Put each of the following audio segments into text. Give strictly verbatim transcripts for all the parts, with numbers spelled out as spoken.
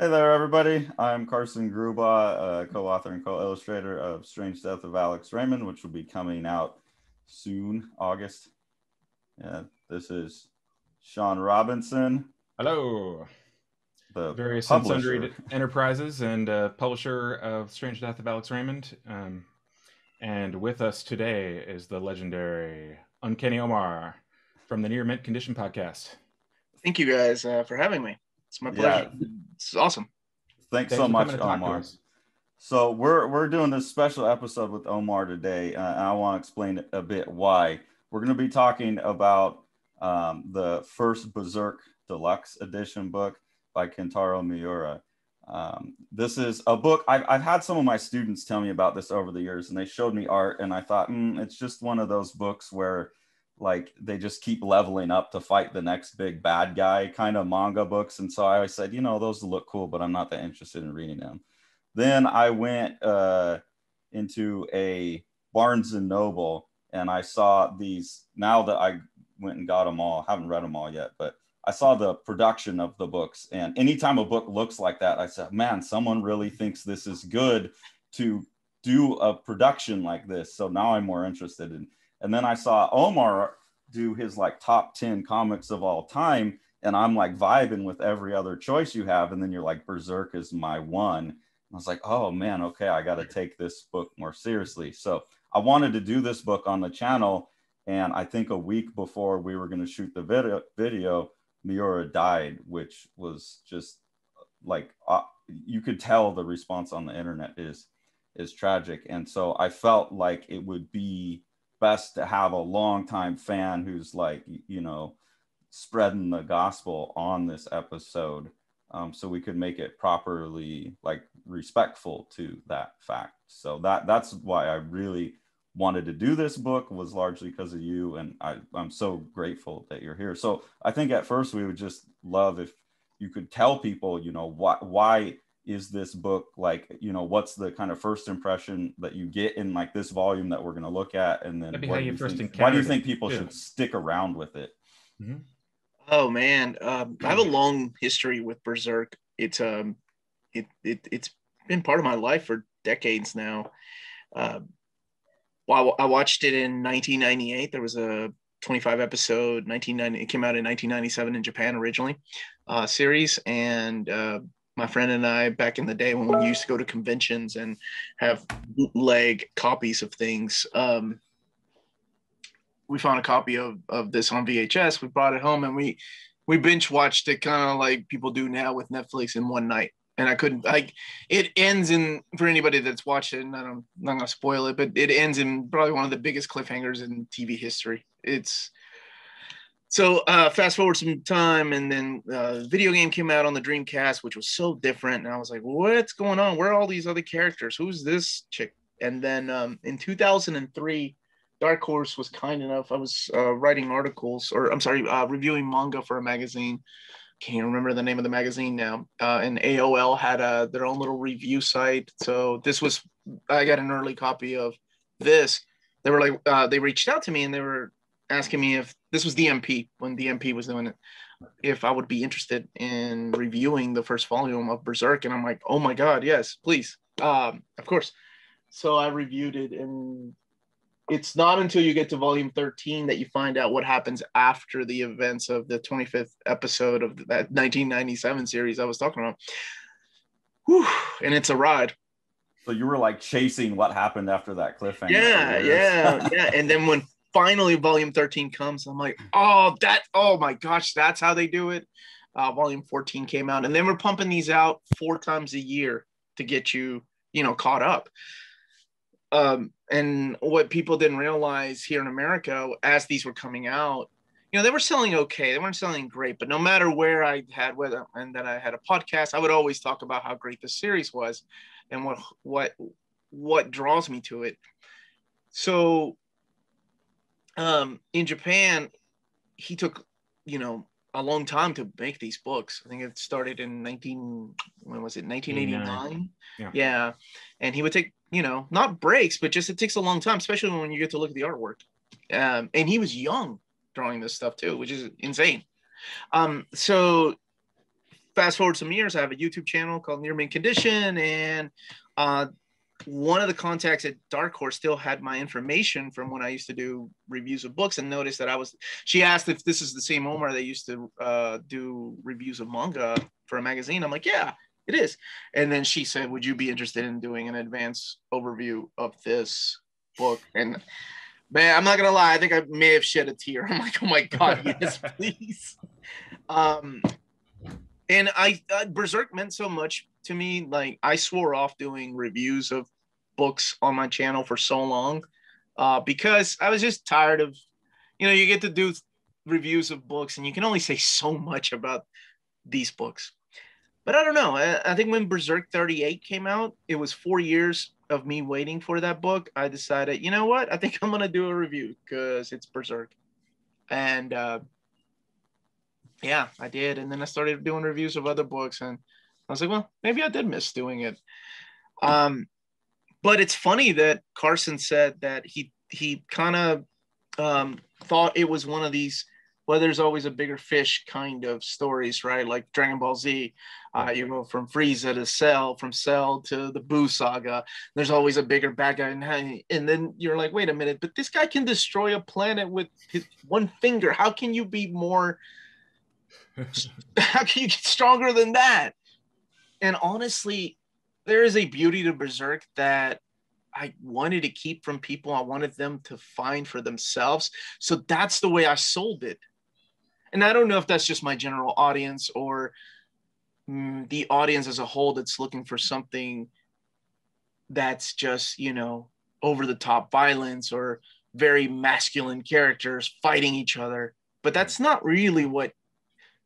Hey there, everybody. I'm Carson Grubaugh, uh, co-author and co-illustrator of Strange Death of Alex Raymond, which will be coming out soon, August. Yeah, this is Sean Robinson. Hello. The various and sundry enterprises and uh, publisher of Strange Death of Alex Raymond. Um, and with us today is the legendary Uncanny Omar from the Near Mint Condition podcast. Thank you guys uh, for having me. It's my pleasure. Yeah. This is awesome. Thanks, Thanks so much, Omar. So we're we're doing this special episode with Omar today. Uh, and I want to explain a bit why. We're going to be talking about um, the first Berserk Deluxe Edition book by Kentaro Miura. Um, this is a book, I've, I've had some of my students tell me about this over the years, and they showed me art, and I thought, mm, it's just one of those books where like they just keep leveling up to fight the next big bad guy kind of manga books. And so I always said, you know, those look cool, but I'm not that interested in reading them. Then I went uh, into a Barnes and Noble and I saw these, now that I went and got them all, haven't read them all yet, but I saw the production of the books. And anytime a book looks like that, I said, man, someone really thinks this is good to do a production like this. So now I'm more interested in. And then I saw Omar do his like top ten comics of all time. And I'm like vibing with every other choice you have. And then you're like, Berserk is my one. And I was like, oh man, okay, I got to take this book more seriously. So I wanted to do this book on the channel. And I think a week before we were going to shoot the video, video, Miura died, which was just like, uh, you could tell the response on the internet is, is tragic. And so I felt like it would be best to have a longtime fan who's like, you know, spreading the gospel on this episode, um, so we could make it properly like respectful to that fact. So that that's why I really wanted to do this book, was largely because of you, and I, I'm so grateful that you're here. So I think at first we would just love if you could tell people, you know, why why is this book, like, you know, what's the kind of first impression that you get in like this volume that we're going to look at, and then how you first think, why do you think people too. should stick around with it? Mm-hmm. Oh man, um, I have a long history with Berserk. It's um, it it it's been part of my life for decades now. Uh, well, I watched it in nineteen ninety-eight. There was a twenty-five episode nineteen ninety. It came out in nineteen ninety-seven in Japan originally, uh, series, and uh, my friend and I, back in the day when we used to go to conventions and have bootleg copies of things, um, we found a copy of, of this on V H S. We brought it home and we we binge watched it, kind of like people do now with Netflix, in one night. And I couldn't, like, it ends in, for anybody that's watched it, and I don't, I'm not gonna spoil it, but it ends in probably one of the biggest cliffhangers in T V history. It's So uh, fast forward some time, and then uh, the video game came out on the Dreamcast, which was so different. And I was like, what's going on? Where are all these other characters? Who's this chick? And then um, in two thousand three, Dark Horse was kind enough. I was uh, writing articles, or I'm sorry, uh, reviewing manga for a magazine. Can't remember the name of the magazine now. Uh, and A O L had a, their own little review site. So this was, I got an early copy of this. They were like, uh, they reached out to me and they were asking me if, this was D M P, when D M P was doing it, if I would be interested in reviewing the first volume of Berserk. And I'm like, oh my God, yes, please. Um, of course. So I reviewed it, and it's not until you get to volume thirteen that you find out what happens after the events of the twenty-fifth episode of that nineteen ninety-seven series I was talking about. Whew, and it's a ride. So you were like chasing what happened after that cliffhanger. Yeah, yeah, yeah. And then when finally volume thirteen comes, I'm like, oh, that, oh my gosh, that's how they do it. Uh, volume fourteen came out, and then we're pumping these out four times a year to get you, you know, caught up. Um, and what people didn't realize here in America, as these were coming out, you know, they were selling okay. They weren't selling great, but no matter where I had, whether, and then I had a podcast, I would always talk about how great the series was and what, what, what draws me to it. So, um in Japan, he took, you know, a long time to make these books. I think it started in nineteen when was it nineteen eighty-nine. Yeah. Yeah, and he would take, you know, not breaks, but just it takes a long time, especially when you get to look at the artwork. Um and he was young drawing this stuff too, which is insane. Um so fast forward some years, I have a YouTube channel called Near Mint Condition, and uh, one of the contacts at Dark Horse still had my information from when I used to do reviews of books, and noticed that I was, she asked if this is the same Omar that used to uh, do reviews of manga for a magazine. I'm like, yeah, it is. And then she said, would you be interested in doing an advanced overview of this book? And man, I'm not going to lie, I think I may have shed a tear. I'm like, oh my God, yes, please. Um, and I, uh, Berserk meant so much to me. Like, I swore off doing reviews of books on my channel for so long uh, because I was just tired of, you know, you get to do reviews of books and you can only say so much about these books. But I don't know. I, I think when Berserk thirty-eight came out, it was four years of me waiting for that book. I decided, you know what? I think I'm going to do a review because it's Berserk. And uh, yeah, I did. And then I started doing reviews of other books. And I was like, well, maybe I did miss doing it. Um, but it's funny that Carson said that he, he kind of um, thought it was one of these, well, there's always a bigger fish kind of stories, right? Like Dragon Ball Z, uh, you go from Frieza to Cell, from Cell to the Boo Saga. There's always a bigger bad guy. And, and then you're like, wait a minute, but this guy can destroy a planet with his one finger. How can you be more, how can you get stronger than that? And honestly, there is a beauty to Berserk that I wanted to keep from people. I wanted them to find for themselves. So that's the way I sold it. And I don't know if that's just my general audience or mm, the audience as a whole that's looking for something that's just, you know, over the top violence or very masculine characters fighting each other. But that's not really what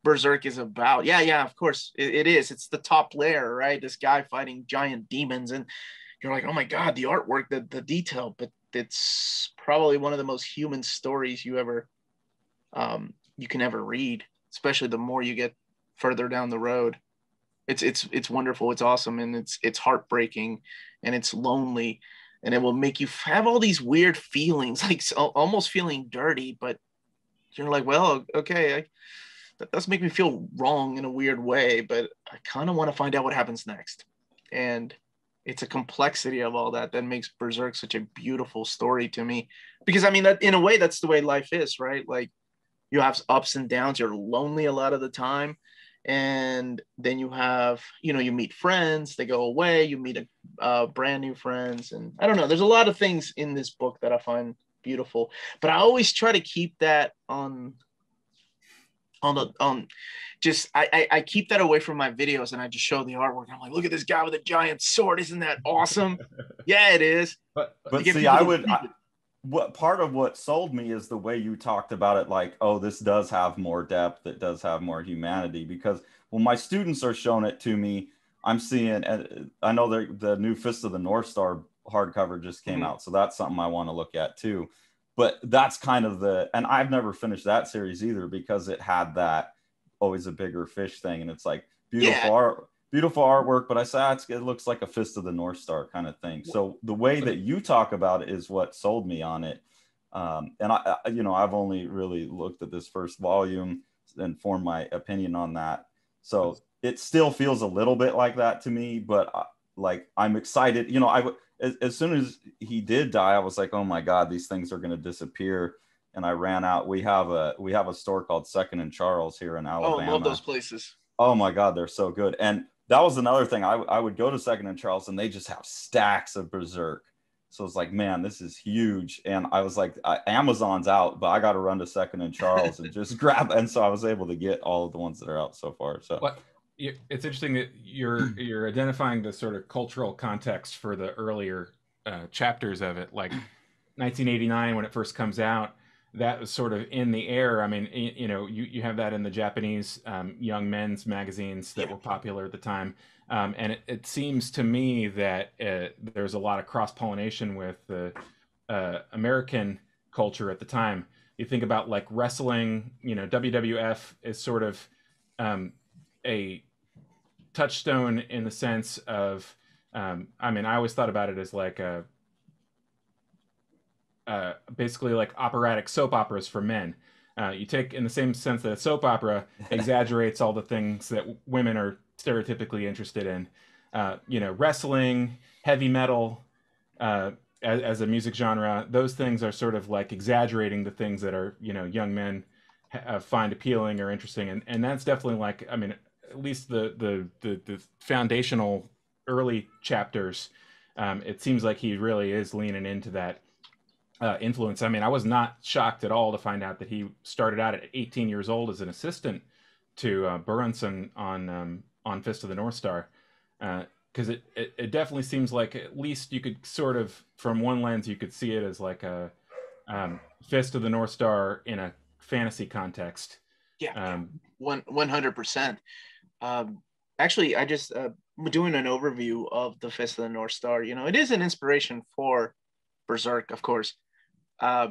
Berserk is about. Yeah, yeah, of course it, it is. It's the top layer, right? This guy fighting giant demons. And you're like, oh my God, the artwork, the, the detail. But it's probably one of the most human stories you ever... Um, you can ever read, especially the more you get further down the road. It's, it's, it's wonderful. It's awesome. And it's, it's heartbreaking and it's lonely, and it will make you have all these weird feelings, like so, almost feeling dirty, but you're like, well, okay, I, that does make me feel wrong in a weird way, but I kind of want to find out what happens next. And it's a complexity of all that that makes Berserk such a beautiful story to me, because I mean, that in a way that's the way life is, right? Like, you have ups and downs. You're lonely a lot of the time. And then you have, you know, you meet friends, they go away, you meet a, uh, brand new friends. And I don't know, there's a lot of things in this book that I find beautiful, but I always try to keep that on, on the, on just, I, I, I keep that away from my videos, and I just show the artwork. I'm like, look at this guy with a giant sword. Isn't that awesome? Yeah, it is. But, but see, I would, I, what part of what sold me is the way you talked about it, like, oh, this does have more depth, it does have more humanity, because when my students are showing it to me, I'm seeing, and I know the new Fist of the North Star hardcover just came mm-hmm. out, so that's something I want to look at too. But that's kind of the, and I've never finished that series either, because it had that always a bigger fish thing, and it's like beautiful yeah. art, beautiful artwork, but I say ah, it looks like a Fist of the North Star kind of thing. So the way that you talk about it is what sold me on it. Um, and I, I, you know, I've only really looked at this first volume and formed my opinion on that. So it still feels a little bit like that to me, but I, like, I'm excited. You know, I as, as soon as he did die, I was like, oh my God, these things are going to disappear. And I ran out. We have a we have a store called Second and Charles here in Alabama. Oh, love those places. Oh my God, they're so good. And that was another thing. I, I would go to Second and Charles, and they just have stacks of Berserk. So it's like, man, this is huge. And I was like, I, Amazon's out, but I got to run to Second and Charles and just grab. And so I was able to get all of the ones that are out so far. So well, it's interesting that you're you're identifying the sort of cultural context for the earlier uh, chapters of it, like nineteen eighty-nine when it first comes out. That was sort of in the air. I mean, you know, you, you have that in the Japanese um, young men's magazines that yeah. were popular at the time. Um, and it, it seems to me that uh, there's a lot of cross-pollination with the uh, American culture at the time. You think about like wrestling, you know, W W F is sort of um, a touchstone in the sense of, um, I mean, I always thought about it as like a, Uh, basically like operatic soap operas for men. Uh, you take in the same sense that a soap opera exaggerates all the things that w- women are stereotypically interested in. Uh, you know, wrestling, heavy metal, uh, as, as a music genre, those things are sort of like exaggerating the things that are, you know, young men ha- find appealing or interesting. And, and that's definitely like, I mean, at least the, the, the, the foundational early chapters, um, it seems like he really is leaning into that Uh, influence. I mean, I was not shocked at all to find out that he started out at eighteen years old as an assistant to uh, Berensson on um, on Fist of the North Star, because uh, it, it it definitely seems like at least you could sort of, from one lens, you could see it as like a um, Fist of the North Star in a fantasy context. Yeah, um, one one hundred percent. Actually, I just uh, doing an overview of the Fist of the North Star. You know, it is an inspiration for Berserk, of course. Uh,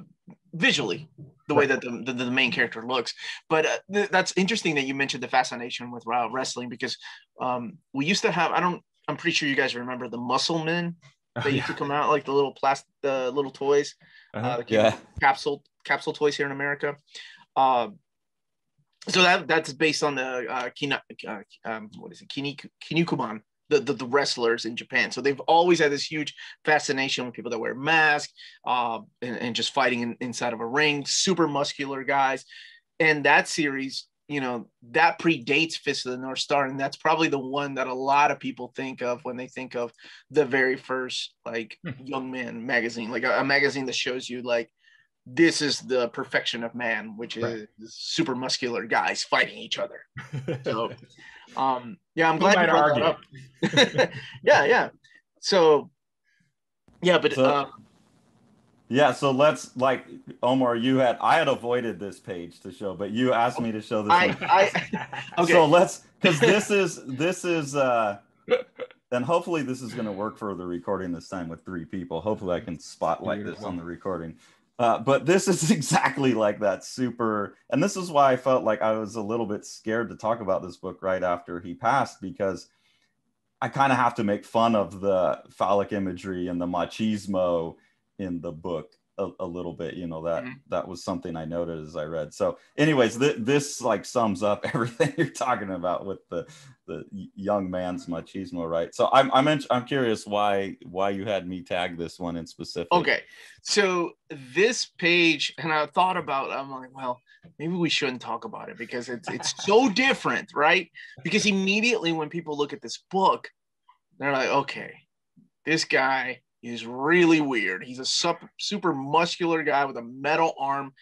visually, the way that the, the, the main character looks, but uh, th- that's interesting that you mentioned the fascination with uh, wrestling, because um, we used to have, I don't, I'm pretty sure you guys remember the Muscle Men that oh, used yeah. to come out, like the little plastic, the uh, little toys, uh-huh. uh, the yeah. capsule capsule toys here in America. Uh, so that that's based on the uh, Kina, uh, um, what is it, Kinnik- Kinnikuman. The, the the wrestlers in Japan. So they've always had this huge fascination with people that wear masks uh, and, and just fighting in, inside of a ring, super muscular guys. And that series, you know, that predates Fist of the North Star. And that's probably the one that a lot of people think of when they think of the very first, like, young man magazine, like a, a magazine that shows you, like, this is the perfection of man, which is right. super muscular guys fighting each other. So, um, yeah, I'm glad you brought that up. yeah, yeah. So, yeah, but so, uh, yeah. So let's, like, Omar, you had I had avoided this page to show, but you asked me to show this. I, I, I okay. So let's, because this is this is, uh, and hopefully this is going to work for the recording this time with three people. Hopefully, I can spotlight this on the recording. Uh, but this is exactly like that super, and this is why I felt like I was a little bit scared to talk about this book right after he passed, because I kind of have to make fun of the phallic imagery and the machismo in the book a, a little bit, you know, that, mm-hmm. that was something I noted as I read. So anyways, th- this like sums up everything you're talking about with the, the young man's machismo, right? So I'm, I'm, in- I'm curious why, why you had me tag this one in specific. Okay. So this page, and I thought about, I'm like, well, maybe we shouldn't talk about it because it's, it's so different, right? Because immediately when people look at this book, they're like, okay, this guy, he's really weird. He's a sup- super muscular guy with a metal arm,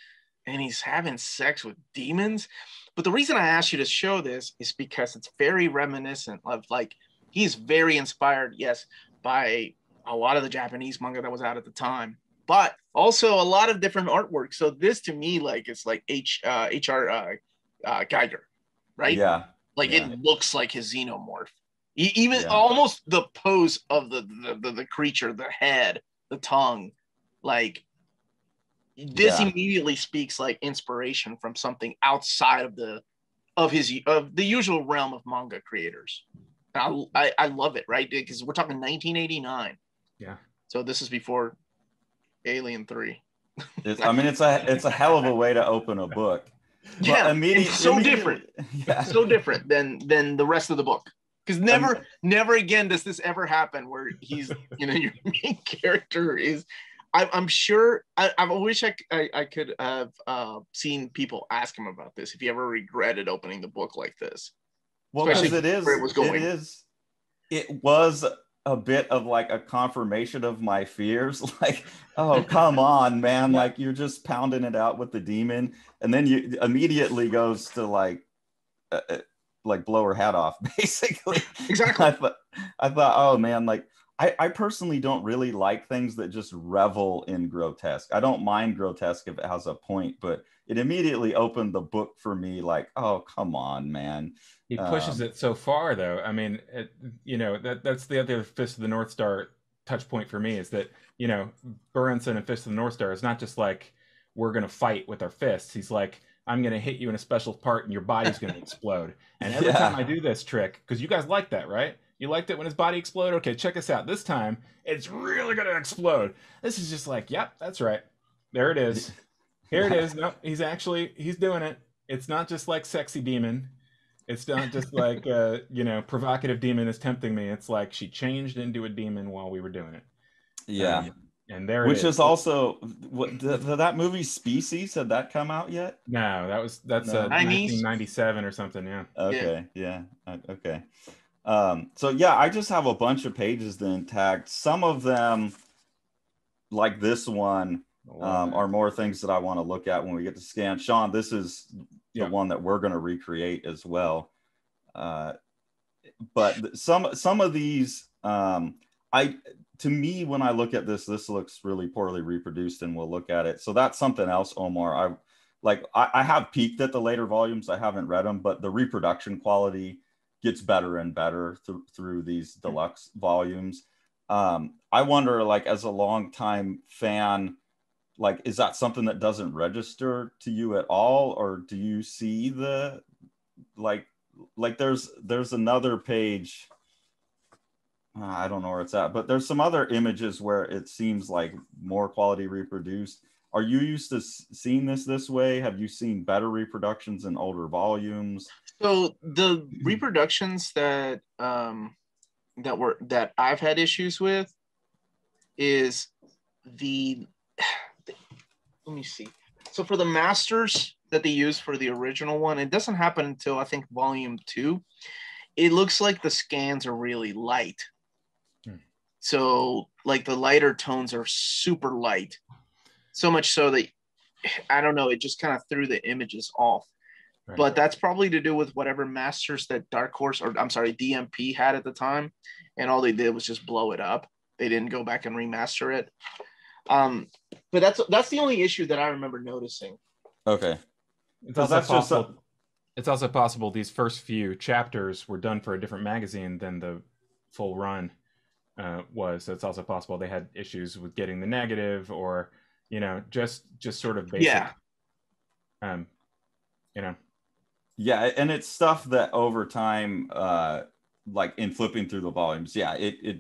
and he's having sex with demons. But the reason I asked you to show this is because it's very reminiscent of, like, he's very inspired, yes, by a lot of the Japanese manga that was out at the time, but also a lot of different artwork. So this, to me, like, it's like H, uh, H R. Uh, uh, Giger, right? Yeah. Like, yeah. It looks like his xenomorph. Even yeah. almost the pose of the, the, the, the creature, the head, the tongue, like this yeah. immediately speaks like inspiration from something outside of the of his of the usual realm of manga creators. I, I, I love it, right? Because we're talking nineteen eighty-nine. Yeah. So this is before Alien three. It's, I mean, it's a it's a hell of a way to open a book. Yeah, immediately, it's so immediately, different. Yeah. It's so different than than the rest of the book. Because never, um, never again does this ever happen where he's, you know, your main character is, I, I'm sure, I, I wish I, I, I could have uh, seen people ask him about this, if he ever regretted opening the book like this. Well, because it is, where it was going. It is, it was a bit of like a confirmation of my fears. Like, oh, come on, man. Like, you're just pounding it out with the demon. And then you immediately goes to like, uh, like blow her hat off, basically. Exactly. I thought, I thought, oh man, like I, I personally don't really like things that just revel in grotesque. I don't mind grotesque if it has a point, but it immediately opened the book for me. Like, oh, come on, man. He pushes um, it so far, though. I mean, it, you know, that that's the other Fist of the North Star touch point for me is that, you know, Berensson and Fist of the North Star is not just like we're gonna fight with our fists. He's like, I'm going to hit you in a special part and your body's going to explode. And every yeah. time I do this trick, because you guys like that, right? You liked it when his body exploded? Okay, check this out. This time, it's really going to explode. This is just like, yep, that's right. There it is. Here it is. No, he's actually, he's doing it. It's not just like sexy demon. It's not just like, uh, you know, provocative demon is tempting me. It's like she changed into a demon while we were doing it. Yeah. Um, and there Which it is. Which is also, what, did, did that movie Species, had that come out yet? No, that was, that's no. uh, nineteen ninety-seven or something, yeah. Okay, yeah, yeah. okay. Um, so yeah, I just have a bunch of pages then tagged. Some of them, like this one, um, are more things that I want to look at when we get to scan. Sean, this is the yeah. one that we're going to recreate as well. Uh, but some some of these, um, I to me, when I look at this, this looks really poorly reproduced, and we'll look at it. So that's something else, Omar. I like I, I have peeked at the later volumes. I haven't read them, but the reproduction quality gets better and better th through these deluxe volumes. Um, I wonder, like, as a longtime fan, like, is that something that doesn't register to you at all? Or do you see the, like, like there's, there's another page, uh, I don't know where it's at, but there's some other images where it seems like more quality reproduced. Are you used to seeing this this way? Have you seen better reproductions in older volumes? So the reproductions that um, that were that I've had issues with is the, let me see. So for the masters that they use for the original one, it doesn't happen until I think volume two. It looks like the scans are really light. Hmm. So like the lighter tones are super light. So much so that, I don't know, it just kind of threw the images off. Right. But that's probably to do with whatever masters that Dark Horse, or I'm sorry, D M P had at the time. And all they did was just blow it up. They didn't go back and remaster it. Um, but that's that's the only issue that I remember noticing. Okay. It's also, that's possible, just a... it's also possible these first few chapters were done for a different magazine than the full run uh, was. So it's also possible they had issues with getting the negative or... You know, just just sort of basic. Yeah. Um, you know. Yeah, and it's stuff that over time, uh, like in flipping through the volumes, yeah, it it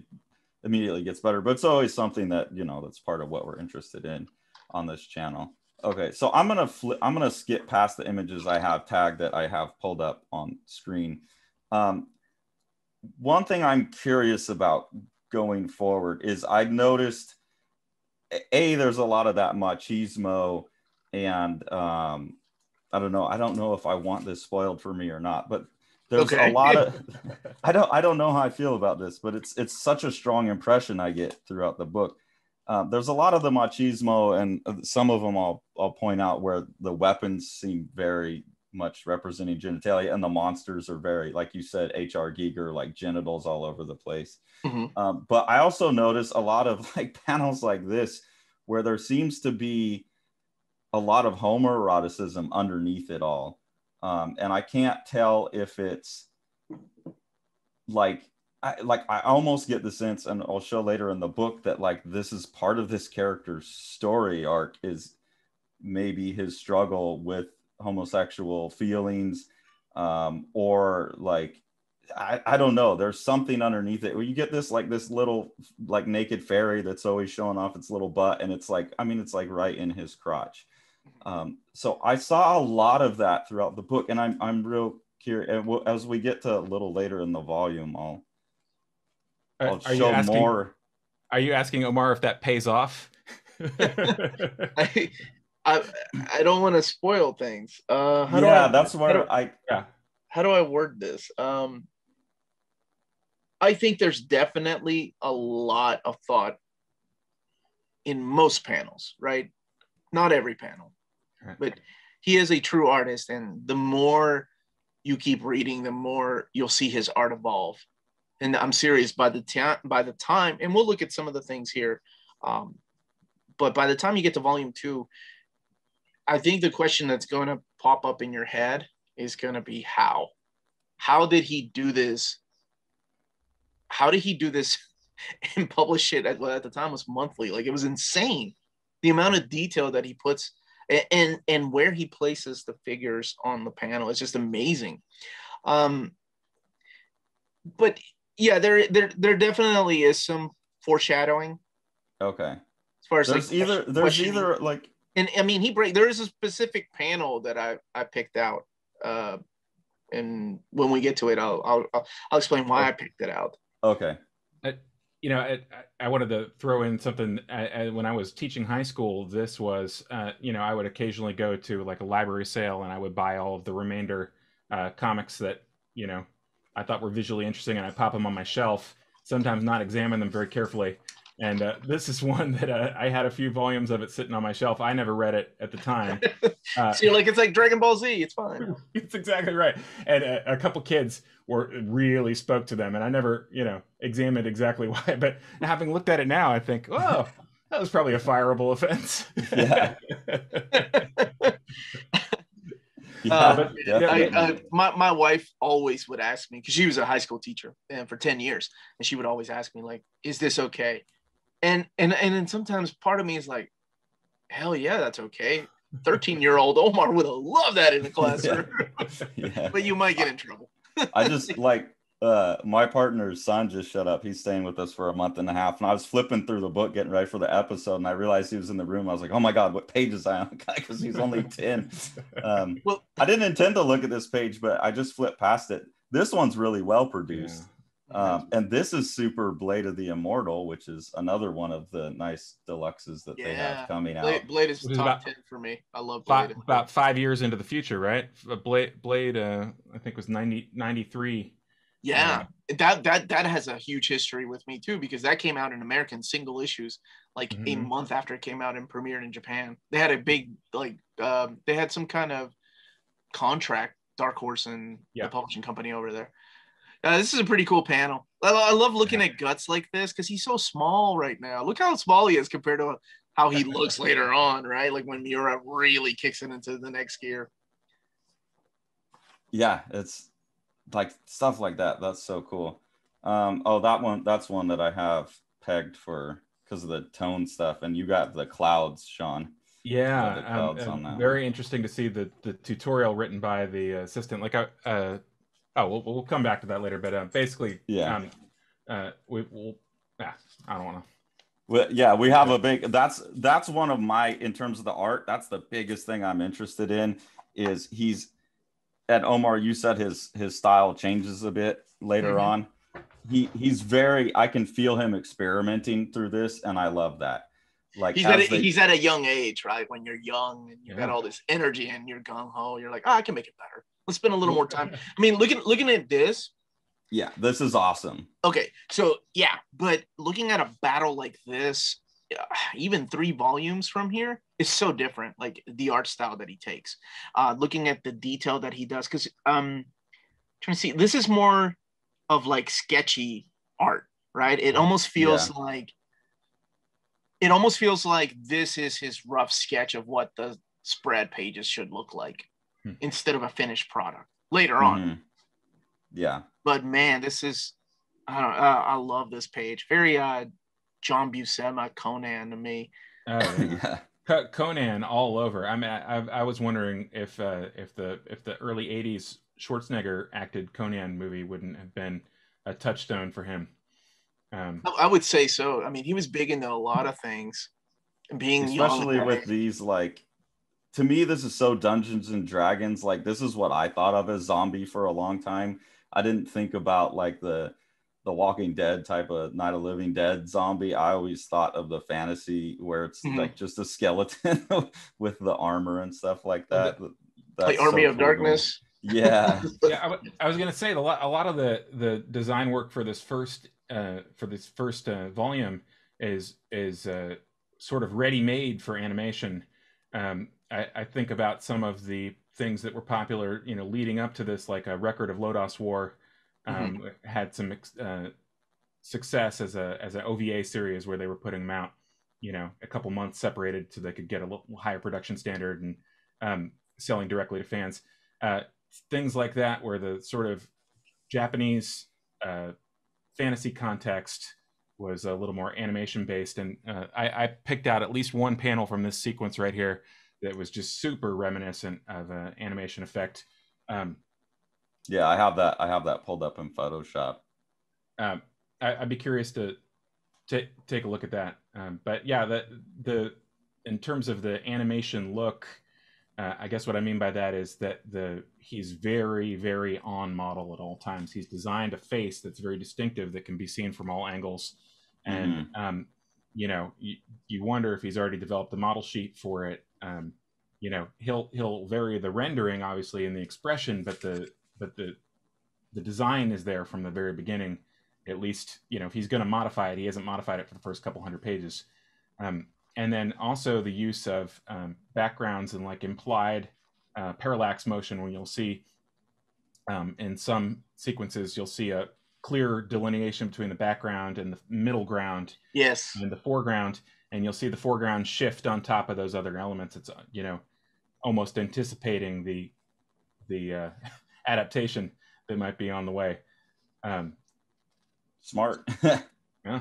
immediately gets better. But it's always something that you know that's part of what we're interested in on this channel. Okay, so I'm gonna flip. I'm gonna skip past the images I have tagged that I have pulled up on screen. Um, one thing I'm curious about going forward is I noticed. A, there's a lot of that machismo, and um, I don't know. I don't know if I want this spoiled for me or not, but there's okay. a lot of. I don't. I don't know how I feel about this, but it's it's such a strong impression I get throughout the book. Uh, there's a lot of the machismo, and some of them I'll I'll point out where the weapons seem very much representing genitalia, and the monsters are very, like you said, H R. Giger, like genitals all over the place. Mm-hmm. Um, but I also notice a lot of like panels like this where there seems to be a lot of homoeroticism underneath it all. Um, and I can't tell if it's like, I, like I almost get the sense, and I'll show later in the book, that like this is part of this character's story arc, is maybe his struggle with homosexual feelings, um, or like, I, I don't know, there's something underneath it where you get this like this little like naked fairy that's always showing off its little butt, and it's like, I mean, it's like right in his crotch. Um, so I saw a lot of that throughout the book, and I'm, I'm real curious, and we'll, as we get to a little later in the volume, I'll, I'll are, are show asking, more. Are you asking Omar if that pays off? I, I, I don't want to spoil things. Uh, how yeah, do I, that's where how do, I... Yeah. How do I word this? Um, I think there's definitely a lot of thought in most panels, right? Not every panel. Right. But he is a true artist, and the more you keep reading, the more you'll see his art evolve. And I'm serious, by the, by the time... And we'll look at some of the things here. Um, but by the time you get to volume two... I think the question that's going to pop up in your head is going to be how. How did he do this? How did he do this and publish it at what at the time was monthly? Like, it was insane. The amount of detail that he puts and, and, and where he places the figures on the panel is just amazing. Um, but yeah, there, there, there definitely is some foreshadowing. Okay. As far as there's like, either, there's either like, and I mean, he break. There is a specific panel that I I picked out, uh, and when we get to it, I'll I'll I'll explain why I picked it out. Okay. I, you know, I, I wanted to throw in something. I, I, when I was teaching high school, this was, uh, you know, I would occasionally go to like a library sale, and I would buy all of the remainder uh, comics that, you know, I thought were visually interesting, and I pop them on my shelf. Sometimes not examine them very carefully. And uh, this is one that uh, I had a few volumes of it sitting on my shelf. I never read it at the time. Uh, so you're like, it's like Dragon Ball Z. It's fine. It's exactly right. And uh, a couple kids were really spoke to them, and I never, you know, examined exactly why. But having looked at it now, I think, oh, that was probably a fireable offense. Yeah. Yeah, uh, yeah, I, uh, my, my wife always would ask me, because she was a high school teacher and for ten years, and she would always ask me, like, is this okay? And and and then sometimes part of me is like, hell yeah, that's okay. thirteen year old Omar would have loved that in the classroom. Yeah. Yeah. But you might get in trouble. I just like uh my partner's son just shut up. He's staying with us for a month and a half, and I was flipping through the book getting ready for the episode, and I realized he was in the room. I was like, oh my god, what page is I on? Because he's only ten. Um well, I didn't intend to look at this page, but I just flipped past it. This one's really well produced. Yeah. Um, and this is Super Blade of the Immortal, which is another one of the nice deluxes that yeah. they have coming Blade, out. Blade is the top about, ten for me. I love Blade. About, about five years into the future, right? Blade, Blade uh, I think was ninety, ninety-three. Yeah, uh, that, that, that has a huge history with me too, because that came out in American single issues like mm-hmm. a month after it came out and premiered in Japan. They had a big, like, um, they had some kind of contract, Dark Horse and yeah. the publishing company over there. Uh, this is a pretty cool panel. I, I love looking yeah. at Guts like this, because he's so small right now. Look how small he is compared to how he looks later on, right? Like when Miura really kicks it into the next gear. Yeah, it's like stuff like that. That's so cool. Um, oh, that one, that's one that I have pegged for because of the tone stuff. And you got the clouds, Sean. Yeah, the clouds um, on very interesting to see the, the tutorial written by the assistant. Like I... Uh, Oh, we'll, we'll come back to that later, but uh, basically, yeah, um, uh, we, we'll, yeah, I don't want to. Well, yeah, we have a big, that's, that's one of my, in terms of the art, that's the biggest thing I'm interested in is he's, and Omar, you said his, his style changes a bit later mm-hmm. on. He, he's very, I can feel him experimenting through this, and I love that. Like he's at, a, they, he's at a young age, right? When you're young and you've yeah. got all this energy and you're gung-ho, you're like, oh, I can make it better. Let's spend a little more time. I mean, looking looking at this. Yeah, this is awesome. Okay, so yeah, but looking at a battle like this, even three volumes from here, is so different. Like the art style that he takes, uh, looking at the detail that he does, because um, trying to see, this is more of like sketchy art, right? It almost feels yeah. like it almost feels like this is his rough sketch of what the spread pages should look like. Instead of a finished product later on. Mm-hmm. Yeah. But man, this is, I don't know, I, I love this page. Very uh, John Buscema Conan to me. Oh, yeah. Conan all over. I mean, I, I, I was wondering if uh, if the if the early eighties Schwarzenegger acted Conan movie wouldn't have been a touchstone for him. Um, I, I would say so. I mean, he was big into a lot of things. Being especially young, with right? these like, to me, this is so Dungeons and Dragons. Like, this is what I thought of as zombie for a long time. I didn't think about like the the Walking Dead type of Night of Living Dead zombie. I always thought of the fantasy where it's mm-hmm. like just a skeleton with the armor and stuff like that. That's like Army so of cool. Darkness. Yeah. yeah. I, w I was gonna say a lot. A lot of the the design work for this first uh, for this first uh, volume is is uh, sort of ready made for animation. Um, I, I think about some of the things that were popular, you know, leading up to this, like a Record of Lodos War um, mm-hmm. had some uh, success as a as an O V A series where they were putting them out, you know, a couple months separated so they could get a little higher production standard and um, selling directly to fans. Uh, things like that, where the sort of Japanese uh, fantasy context was a little more animation based, and uh, I, I picked out at least one panel from this sequence right here that was just super reminiscent of an animation effect. Um, yeah, I have that. I have that pulled up in Photoshop. Um, I, I'd be curious to take take a look at that. Um, but yeah, the the in terms of the animation look, uh, I guess what I mean by that is that the he's very, very on model at all times. He's designed a face that's very distinctive that can be seen from all angles. And, mm-hmm. um, you know, you, you wonder if he's already developed a model sheet for it. Um, you know, he'll he'll vary the rendering, obviously, in the expression, but the but the the design is there from the very beginning. At least, you know, if he's going to modify it, he hasn't modified it for the first couple hundred pages. Um, and then also the use of um, backgrounds and like implied uh, parallax motion, where you'll see um, in some sequences, you'll see a clear delineation between the background and the middle ground. Yes. And the foreground. And you'll see the foreground shift on top of those other elements. It's, you know, almost anticipating the, the uh, adaptation that might be on the way. Um, Smart. Yeah.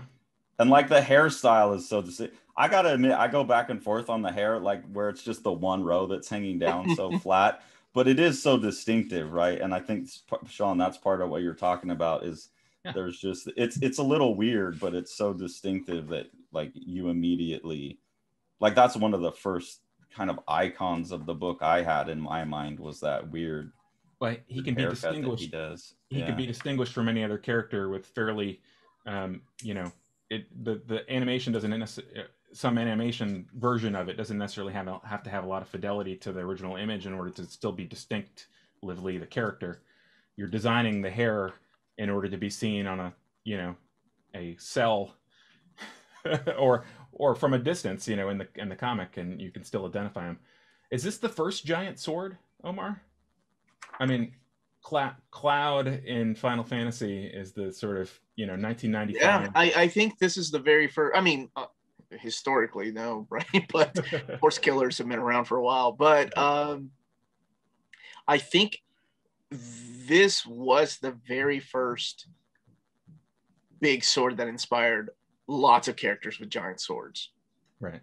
And like the hairstyle is so distinct. I got to admit, I go back and forth on the hair, like where it's just the one row that's hanging down so flat, but it is so distinctive, right? And I think, Sean, that's part of what you're talking about is yeah. there's just, it's it's a little weird, but it's so distinctive that like you immediately, like that's one of the first kind of icons of the book I had in my mind was that weird. But he can be distinguished. He does. He yeah. can be distinguished from any other character with fairly, um, you know, it, the the animation doesn't necessarily. Some animation version of it doesn't necessarily have have to have a lot of fidelity to the original image in order to still be distinctively the character. You're designing the hair in order to be seen on a you know a cell, or or from a distance, you know, in the in the comic, and you can still identify him. Is this the first giant sword, Omar? I mean, Cla- Cloud in Final Fantasy is the sort of, you know, nineteen ninety-five. Yeah, I, I think this is the very first, I mean, uh, historically, no, right? But horse killers have been around for a while. But um, I think this was the very first big sword that inspired lots of characters with giant swords. Right.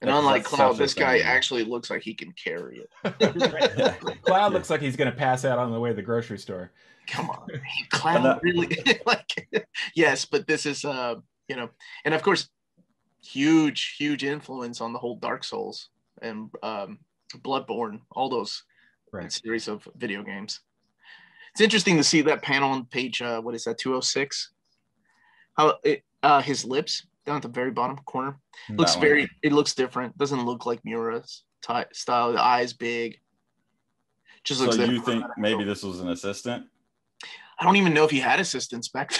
And that's, unlike that's Cloud, this guy actually looks like he can carry it. Cloud looks like he's going to pass out on the way to the grocery store. Come on, Cloud really like. Yes, but this is uh, you know, and of course, huge, huge influence on the whole Dark Souls and um, Bloodborne, all those right. series of video games. It's interesting to see that panel on page uh, what is that two oh six? How it, uh, his lips. Down at the very bottom corner, looks very. It looks different. Doesn't look like Miura's ty- style. The eyes big. Just looks. So you think maybe this was an assistant? I don't even know if he had assistants back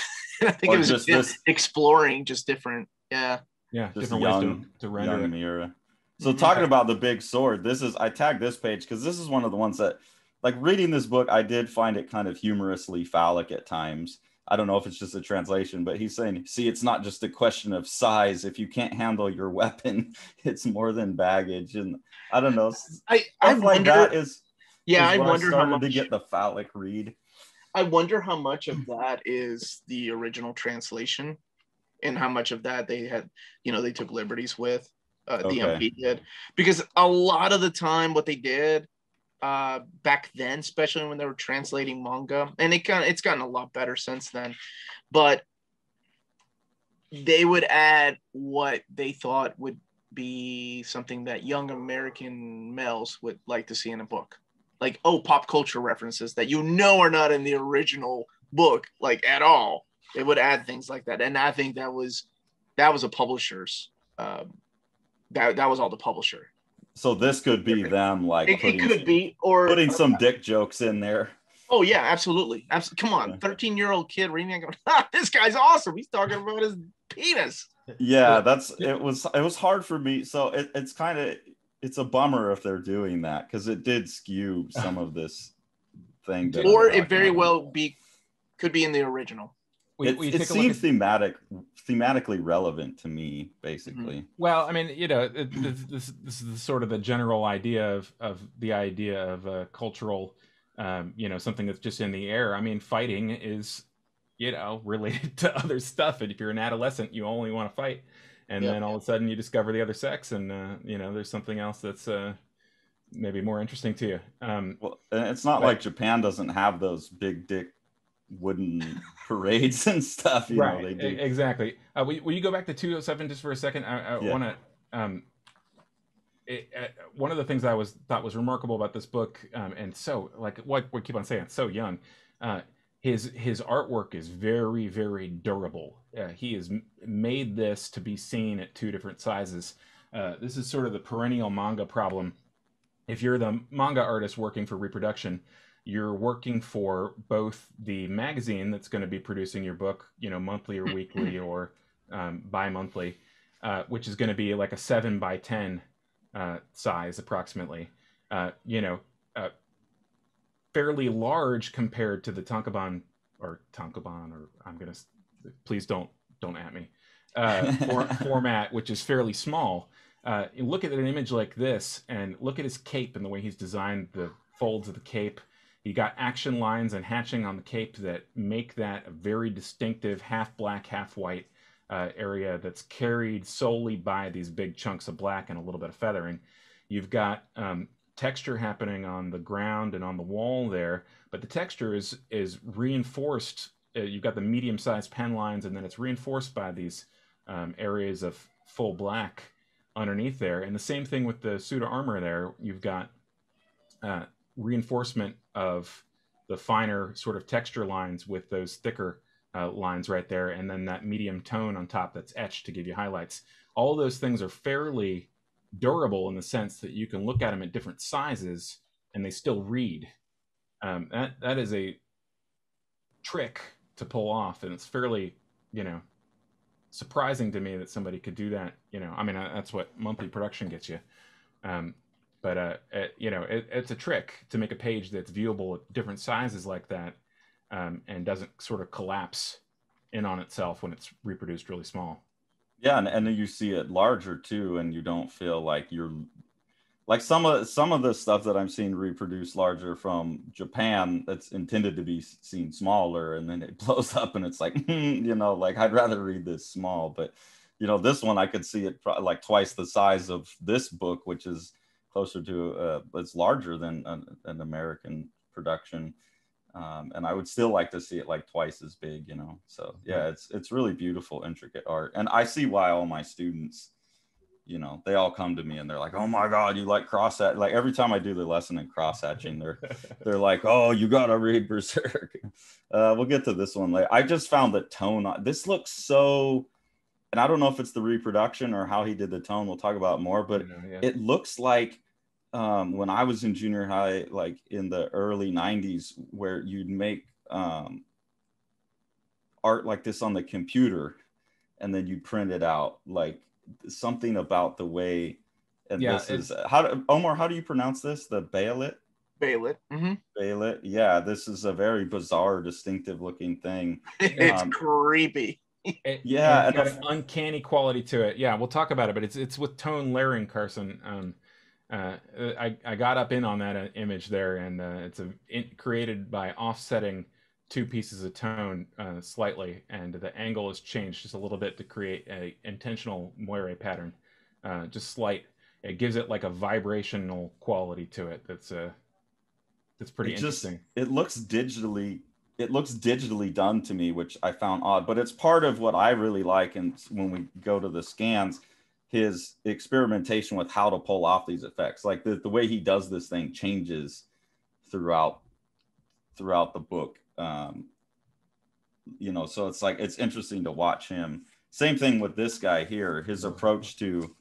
then. I think it was just this, exploring just different. Yeah. Yeah. Just different young, ways to, to render young Miura. So mm-hmm. talking about the big sword, this is I tagged this page because this is one of the ones that, like reading this book, I did find it kind of humorously phallic at times. I don't know if it's just a translation, but he's saying, see, it's not just a question of size. If you can't handle your weapon, it's more than baggage. And I don't know. I, I wonder, like that is, yeah, is I wonder I started how much, to get the phallic read. I wonder how much of that is the original translation and how much of that they had, you know, they took liberties with, uh, okay. D M P did. Because a lot of the time what they did, Uh, back then, especially when they were translating manga, and it kind of it's gotten a lot better since then, but they would add what they thought would be something that young American males would like to see in a book, like oh pop culture references that you know are not in the original book, like at all. They would add things like that, and I think that was that was a publisher's um, that that was all the publisher. So this could be them, like it, putting, it could be, or putting some dick jokes in there. Oh yeah, absolutely. Absolutely. Come on, thirteen-year-old kid reading and going, ah, "This guy's awesome." He's talking about his penis. Yeah, that's it. Was it was hard for me. So it, it's kind of it's a bummer if they're doing that because it did skew some of this thing. Or it very about. well be could be in the original. It, we, we it seems at... thematic, thematically relevant to me, basically. Mm-hmm. Well, I mean, you know, it, this, this, this is sort of the general idea of, of the idea of a cultural, um, you know, something that's just in the air. I mean, fighting is, you know, related to other stuff. And if you're an adolescent, you only want to fight. And yeah. then all of a sudden you discover the other sex and, uh, you know, there's something else that's... Uh, maybe more interesting to you. Um, well, it's not but... like Japan doesn't have those big dick wooden parades and stuff, you right know, they do. Exactly. Uh will, will you go back to two oh seven just for a second? I, I yeah. want to um it, uh, one of the things I was thought was remarkable about this book, um, and so like what we keep on saying, it's so young. Uh, his his artwork is very, very durable. Uh, he has made this to be seen at two different sizes. Uh, this is sort of the perennial manga problem. If you're the manga artist working for reproduction, you're working for both the magazine that's going to be producing your book, you know, monthly or weekly or um, bi-monthly, uh, which is going to be like a seven by ten uh, size approximately, uh, you know, uh, fairly large compared to the tankobon or tankobon, or I'm going to, please don't, don't at me, uh, for, format, which is fairly small. Uh, you look at an image like this and look at his cape and the way he's designed the folds of the cape. You got action lines and hatching on the cape that make that a very distinctive half black, half white uh, area that's carried solely by these big chunks of black and a little bit of feathering. You've got um, texture happening on the ground and on the wall there, but the texture is, is reinforced. Uh, you've got the medium-sized pen lines, and then it's reinforced by these um, areas of full black underneath there. And the same thing with the pseudo armor there. You've got uh, reinforcement of the finer sort of texture lines with those thicker uh, lines right there, and then that medium tone on top that's etched to give you highlights. All those things are fairly durable in the sense that you can look at them at different sizes and they still read. Um, that that is a trick to pull off, and it's fairly, you know, surprising to me that somebody could do that. You know, I mean, that's what monthly production gets you. Um, But, uh, it, you know, it, it's a trick to make a page that's viewable at different sizes like that, um, and doesn't sort of collapse in on itself when it's reproduced really small. Yeah, and, and you see it larger, too, and you don't feel like you're... Like some of, some of the stuff that I'm seeing reproduced larger from Japan that's intended to be seen smaller, and then it blows up and it's like, you know, like, I'd rather read this small. But, you know, this one, I could see it pro- like twice the size of this book, which is... closer to, uh, it's larger than uh, an American production. Um, and I would still like to see it like twice as big, you know? So yeah, it's, it's really beautiful, intricate art. And I see why all my students, you know, they all come to me and they're like, oh my God, you like cross hatch. Like every time I do the lesson in cross hatching, they're, they're like, oh, you got to read Berserk. Uh, we'll get to this one later. I just found the tone. This looks so, and I don't know if it's the reproduction or how he did the tone. We'll talk about more, but know, yeah. It looks like, Um, when I was in junior high, like in the early nineties, where you'd make um, art like this on the computer and then you print it out, like something about the way, and yeah, this is, how, Omar, how do you pronounce this? The Baylet? Baylet. Mm-hmm. Baylet. Yeah, this is a very bizarre, distinctive looking thing. It's um, creepy. It, yeah. It's got an uncanny quality to it. Yeah, we'll talk about it, but it's, it's with tone layering, Carson. Um, Uh, I, I got up in on that image there, and uh, it's a, it created by offsetting two pieces of tone uh, slightly, and the angle is changed just a little bit to create an intentional moire pattern, uh, just slight. It gives it like a vibrational quality to it that's uh, that's pretty it just, interesting. It looks digitally, it looks digitally done to me, which I found odd, but it's part of what I really like. And when we go to the scans, his experimentation with how to pull off these effects, like the, the way he does this thing changes throughout throughout the book, um, you know, so it's like, it's interesting to watch him. Same thing with this guy here, his approach to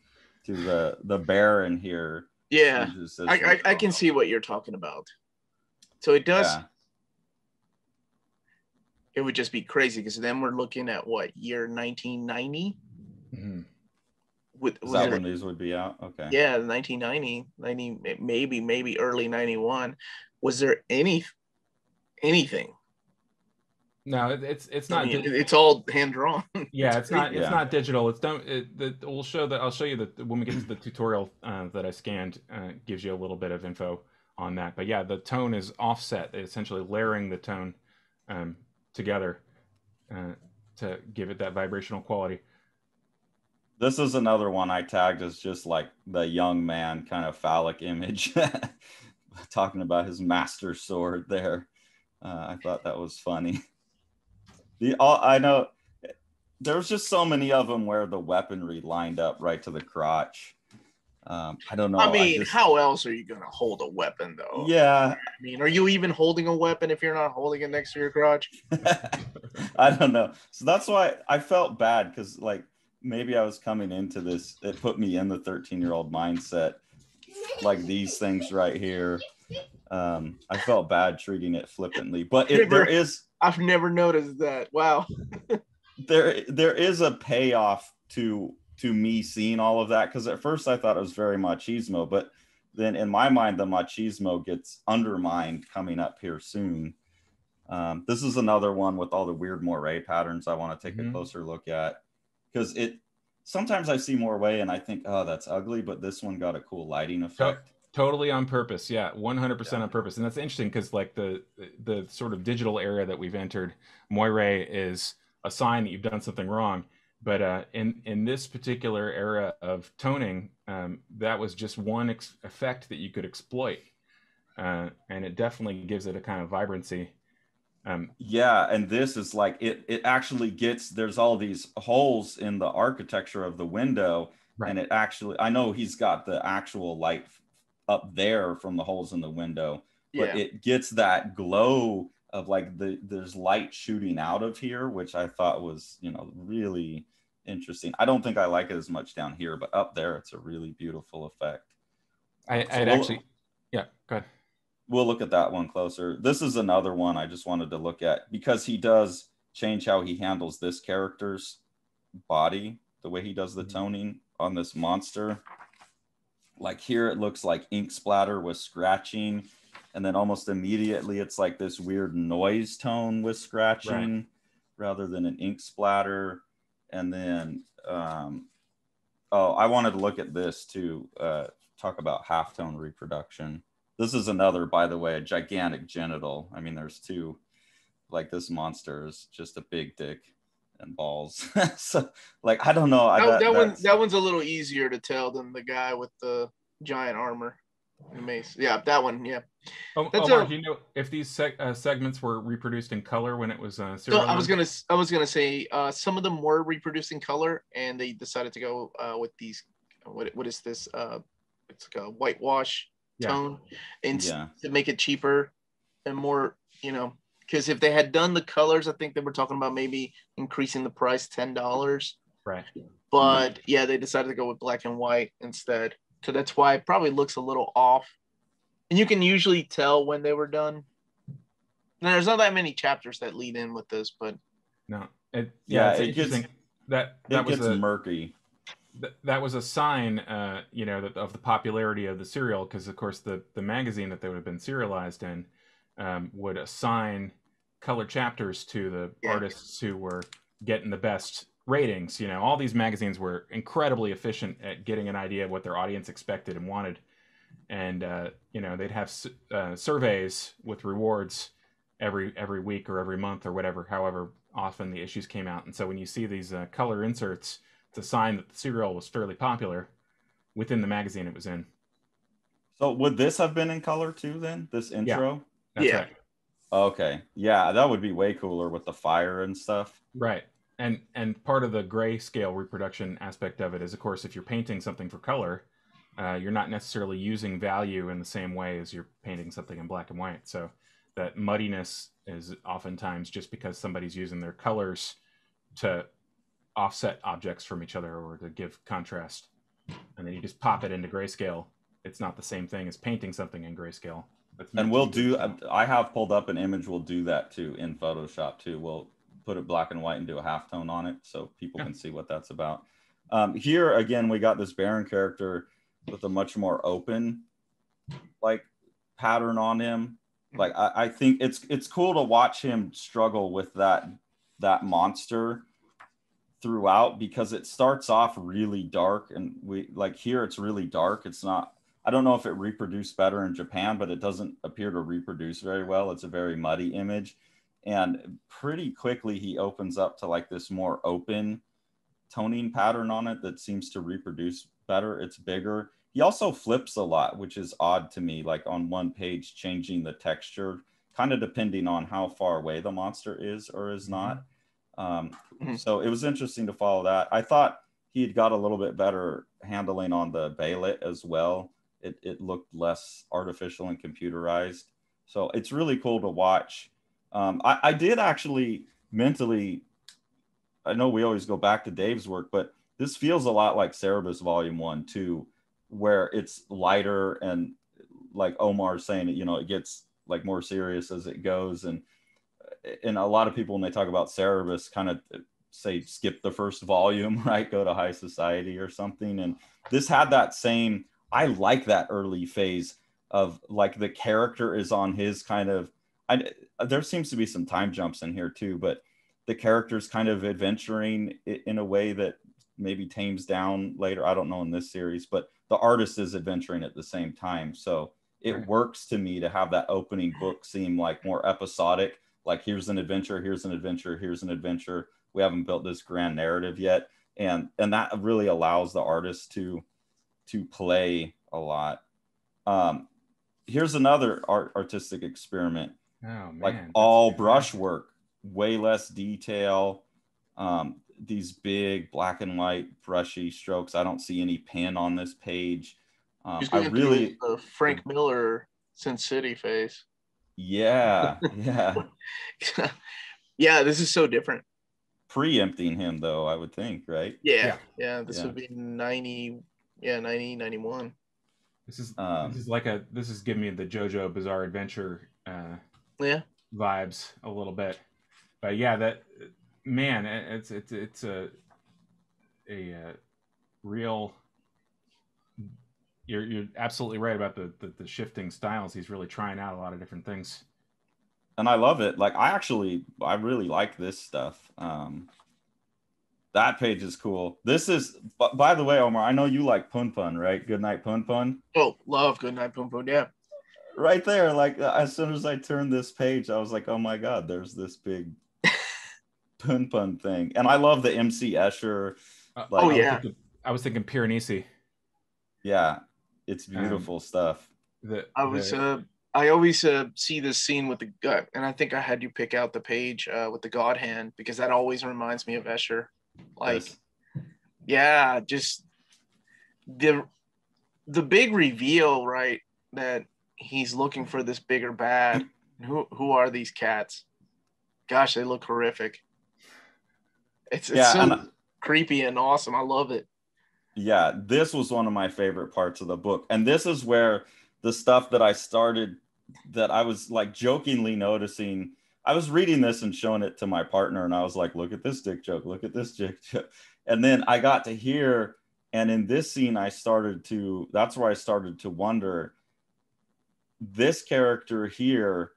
to the the bear in here. Yeah, I, I, I can see what you're talking about. So it does, yeah. It would just be crazy, because then we're looking at what, year nineteen ninety? Mm-hmm. With, was that when these would be out? Okay. Yeah, nineteen ninety, ninety, maybe, maybe early ninety-one. Was there any, anything? No, it's it's not. I mean, it's all hand drawn. Yeah, it's not. It's yeah. not digital. It's done. It, the, we'll show that. I'll show you that when we get to the tutorial uh, that I scanned. Uh, gives you a little bit of info on that. But yeah, the tone is offset. They're essentially layering the tone um, together uh, to give it that vibrational quality. This is another one I tagged as just like the young man kind of phallic image, talking about his master sword there. Uh, I thought that was funny. The all, I know there was just so many of them where the weaponry lined up right to the crotch. Um, I don't know. I mean, I just... how else are you going to hold a weapon, though? Yeah. I mean, are you even holding a weapon if you're not holding it next to your crotch? I don't know. So that's why I felt bad, because, like, maybe I was coming into this. It put me in the thirteen-year-old mindset, like these things right here. Um, I felt bad treating it flippantly. But if there is... I've never noticed that. Wow. there, There is a payoff to... to me seeing all of that, because at first I thought it was very machismo, but then in my mind the machismo gets undermined coming up here soon. Um, this is another one with all the weird moire patterns I want to take mm-hmm. a closer look at, because it sometimes I see moire and I think, oh, that's ugly, but this one got a cool lighting effect. To- totally on purpose, yeah, one hundred percent yeah. on purpose. And that's interesting, because like the the sort of digital era that we've entered, moire is a sign that you've done something wrong. But uh, in, in this particular era of toning, um, that was just one ex- effect that you could exploit. Uh, and it definitely gives it a kind of vibrancy. Um, yeah, and this is like, it it actually gets, there's all these holes in the architecture of the window. Right. And it actually, I know he's got the actual light up there from the holes in the window, but yeah. it gets that glow of like the there's light shooting out of here, which I thought was, you know, really interesting. I don't think I like it as much down here, but up there it's a really beautiful effect. I so I'd we'll, actually yeah go ahead. We'll look at that one closer. This is another one I just wanted to look at, because he does change how he handles this character's body, the way he does the mm-hmm. toning on this monster. Like here it looks like ink splatter with scratching. And then almost immediately, it's like this weird noise tone with scratching right. rather than an ink splatter. And then, um, oh, I wanted to look at this to uh, talk about halftone reproduction. This is another, by the way, a gigantic genital. I mean, there's two, like this monster is just a big dick and balls. So, like, I don't know. That, that, that, one, that one's a little easier to tell than the guy with the giant armor. Amazing. Yeah, that one. Yeah. Oh, that's Omar, a, do you know if these seg- uh, segments were reproduced in color when it was uh, serial? So I was gonna, I was gonna say uh, some of them were reproduced in color, and they decided to go uh, with these. What what is this? Uh, it's like a whitewash yeah. tone, and yeah. to make it cheaper and more, you know, because if they had done the colors, I think they were talking about maybe increasing the price ten dollars. Right. But mm-hmm. yeah, they decided to go with black and white instead. So that's why it probably looks a little off. And you can usually tell when they were done. Now, there's not that many chapters that lead in with this, but... No. It, yeah, yeah it gets, that, that it was gets a, murky. Th- that was a sign, uh, you know, that, of the popularity of the serial, because, of course, the, the magazine that they would have been serialized in um, would assign color chapters to the yeah. artists who were getting the best... ratings. You know, all these magazines were incredibly efficient at getting an idea of what their audience expected and wanted, and uh you know, they'd have uh, surveys with rewards every every week or every month or whatever, however often the issues came out. And so when you see these uh, color inserts, it's a sign that the serial was fairly popular within the magazine it was in. So would this have been in color too then, this intro? Yeah, that's yeah. right. Okay, yeah, that would be way cooler with the fire and stuff, right? And and part of the grayscale reproduction aspect of it is, of course, if you're painting something for color, uh, you're not necessarily using value in the same way as you're painting something in black and white. So that muddiness is oftentimes just because somebody's using their colors to offset objects from each other or to give contrast. And then you just pop it into grayscale. It's not the same thing as painting something in grayscale. And we'll do, I have pulled up an image, we'll do that too in Photoshop too. We'll put it black and white and do a halftone on it so people yeah. can see what that's about. Um, here again, we got this Baron character with a much more open like pattern on him. Like I, I think it's it's cool to watch him struggle with that that monster throughout, because it starts off really dark, and we like here it's really dark. It's not, I don't know if it reproduced better in Japan, but it doesn't appear to reproduce very well. It's a very muddy image. And pretty quickly, he opens up to like this more open toning pattern on it that seems to reproduce better. It's bigger. He also flips a lot, which is odd to me, like on one page, changing the texture, kind of depending on how far away the monster is or is not. Um, so it was interesting to follow that. I thought he had got a little bit better handling on the Baylet as well. It, it looked less artificial and computerized. So it's really cool to watch. Um, I, I did actually mentally, I know we always go back to Dave's work, but this feels a lot like Cerebus Volume one, two, where it's lighter and like Omar's saying, you know, it gets like more serious as it goes. And, and a lot of people, when they talk about Cerebus, kind of say, skip the first volume, right? Go to High Society or something. And this had that same, I like that early phase of like the character is on his kind of, I, there seems to be some time jumps in here too, but the character's kind of adventuring in a way that maybe tames down later. I don't know in this series, but the artist is adventuring at the same time. So it works to me to have that opening book seem like more episodic, like here's an adventure, here's an adventure, here's an adventure. We haven't built this grand narrative yet. And and that really allows the artist to, to play a lot. Um, here's another art, artistic experiment. Oh, man. Like all brushwork, way less detail. Um, these big black and white brushy strokes. I don't see any pen on this page. Um, He's going I really the Frank Miller Sin City phase. Yeah, yeah, yeah. This is so different. Preempting him, though, I would think, right? Yeah, yeah. yeah this yeah. would be ninety, yeah, ninety, ninety-one. This is um, this is like a this is giving me the JoJo Bizarre Adventure uh, yeah vibes a little bit, but yeah, that man, it's it's it's a a, a real. You're, you're absolutely right about the, the the shifting styles. He's really trying out a lot of different things. And I love it. Like, I actually, I really like this stuff. Um, that page is cool. This is, by the way, Omar, I know you like Punpun, right? Good Night Punpun. Oh, love Good Night Punpun, yeah. Right there, like, as soon as I turned this page, I was like, oh my God, there's this big Punpun thing. And I love the M C Escher. Like, oh, yeah. I was thinking, I was thinking Piranesi. Yeah. It's beautiful um, stuff. The, I was, the, uh, I always uh, see this scene with the gut, and I think I had you pick out the page uh, with the God hand because that always reminds me of Escher. Like, yes. yeah, just the the big reveal, right? That he's looking for this bigger bad. who who are these cats? Gosh, they look horrific. It's, it's yeah, so and I, creepy and awesome. I love it. Yeah, this was one of my favorite parts of the book. And this is where the stuff that I started that I was like jokingly noticing. I was reading this and showing it to my partner and I was like, look at this dick joke, look at this dick joke. And then I got to here and in this scene, I started to, that's where I started to wonder, this character here,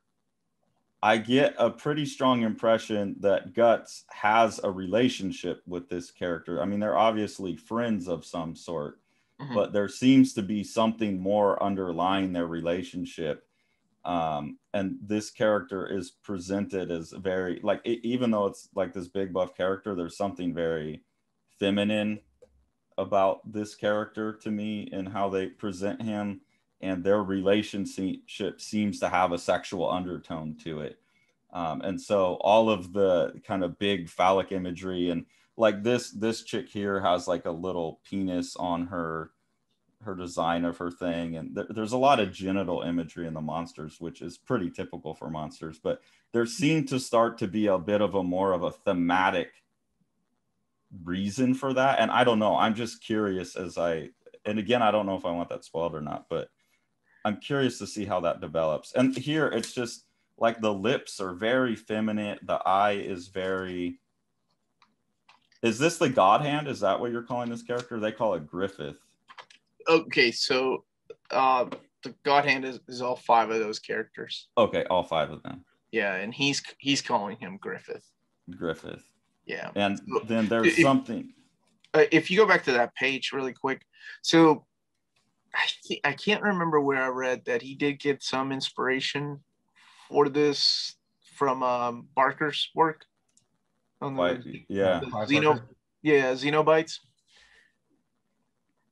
I get a pretty strong impression that Guts has a relationship with this character. I mean, they're obviously friends of some sort, mm-hmm. but there seems to be something more underlying their relationship. Um, and this character is presented as very, like, it, even though it's like this big buff character, there's something very feminine about this character to me and how they present him. And their relationship seems to have a sexual undertone to it. Um, and so all of the kind of big phallic imagery and like this, this chick here has like a little penis on her, her design of her thing. And th- there's a lot of genital imagery in the Monsters, which is pretty typical for Monsters, but there seemed to start to be a bit of a more of a thematic reason for that. And I don't know, I'm just curious as I, and again, I don't know if I want that spoiled or not, but I'm curious to see how that develops. And here it's just like the lips are very feminine. The eye is very, is this the God hand? Is that what you're calling this character? They call it Griffith. Okay. So uh, the God hand is, is all five of those characters. Okay. All five of them. Yeah. And he's, he's calling him Griffith. Griffith. Yeah. And then there's if, something. Uh, if you go back to that page really quick. So I can't remember where I read that he did get some inspiration for this from um, Barker's work. On the, Bite, yeah. The Xeno, yeah, Xenobites.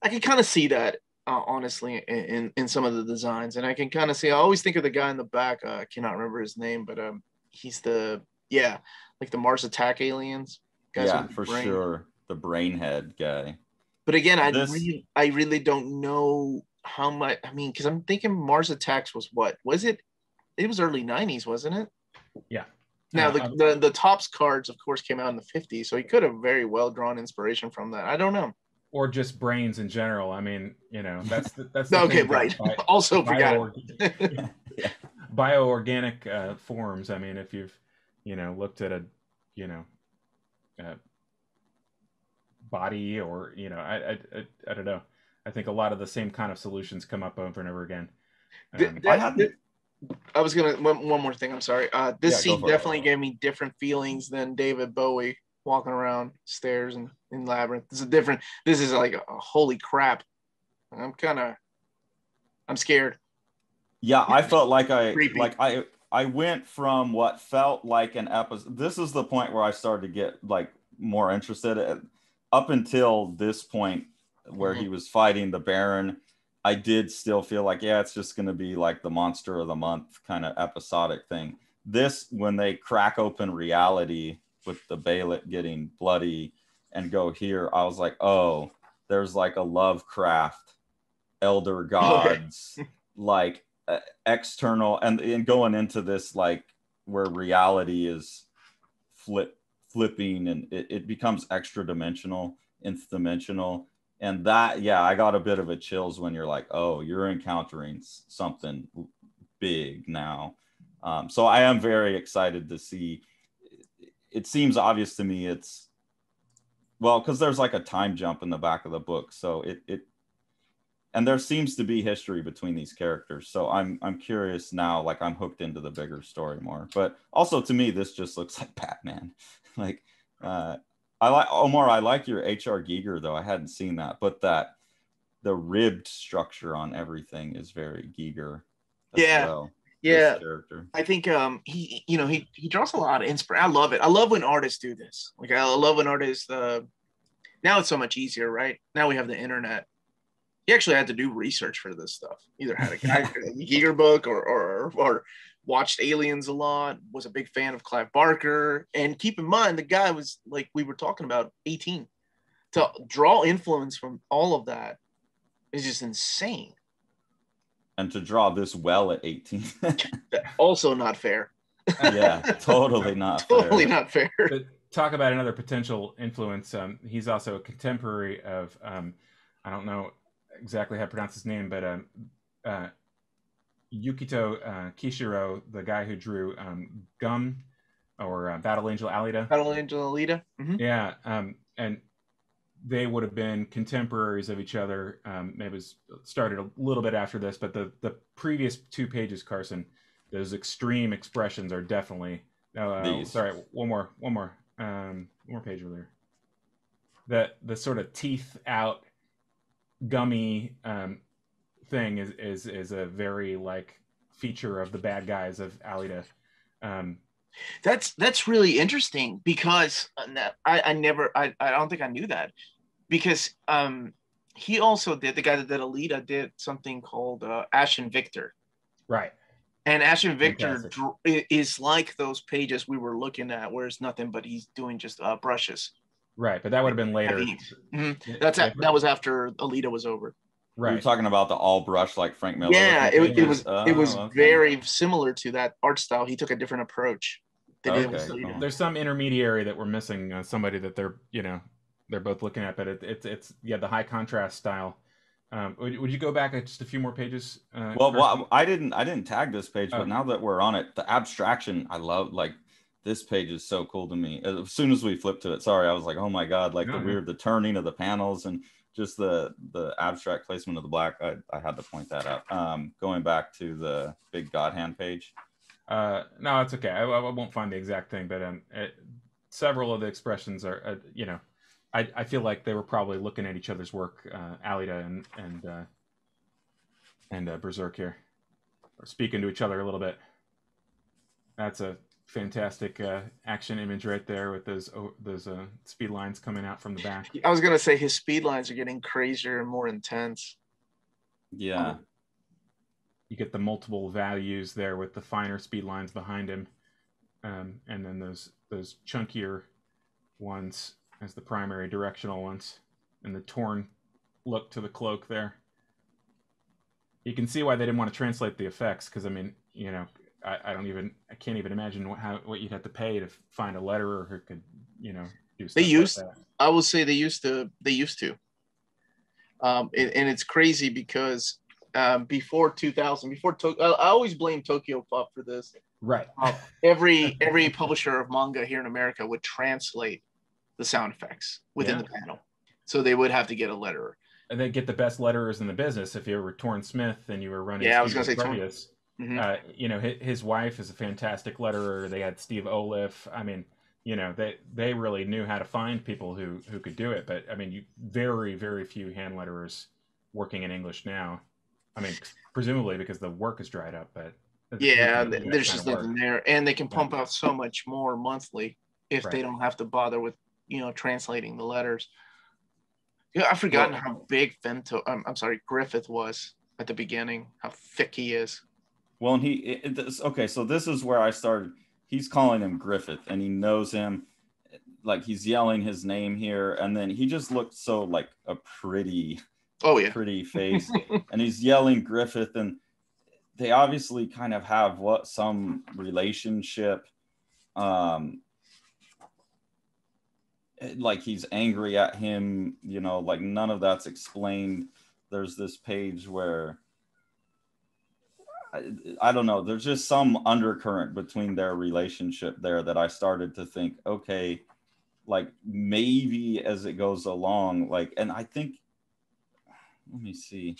I can kind of see that, uh, honestly, in, in, in some of the designs. And I can kind of see, I always think of the guy in the back. Uh, I cannot remember his name, but um, he's the, yeah, like the Mars Attack aliens. Guys yeah, for brain. Sure. the brainhead guy. But again, I this... really, I really don't know how much. I mean, because I'm thinking Mars Attacks was what was it? It was early nineties, wasn't it? Yeah. Now the, the the Topps cards, of course, came out in the fifties, so he could have very well drawn inspiration from that. I don't know. Or just brains in general. I mean, you know, that's the, that's the okay, right? Bio, also, bio forgot bio yeah. bioorganic uh, forms. I mean, if you've you know looked at a you know uh, body or you know, I, I I I don't know. I think a lot of the same kind of solutions come up over and over again. Um, the, the, I haven't. I was gonna one, one more thing. I'm sorry. Uh, this yeah, scene definitely it. gave me different feelings than David Bowie walking around stairs and in, in Labyrinth. This is different. This is like a, a holy crap. I'm kind of, I'm scared. Yeah, I felt like I creepy. like I I went from what felt like an episode. This is the point where I started to get like more interested. At, up until this point, where mm-hmm. he was fighting the Baron. I did still feel like, yeah, it's just going to be like the monster of the month kind of episodic thing. This, when they crack open reality with the Baylet getting bloody and go here, I was like, oh, there's like a Lovecraft, Elder Gods, okay. like uh, external, and, and going into this, like where reality is flip flipping and it, it becomes extra dimensional, nth dimensional. And that, yeah, I got a bit of a chills when you're like, oh, you're encountering something big now. Um, so I am very excited to see. It seems obvious to me it's, well, because there's like a time jump in the back of the book. So it, it, and there seems to be history between these characters. So I'm, I'm curious now, like I'm hooked into the bigger story more. But also to me, this just looks like Batman. like, uh, I like Omar. I like your H R. Giger though. I hadn't seen that, but that the ribbed structure on everything is very Giger. Yeah, well, yeah. I think um, he, you know, he he draws a lot of inspiration. I love it. I love when artists do this. Like I love when artists. Uh, now it's so much easier, right? Now we have the internet. You actually had to do research for this stuff. Either had a Giger book or or or watched Aliens a lot, was a big fan of Clive Barker. And keep in mind, the guy was, like we were talking about, eighteen. To draw influence from all of that is just insane. And to draw this well at eighteen. Also not fair. Yeah, totally not fair. Totally not fair. But talk about another potential influence. Um, he's also a contemporary of, um, I don't know exactly how to pronounce his name, but um, uh, Yukito uh, Kishiro, the guy who drew um, Gum or uh, Battle Angel Alita. Battle Angel Alita. Mm-hmm. Yeah. Um, and they would have been contemporaries of each other. Um, it was started a little bit after this, but the, the previous two pages, Carson, those extreme expressions are definitely. Uh, These. Sorry, one more, one more, um, one more page earlier. The, the sort of teeth out gummy. Um, thing is is is a very like feature of the bad guys of Alita. Um that's that's really interesting because I, I never I, I don't think I knew that because um he also did the guy that did Alita did something called uh, Ashen Victor, right? And Ashen Victor drew, is like those pages we were looking at where it's nothing but he's doing just uh, brushes, right? But that would have been later. I mean, mm-hmm. That's a, that was after Alita was over. Right. You're talking about the all brush like Frank Miller. Yeah, it, it was oh, it was okay. very similar to that art style. He took a different approach. Okay. Cool. There's some intermediary that we're missing. Uh, somebody that they're you know they're both looking at, but it, it's it's yeah the high contrast style. Um, would, would you go back just a few more pages? Uh, well, well, I didn't I didn't tag this page, oh. but now that we're on it, the abstraction I love like. This page is so cool to me. As soon as we flipped to it, sorry, I was like, oh my God, like no, the no. weird, the turning of the panels and just the the abstract placement of the black. I, I had to point that out. Um, going back to the big God hand page. Uh, no, it's okay. I, I won't find the exact thing, but um, it, several of the expressions are, uh, you know, I, I feel like they were probably looking at each other's work, uh, Alita and and uh, and uh, Berserk here, or speaking to each other a little bit. That's a fantastic uh, action image right there with those oh, those uh, speed lines coming out from the back. I was gonna say his speed lines are getting crazier and more intense. Yeah, you get the multiple values there with the finer speed lines behind him, um, and then those those chunkier ones as the primary directional ones, and the torn look to the cloak there. You can see why they didn't want to translate the effects, because I mean, you know, I, I don't even, I can't even imagine what how, what you'd have to pay to find a letterer who could, you know, do stuff. They used, like that. I will say, they used to, they used to. Um, and, and it's crazy because um, before two thousand, before to- I always blame Tokyo Pop for this. Right. Uh, every every publisher of manga here in America would translate the sound effects within yeah. the panel, so they would have to get a letterer. And they get the best letterers in the business. If you were Torn Smith and you were running, yeah, Steve I was going to say Torn. Mm-hmm. Uh, you know, his, his wife is a fantastic letterer. They had Steve Olaf. I mean, you know, they they really knew how to find people who who could do it. But I mean, you very very few hand letterers working in English now. I mean, presumably because the work is dried up. But yeah, there's, there's just nothing there, and they can pump yeah. out so much more monthly if right. they don't have to bother with, you know, translating the letters. Yeah, I've forgotten well, how big Fento, I'm, I'm sorry, Griffith was at the beginning, how thick he is. Well, and he, it, it, okay, so this is where I started. He's calling him Griffith, and he knows him. Like, he's yelling his name here, and then he just looked so, like, a pretty, oh, yeah. pretty face. And he's yelling Griffith, and they obviously kind of have what some relationship. Um Like, he's angry at him, you know, like, none of that's explained. There's this page where, I, I don't know, there's just some undercurrent between their relationship there that I started to think, okay, like, maybe as it goes along, like, and I think, let me see.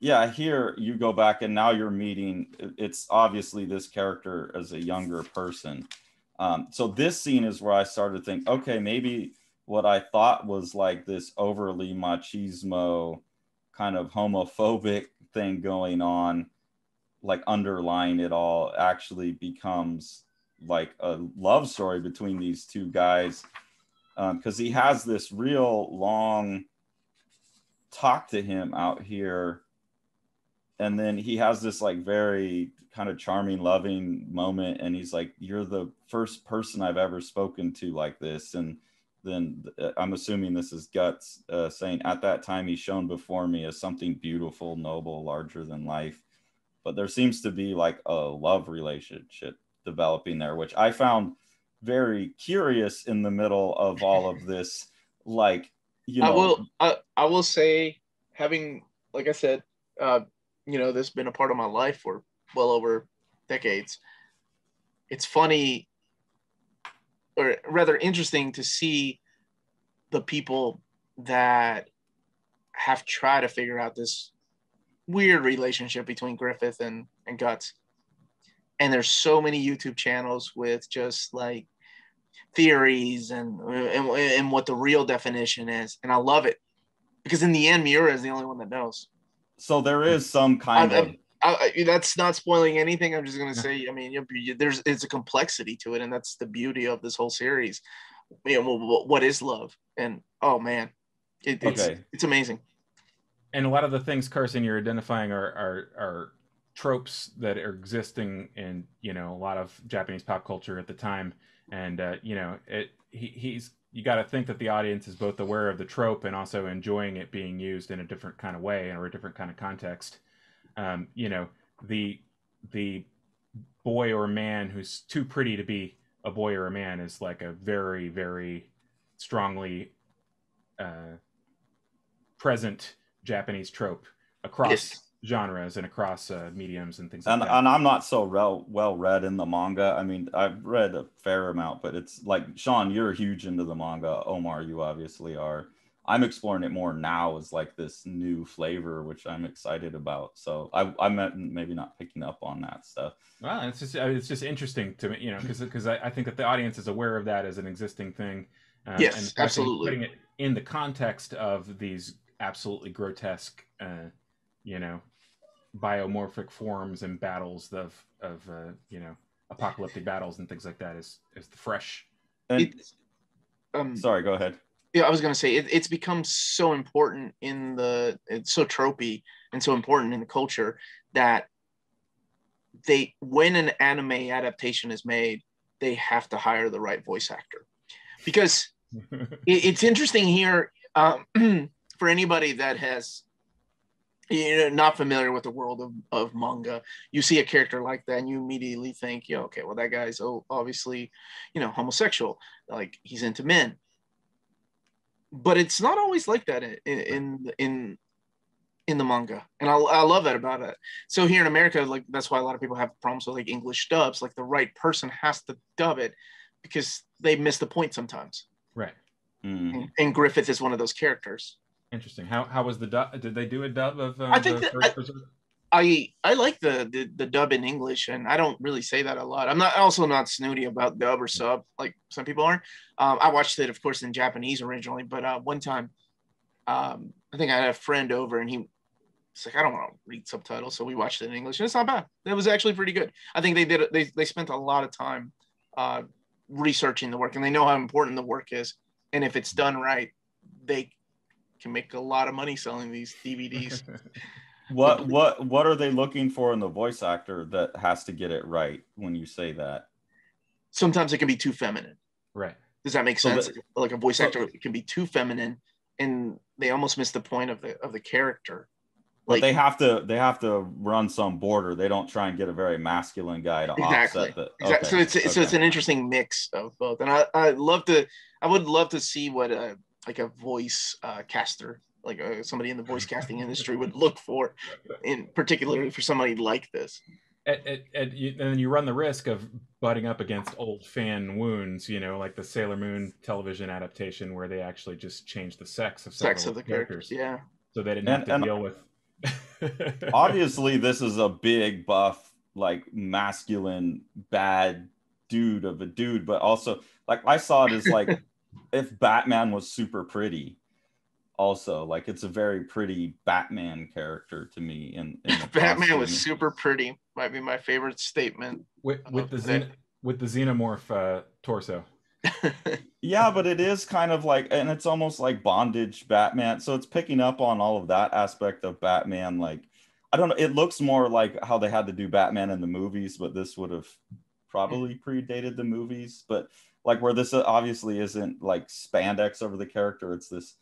Yeah, here you go back and now you're meeting, it's obviously this character as a younger person. Um, so this scene is where I started to think, okay, maybe what I thought was like this overly machismo kind of homophobic thing going on, like underlying it all, actually becomes like a love story between these two guys. Um, 'cause he has this real long talk to him out here. And then he has this like very kind of charming, loving moment. And he's like, you're the first person I've ever spoken to like this. And then uh, I'm assuming this is Guts uh, saying, at that time, he's shown before me as something beautiful, noble, larger than life. But there seems to be like a love relationship developing there, which I found very curious in the middle of all of this. Like, you know, I will, I, I will say, having, like I said, uh, you know, this has been a part of my life for well over decades. It's funny, or rather interesting, to see the people that have tried to figure out this weird relationship between Griffith and, and Guts. And there's so many YouTube channels with just like theories and, and, and what the real definition is. And I love it, because in the end, Miura is the only one that knows. So there is some kind I, of I, I, that's not spoiling anything. I'm just going to say, I mean, you, you, there's it's a complexity to it, and that's the beauty of this whole series. You know, what, what is love? And oh man, it, it's okay. it's amazing. And a lot of the things, Carson, you're identifying are, are are tropes that are existing in, you know, a lot of Japanese pop culture at the time. And uh, you know, it he, he's you got to think that the audience is both aware of the trope and also enjoying it being used in a different kind of way or a different kind of context. Um, you know, the the boy or man who's too pretty to be a boy or a man is like a very, very strongly uh, present Japanese trope across yes. genres and across uh, mediums and things like and, that. And I'm not so well, well read in the manga. I mean, I've read a fair amount, but it's like, Sean, you're huge into the manga. Omar, you obviously are. I'm exploring it more now as like this new flavor, which I'm excited about. So I, I'm maybe not picking up on that stuff. Well, it's just, I mean, it's just interesting to me, you know, because because I, I think that the audience is aware of that as an existing thing. Um, yes, and absolutely. Putting it in the context of these absolutely grotesque, uh, you know, biomorphic forms and battles of of uh, you know, apocalyptic battles and things like that is is the fresh. And, um, sorry, go ahead. Yeah, I was gonna say it, it's become so important in the it's so tropey and so important in the culture that they, when an anime adaptation is made, they have to hire the right voice actor, because it, it's interesting here um, for anybody that has, you know, not familiar with the world of, of manga. You see a character like that and you immediately think, yeah, okay, well, that guy's oh, obviously, you know, homosexual, like he's into men. But it's not always like that in in in, in the manga, and I, I love that about it. So here in America, like that's why a lot of people have problems with like English dubs. Like the right person has to dub it because they miss the point sometimes. Right. Mm. And, and Griffith is one of those characters. Interesting. How how was the dub? Did they do a dub of? Um, I think the that, first I, I I like the, the the dub in English, and I don't really say that a lot. I'm not also not snooty about dub or sub like some people are. Um, I watched it, of course, in Japanese originally, but uh, one time, um, I think I had a friend over, and he. It's like, I don't want to read subtitles, so we watched it in English, and it's not bad. It was actually pretty good. I think they did. They they spent a lot of time uh, researching the work, and they know how important the work is. And if it's done right, they can make a lot of money selling these D V Ds. what what what are they looking for in the voice actor that has to get it right? When you say that, sometimes it can be too feminine. Right? Does that make so sense? That, like a voice so, actor can be too feminine, and they almost miss the point of the of the character. But like, they have to they have to run some border. They don't try and get a very masculine guy to exactly, offset that. Exactly. Okay, so it's okay. so it's an interesting mix of both. And I I love to I would love to see what a like a voice uh, caster, like uh, somebody in the voice casting industry would look for, in particularly for somebody like this. At, at, at you, and then you run the risk of butting up against old fan wounds, you know, like the Sailor Moon television adaptation where they actually just changed the sex of sex of the characters, characters, yeah, so they didn't and, have to and, deal with. Obviously this is a big buff, like masculine bad dude of a dude, but also like I saw it as like if Batman was super pretty also, like it's a very pretty Batman character to me. And Batman costume. Was super pretty might be my favorite statement with, with the Xen- with the xenomorph uh, torso. Yeah, but it is kind of like, and it's almost like bondage Batman, so it's picking up on all of that aspect of Batman. Like I don't know, it looks more like how they had to do Batman in the movies, but this would have probably predated the movies, but like where this obviously isn't like spandex over the character, it's this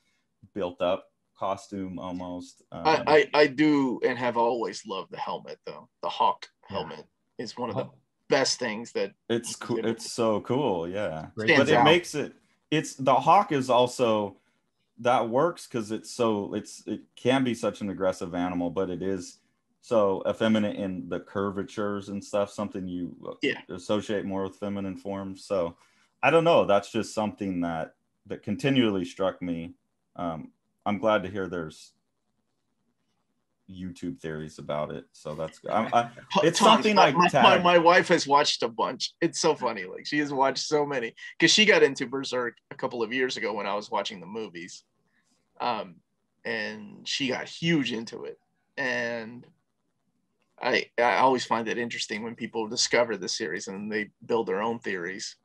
built up costume almost. um, I, I I do and have always loved the helmet though. The Hawk helmet yeah. is one of the oh. best things that it's cool. It's so cool. Yeah, but it makes it it's the Hawk is also that works because it's so it's it can be such an aggressive animal, but it is so effeminate in the curvatures and stuff, something you yeah. associate more with feminine forms. So I don't know, that's just something that that continually struck me. um I'm glad to hear there's YouTube theories about it, so that's good. I, I, it's Tons, something like my, my, my wife has watched a bunch. It's so funny, like she has watched so many because she got into Berserk a couple of years ago when I was watching the movies, um and she got huge into it, and I I always find it interesting when people discover the series and they build their own theories.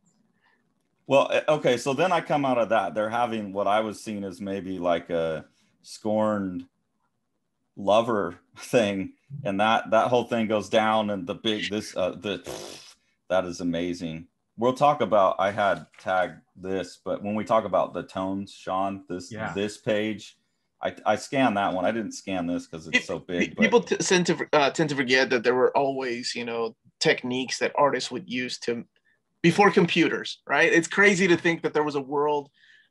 Well, okay, so then I come out of that, they're having what I was seeing as maybe like a scorned lover thing, and that that whole thing goes down, and the big this uh the that is amazing. We'll talk about, I had tagged this, but when we talk about the tones, Sean, this yeah. this page, I I scanned that one. I didn't scan this because it's it, so big. People but. T- tend to uh, tend to forget that there were always, you know, techniques that artists would use to before computers, right? It's crazy to think that there was a world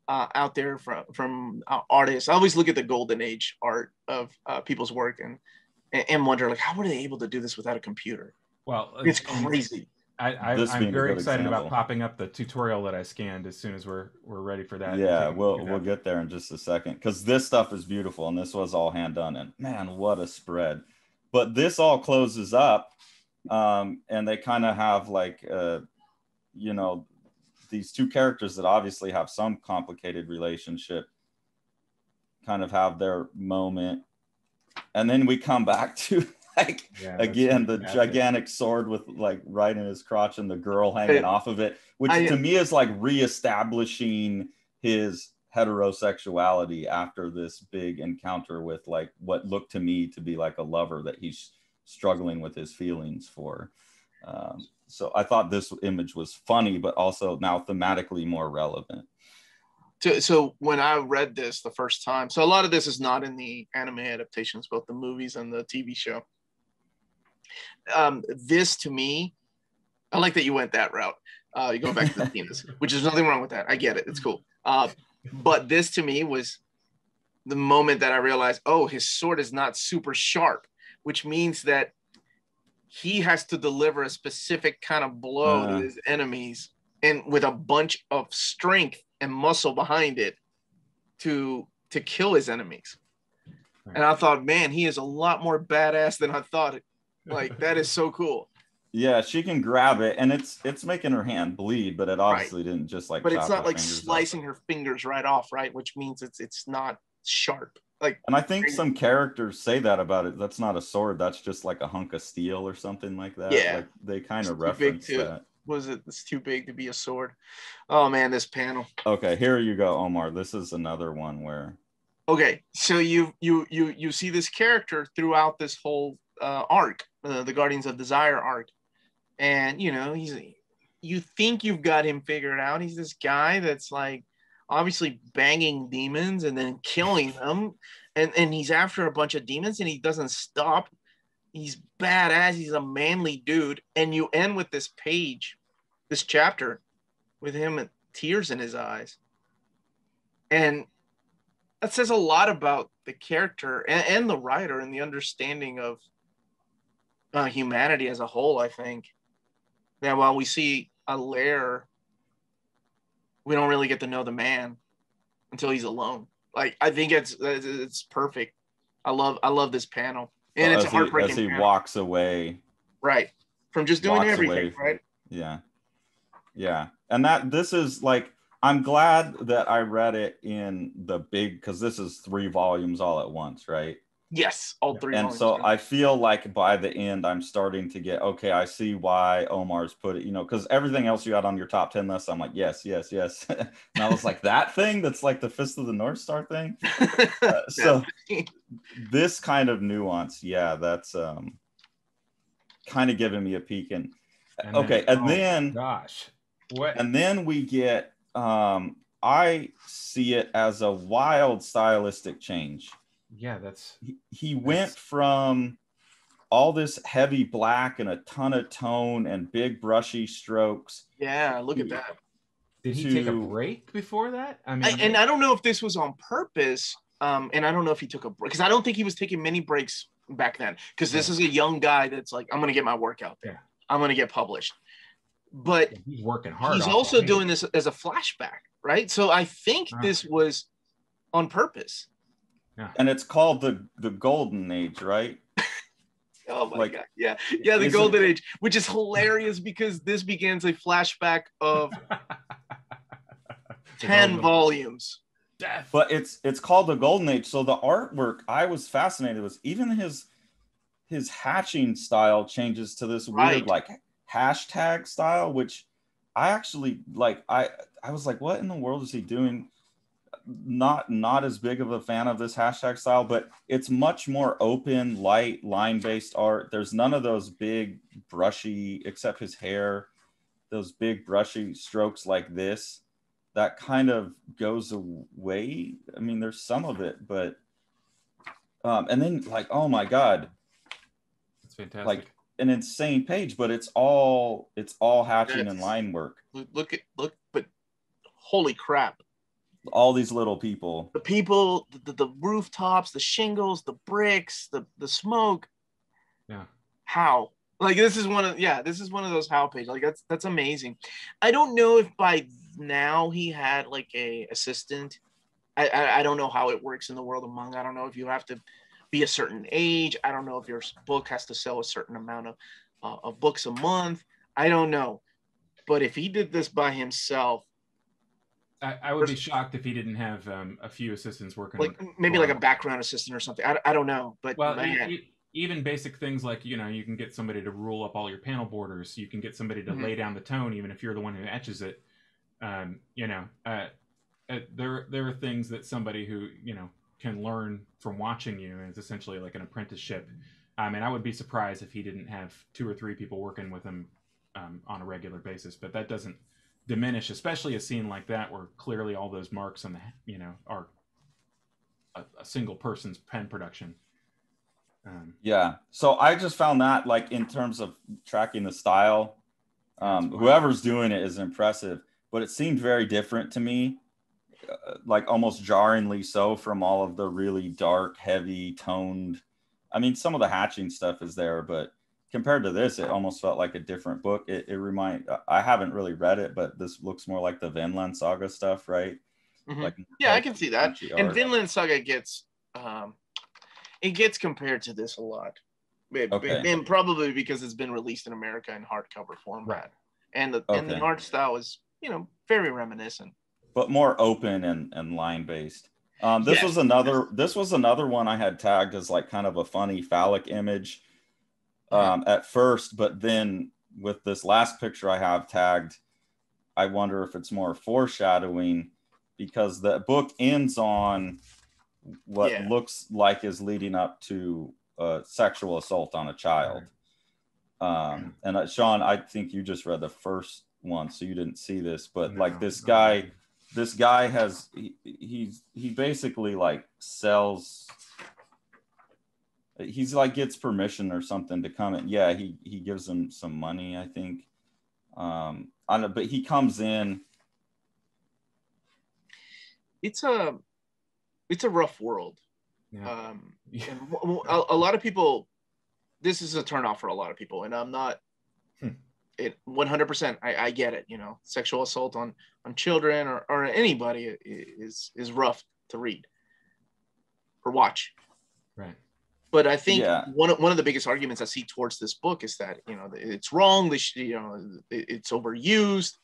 Uh, out there from from uh, artists. I always look at the golden age art of uh, people's work and and wonder like how were they able to do this without a computer? Well, it's crazy. I, I, I'm very excited example. about popping up the tutorial that I scanned as soon as we're we're ready for that. Yeah, we'll we'll get there in just a second because this stuff is beautiful and this was all hand done, and man, what a spread! But this all closes up, um, and they kind of have like uh, you know. These two characters that obviously have some complicated relationship kind of have their moment. And then we come back to like, yeah, again, the gigantic sword with like right in his crotch and the girl hanging it, off of it, which I, to me is like reestablishing his heterosexuality after this big encounter with like what looked to me to be like a lover that he's struggling with his feelings for. Um, So I thought this image was funny, but also now thematically more relevant. to, so when I read this the first time, so a lot of this is not in the anime adaptations, both the movies and the T V show. Um, this to me, I like that you went that route. Uh, you go back to the penis, which is nothing wrong with that. I get it. It's cool. Uh, but this to me was the moment that I realized, oh, his sword is not super sharp, which means that he has to deliver a specific kind of blow uh-huh. to his enemies, and with a bunch of strength and muscle behind it to to kill his enemies. Right. And I thought, man, he is a lot more badass than I thought. Like, that is so cool. Yeah, she can grab it, and it's it's making her hand bleed, but it obviously right. didn't just like. But it's not like slicing off. her fingers right off, right? Which means it's it's not sharp. Like, and I think some characters say that about it. That's not a sword. That's just like a hunk of steel or something like that. Yeah, like, they kind of reference to, that. Was it? It's too big to be a sword. Oh man, this panel. Okay, here you go, Omar. This is another one where. Okay, so you you you you see this character throughout this whole uh, arc, uh, the Guardians of Desire arc. And, you know, he's, you think you've got him figured out. He's this guy that's like obviously banging demons and then killing them. And, and he's after a bunch of demons and he doesn't stop. He's badass. He's a manly dude. And you end with this page, this chapter with him with tears in his eyes. And that says a lot about the character and, and the writer and the understanding of uh, humanity as a whole, I think. Now, while we see a lair, we don't really get to know the man until he's alone. Like, I think it's it's perfect. I love I love this panel, and it's a heartbreaking. As he walks away, right, from just doing everything, right? Yeah, yeah, and that this is like, I'm glad that I read it in the big, because this is three volumes all at once, right? Yes, all three. And so I feel like by the end, I'm starting to get, okay, I see why Omar's put it, you know, because everything else you had on your top ten list, I'm like, yes, yes, yes. And I was like, that thing that's like the Fist of the North Star thing? Uh, so this kind of nuance, yeah, that's um, kind of giving me a peek. And, and okay, then, and oh then, gosh, what? And then we get, um, I see it as a wild stylistic change. Yeah, that's he, he that's, went from all this heavy black and a ton of tone and big brushy strokes. Yeah, look to, at that. Did he to, take a break before that? I mean, I, and I don't know if this was on purpose. Um, and I don't know if he took a break, because I don't think he was taking many breaks back then. Because this yeah. is a young guy that's like, I'm gonna get my work out there. Yeah. I'm gonna get published. But yeah, he's working hard. He's also that, doing this as a flashback, right? So I think uh-huh. this was on purpose. Yeah. And it's called the the golden age, right? Oh my like, god, yeah, yeah, the golden age, which is hilarious because this begins a flashback of ten volumes. Death. But it's it's called the golden age. So the artwork, I was fascinated with, even his his hatching style changes to this right. weird like hashtag style, which I actually like. I I was like, what in the world is he doing? Not not as big of a fan of this hashtag style, but it's much more open, light, line-based art. There's none of those big brushy, except his hair, those big brushy strokes like this. That kind of goes away. I mean, there's some of it, but um, and then like, oh my god, that's fantastic. Like an insane page, but it's all it's all hatching that's, and line work. Look at look, but holy crap. All these little people, the people, the, the rooftops, the shingles, the bricks, the the smoke. Yeah. How? Like this is one of yeah, this is one of those how pages. Like that's that's amazing. I don't know if by now he had like a assistant. I, I I don't know how it works in the world of manga. I don't know if you have to be a certain age. I don't know if your book has to sell a certain amount of uh, of books a month. I don't know. But if he did this by himself. I, I would be shocked if he didn't have um, a few assistants working. Like on, maybe like a background assistant or something. I, I don't know, but well, man. Even basic things like, you know, you can get somebody to rule up all your panel borders. You can get somebody to mm-hmm. lay down the tone, even if you're the one who etches it. Um, you know, uh, uh, there there are things that somebody who you know can learn from watching you, and it's essentially like an apprenticeship. I mean, I would be surprised if he didn't have two or three people working with him um, on a regular basis, but that doesn't. diminish, especially a scene like that where clearly all those marks on the, you know, are a, a single person's pen production. Um, yeah. So I just found that, like, in terms of tracking the style, um, whoever's doing it is impressive, but it seemed very different to me, uh, like almost jarringly so, from all of the really dark, heavy, toned. I mean, some of the hatching stuff is there, but compared to this, it almost felt like a different book. It, it remind, I haven't really read it, but this looks more like the Vinland Saga stuff, right? Mm-hmm. Like, yeah, like, I can see that. H R. And Vinland Saga gets, um, it gets compared to this a lot. It, okay. And probably because it's been released in America in hardcover format. Right. And, the, okay. and the art style is, you know, very reminiscent. But more open and, and line-based. Um, this yes. was another, this was another one I had tagged as like kind of a funny phallic image. Um, at first, but then with this last picture I have tagged, I wonder if it's more foreshadowing, because the book ends on what yeah. looks like is leading up to a sexual assault on a child. Um, and uh, Sean, I think you just read the first one, so you didn't see this, but no, like this guy, this guy has, he, he's, he basically like sells... He's like gets permission or something to come in. Yeah, he he gives him some money, I think. Um, I don't know, but he comes in. It's a, it's a rough world. Yeah. Um, yeah. And a, a lot of people, this is a turnoff for a lot of people, and I'm not. Hmm. It one hundred percent. I, I get it. You know, sexual assault on on children or or anybody is is rough to read or watch. Right. But I think yeah. one of, one of the biggest arguments I see towards this book is that, you know, it's wrong. This, you know, it's overused.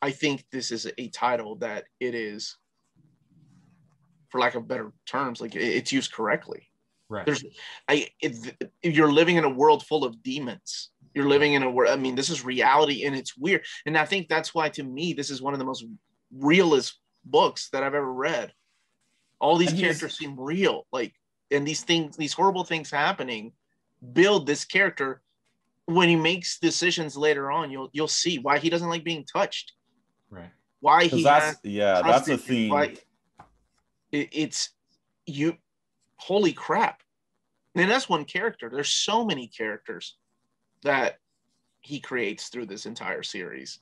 I think this is a title that it is, for lack of better terms, like it's used correctly. Right. There's, I, it, you're living in a world full of demons. You're living in a world. I mean, this is reality, and it's weird. And I think that's why, to me, this is one of the most realist books that I've ever read. All these and characters seem real, like. And these things, these horrible things happening, build this character. When he makes decisions later on, you'll you'll see why he doesn't like being touched. Right. Why he that's, yeah, that's a theme. It, it's you. Holy crap! And that's one character. There's so many characters that he creates through this entire series.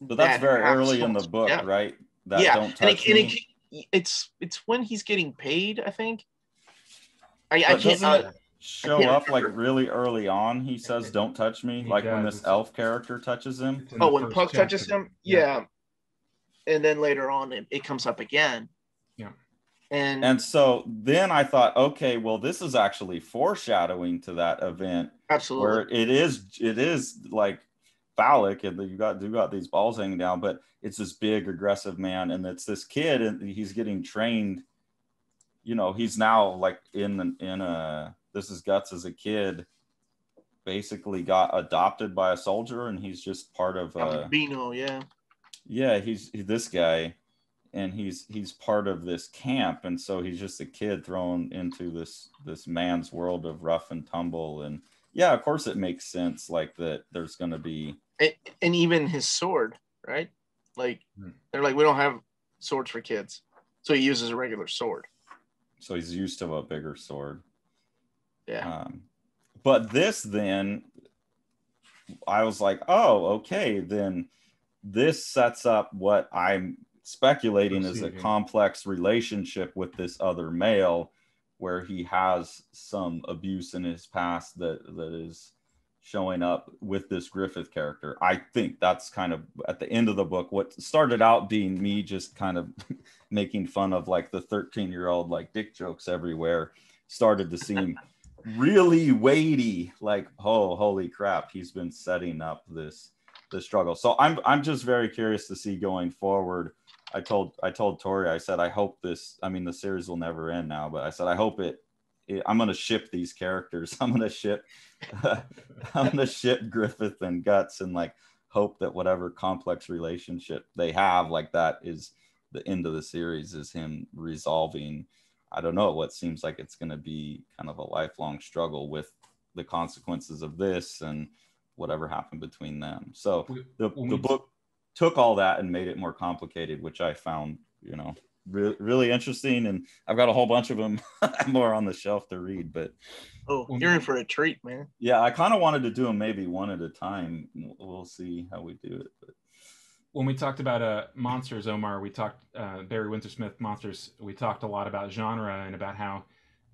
But that's that very early so in the book, yeah. right? That yeah. Don't touch and it, me. And it, it's it's when he's getting paid, I think. I, I can't uh, show I can't up remember. Like really early on. He says, "Don't touch me." He like does. When this elf character touches him. Oh, when Puck chapter. touches him, yeah. yeah. And then later on, it, it comes up again. Yeah. And and so then I thought, okay, well, this is actually foreshadowing to that event. Absolutely. Where it is, it is like phallic, and you got you got these balls hanging down, but it's this big aggressive man, and it's this kid, and he's getting trained. You know, he's now like in the, in a, this is Guts as a kid, basically got adopted by a soldier, and he's just part of a Bino, yeah. Yeah, he's he, this guy, and he's he's part of this camp, and so he's just a kid thrown into this this man's world of rough and tumble, and yeah, of course it makes sense like that. There's going to be and, and even his sword, right? Like hmm. they're like, we don't have swords for kids, so he uses a regular sword. So he's used to a bigger sword. Yeah. Um, but this then, I was like, oh, okay. Then this sets up what I'm speculating is a complex relationship with this other male, where he has some abuse in his past that, that is showing up with this Griffith character. I think that's kind of at the end of the book, what started out being me just kind of making fun of like the thirteen year old, like dick jokes everywhere, started to seem really weighty. Like, oh, holy crap. He's been setting up this, this struggle. So I'm, I'm just very curious to see going forward. I told, I told Tori, I said, I hope this, I mean, the series will never end now, but I said, I hope it, I'm gonna ship these characters. I'm gonna ship, uh, I'm gonna ship Griffith and Guts, and like hope that whatever complex relationship they have, like that is the end of the series, is him resolving. I don't know what seems like it's gonna be kind of a lifelong struggle with the consequences of this and whatever happened between them. So the, the book, took all that and made it more complicated, which I found, you know, re- really interesting. And I've got a whole bunch of them more on the shelf to read, but. Oh, you're in for a treat, man. Yeah. I kind of wanted to do them maybe one at a time. We'll see how we do it. But when we talked about uh, Monsters, Omar, we talked, uh, Barry Wintersmith Monsters, we talked a lot about genre and about how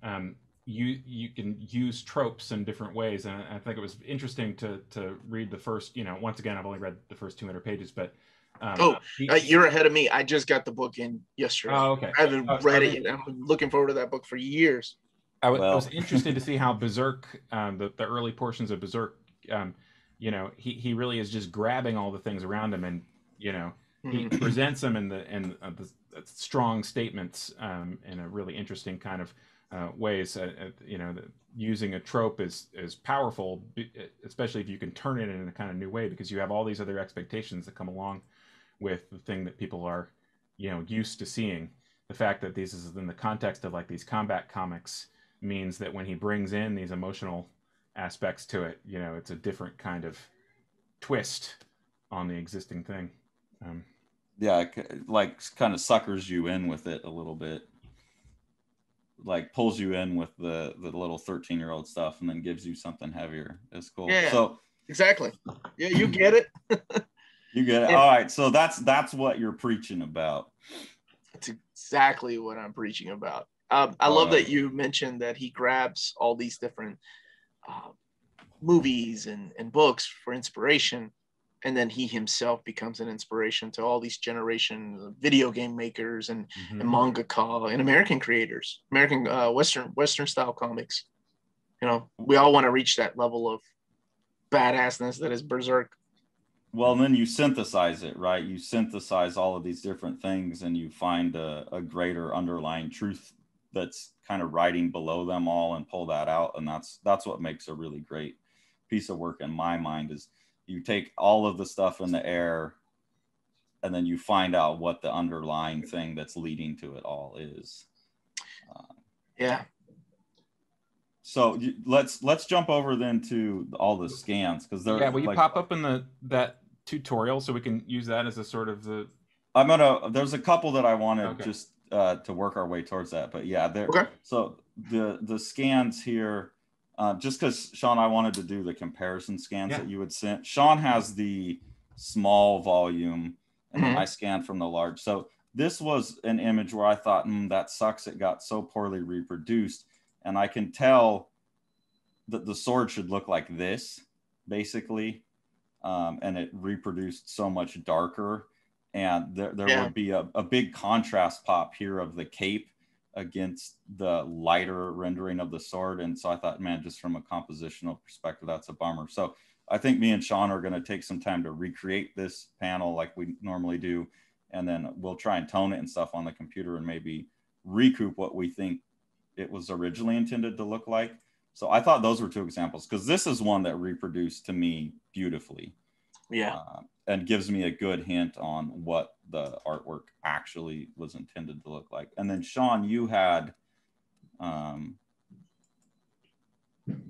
um, you you can use tropes in different ways. And I think it was interesting to to read the first, you know, once again, I've only read the first two hundred pages, but... Um, oh, uh, you're ahead of me. I just got the book in yesterday. Oh, okay. I haven't oh, read it yet. I've been looking forward to that book for years. I was, well. I was interested to see how Berserk, um, the, the early portions of Berserk, um, you know, he, he really is just grabbing all the things around him and, you know, he presents them in the in uh, the strong statements um, in a really interesting kind of uh, ways. Uh, uh, you know, the, using a trope is is powerful, especially if you can turn it in a kind of new way, because you have all these other expectations that come along with the thing that people are, you know, used to seeing. The fact that this is in the context of like these combat comics means that when he brings in these emotional aspects to it, you know, it's a different kind of twist on the existing thing. Um, yeah, like kind of suckers you in with it a little bit, like pulls you in with the the little thirteen year old stuff and then gives you something heavier. It's cool. Yeah, so exactly. Yeah, you get it. You get it. Yeah. All right, so that's that's what you're preaching about. That's exactly what I'm preaching about. Um, I love uh, that you mentioned that he grabs all these different uh, movies and, and books for inspiration. And then he himself becomes an inspiration to all these generations of video game makers and, mm-hmm. and mangaka and American creators, American uh, Western Western style comics. You know, we all want to reach that level of badassness that is Berserk. Well, then you synthesize it, right? You synthesize all of these different things and you find a, a greater underlying truth that's kind of riding below them all and pull that out. And that's that's what makes a really great piece of work in my mind is, you take all of the stuff in the air and then you find out what the underlying thing that's leading to it all is. Uh, yeah. So you, let's let's jump over then to all the scans, because they're yeah. Will you like, pop up in the that tutorial so we can use that as a sort of the? I'm gonna. There's a couple that I wanted okay. just uh, to work our way towards that, but yeah, there. Okay. So the the scans here. Uh, just because, Sean, I wanted to do the comparison scans yeah. that you had sent. Sean has the small volume, and mm-hmm. I scanned from the large. So this was an image where I thought, mm, that sucks. It got so poorly reproduced. And I can tell that the sword should look like this, basically. Um, and it reproduced so much darker. And there, there yeah. would be a, a big contrast pop here of the cape against the lighter rendering of the sword. And so I thought, man, just from a compositional perspective, that's a bummer. So I think me and Sean are going to take some time to recreate this panel like we normally do. And then we'll try and tone it and stuff on the computer and maybe recoup what we think it was originally intended to look like. So I thought those were two examples, because this is one that reproduced to me beautifully. Yeah. Uh, and gives me a good hint on what the artwork actually was intended to look like. And then Sean, you had um,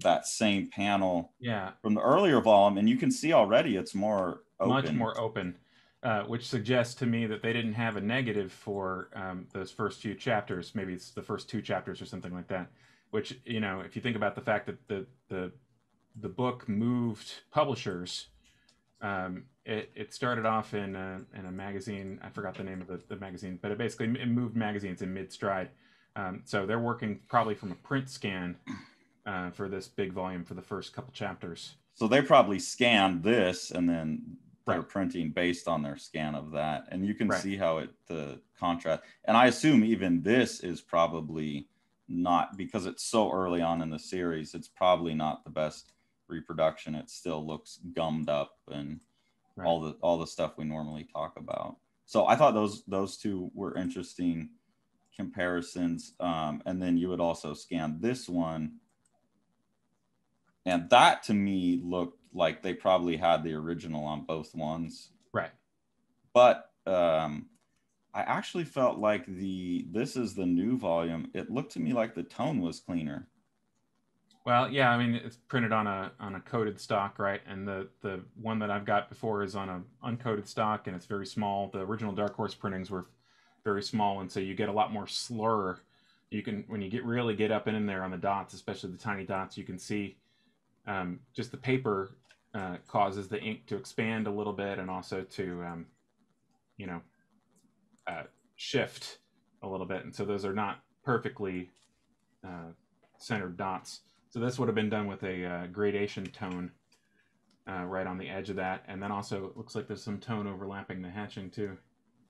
that same panel yeah. from the earlier volume, and you can see already it's more open. Much more open, uh, which suggests to me that they didn't have a negative for um, those first few chapters. Maybe it's the first two chapters or something like that, which, you know, if you think about the fact that the, the, the book moved publishers, um, It, it started off in a, in a magazine. I forgot the name of the, the magazine, but it basically it moved magazines in mid-stride. Um, so they're working probably from a print scan uh, for this big volume for the first couple chapters. So they probably scanned this and then they're right. printing based on their scan of that. And you can right. see how it the contrast. And I assume even this is probably not, because it's so early on in the series, it's probably not the best reproduction. It still looks gummed up and... Right. all the all the stuff we normally talk about. So I thought those those two were interesting comparisons. Um, and then you would also scan this one. And that to me looked like they probably had the original on both ones. Right. But um, I actually felt like the, this is the new volume. It looked to me like the tone was cleaner. Well, yeah, I mean, it's printed on a on a coated stock, right? And the, the one that I've got before is on a uncoated stock, and it's very small. The original Dark Horse printings were very small, and so you get a lot more slur. You can, when you get really get up in there on the dots, especially the tiny dots, you can see um, just the paper uh, causes the ink to expand a little bit, and also to, um, you know, uh, shift a little bit. And so those are not perfectly uh, centered dots. So this would have been done with a uh, gradation tone uh, right on the edge of that. And then also it looks like there's some tone overlapping the hatching too.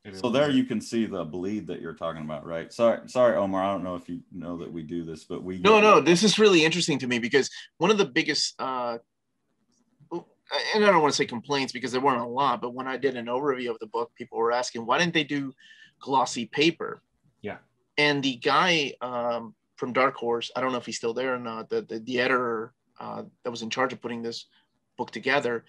Maybe so there you can see the bleed that you're talking about, right? Sorry, sorry, Omar, I don't know if you know that we do this, but we- No, no, this is really interesting to me because one of the biggest, uh, and I don't want to say complaints because there weren't a lot, but when I did an overview of the book, people were asking, why didn't they do glossy paper? Yeah. And the guy, um, from Dark Horse, I don't know if he's still there or not, the, the, the editor uh, that was in charge of putting this book together,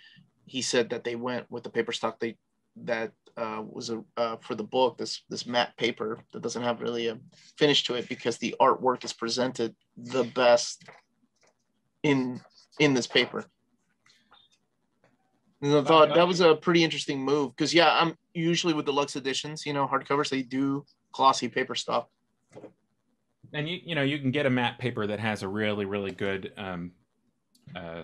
he said that they went with the paper stock they, that uh, was a, uh, for the book, this this matte paper that doesn't have really a finish to it because the artwork is presented the best in in this paper. And I thought that was a pretty interesting move because, yeah, I'm usually with deluxe editions, you know, hardcovers, they do glossy paper stuff. And you you know you can get a matte paper that has a really really good um, uh,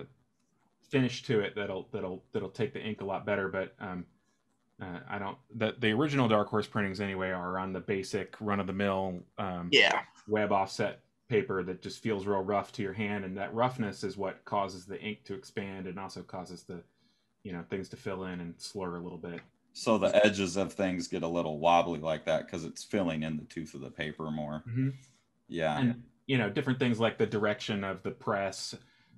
finish to it that'll that'll that'll take the ink a lot better. But um, uh, I don't the the original Dark Horse printings anyway are on the basic run of the mill um, yeah web offset paper that just feels real rough to your hand, and that roughness is what causes the ink to expand and also causes the you know things to fill in and slur a little bit. So the edges of things get a little wobbly like that because it's filling in the tooth of the paper more. Mm-hmm. Yeah, and you know different things like the direction of the press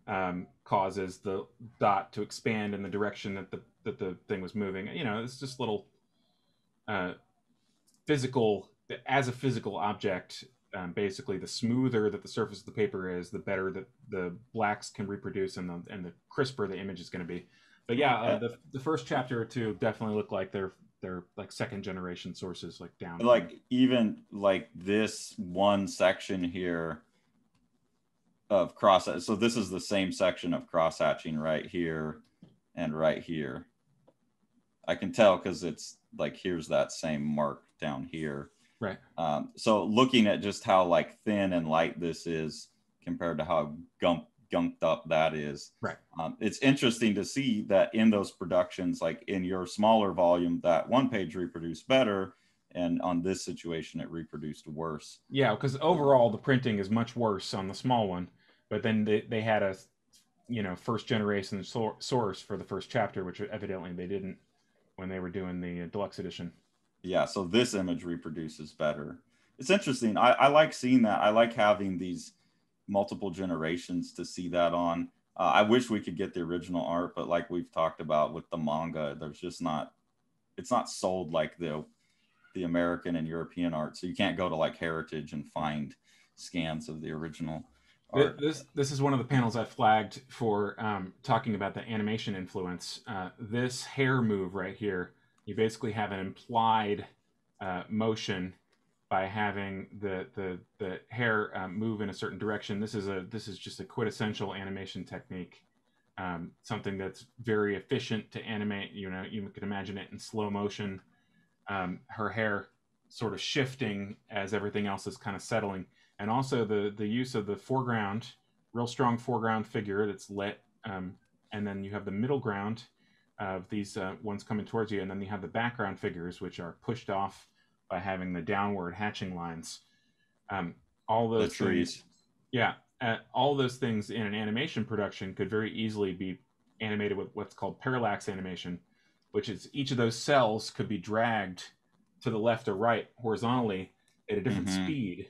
um, causes the dot to expand in the direction that the that the thing was moving. You know, it's just little uh, physical as a physical object. Um, basically, the smoother that the surface of the paper is, the better that the blacks can reproduce, and the and the crisper the image is going to be. But yeah, uh, the the first chapter or two definitely look like they're. They're like second generation sources, like down. Like there. Even like this one section here of cross. So this is the same section of cross hatching right here and right here. I can tell because it's like here's that same mark down here. Right. Um, so looking at just how like thin and light this is compared to how gump gunked up that is. Right. Um, it's interesting to see that in those productions, like in your smaller volume, that one page reproduced better, and on this situation, it reproduced worse. Yeah, because overall the printing is much worse on the small one, but then they, they had a, you know, first generation so source for the first chapter, which evidently they didn't when they were doing the deluxe edition. Yeah, so this image reproduces better. It's interesting. I, I like seeing that. I like having these multiple generations to see that on. Uh, I wish we could get the original art, but like we've talked about with the manga, there's just not, it's not sold like the the American and European art. So you can't go to like Heritage and find scans of the original art. This, this is one of the panels I flagged for um, talking about the animation influence. Uh, this hair move right here, you basically have an implied uh, motion by having the the the hair uh, move in a certain direction. This is a this is just a quintessential animation technique, um, something that's very efficient to animate. You know, you can imagine it in slow motion. Um, her hair sort of shifting as everything else is kind of settling, and also the the use of the foreground, real strong foreground figure that's lit, um, and then you have the middle ground of these uh, ones coming towards you, and then you have the background figures which are pushed off by having the downward hatching lines. Um, all those the trees. Things, yeah, uh, all those things in an animation production could very easily be animated with what's called parallax animation, which is each of those cells could be dragged to the left or right horizontally at a different mm-hmm. speed.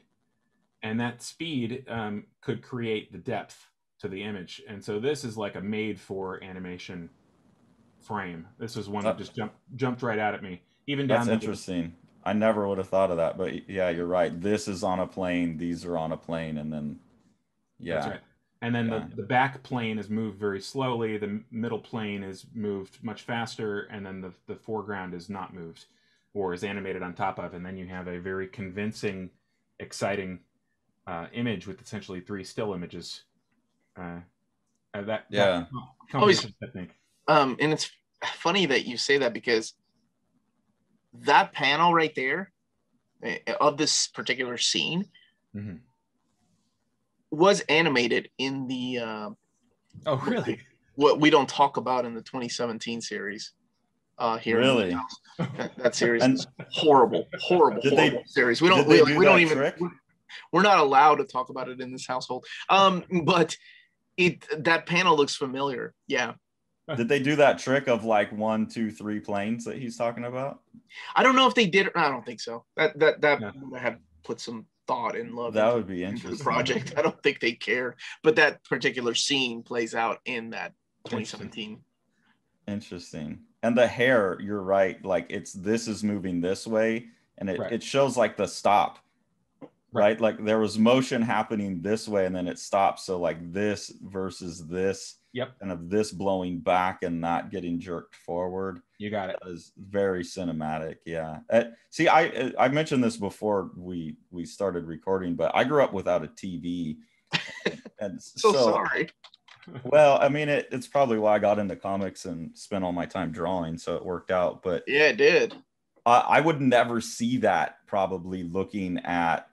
And that speed um, could create the depth to the image. And so this is like a made for animation frame. This was one that just jumped, jumped right out at me. Even down That's interesting. I never would have thought of that, but yeah, you're right. This is on a plane. These are on a plane, and then, yeah. That's right. And then yeah. the, the back plane is moved very slowly. The middle plane is moved much faster, and then the, the foreground is not moved or is animated on top of, and then you have a very convincing, exciting uh, image with essentially three still images Uh, uh, that yeah, that always technique. Um, and it's funny that you say that, because that panel right there of this particular scene mm-hmm. was animated in the. Uh, oh really? What we don't talk about in the twenty seventeen series. Uh, here really? In the that, that series and, is horrible, horrible, horrible they, series. We don't, we, do we don't even, trick? We're not allowed to talk about it in this household. Um, but it that panel looks familiar. Yeah. Did they do that trick of like one, two, three planes that he's talking about? I don't know if they did. I don't think so. That that that yeah. had put some thought and love. That into, would be interesting. The project. I don't think they care, but that particular scene plays out in that twenty seventeen. Interesting. Interesting. And the hair, you're right. Like it's this is moving this way, and it, right. it shows like the stop, right. right? Like there was motion happening this way, and then it stops. So like this versus this, yep, and of this blowing back and not getting jerked forward. You got it. That is very cinematic. Yeah. Uh, see, I I mentioned this before we we started recording, but I grew up without a T V, and, and so, so sorry. Well, I mean, it, it's probably why I got into comics and spent all my time drawing, so it worked out. But yeah, it did. I, I would never see that probably looking at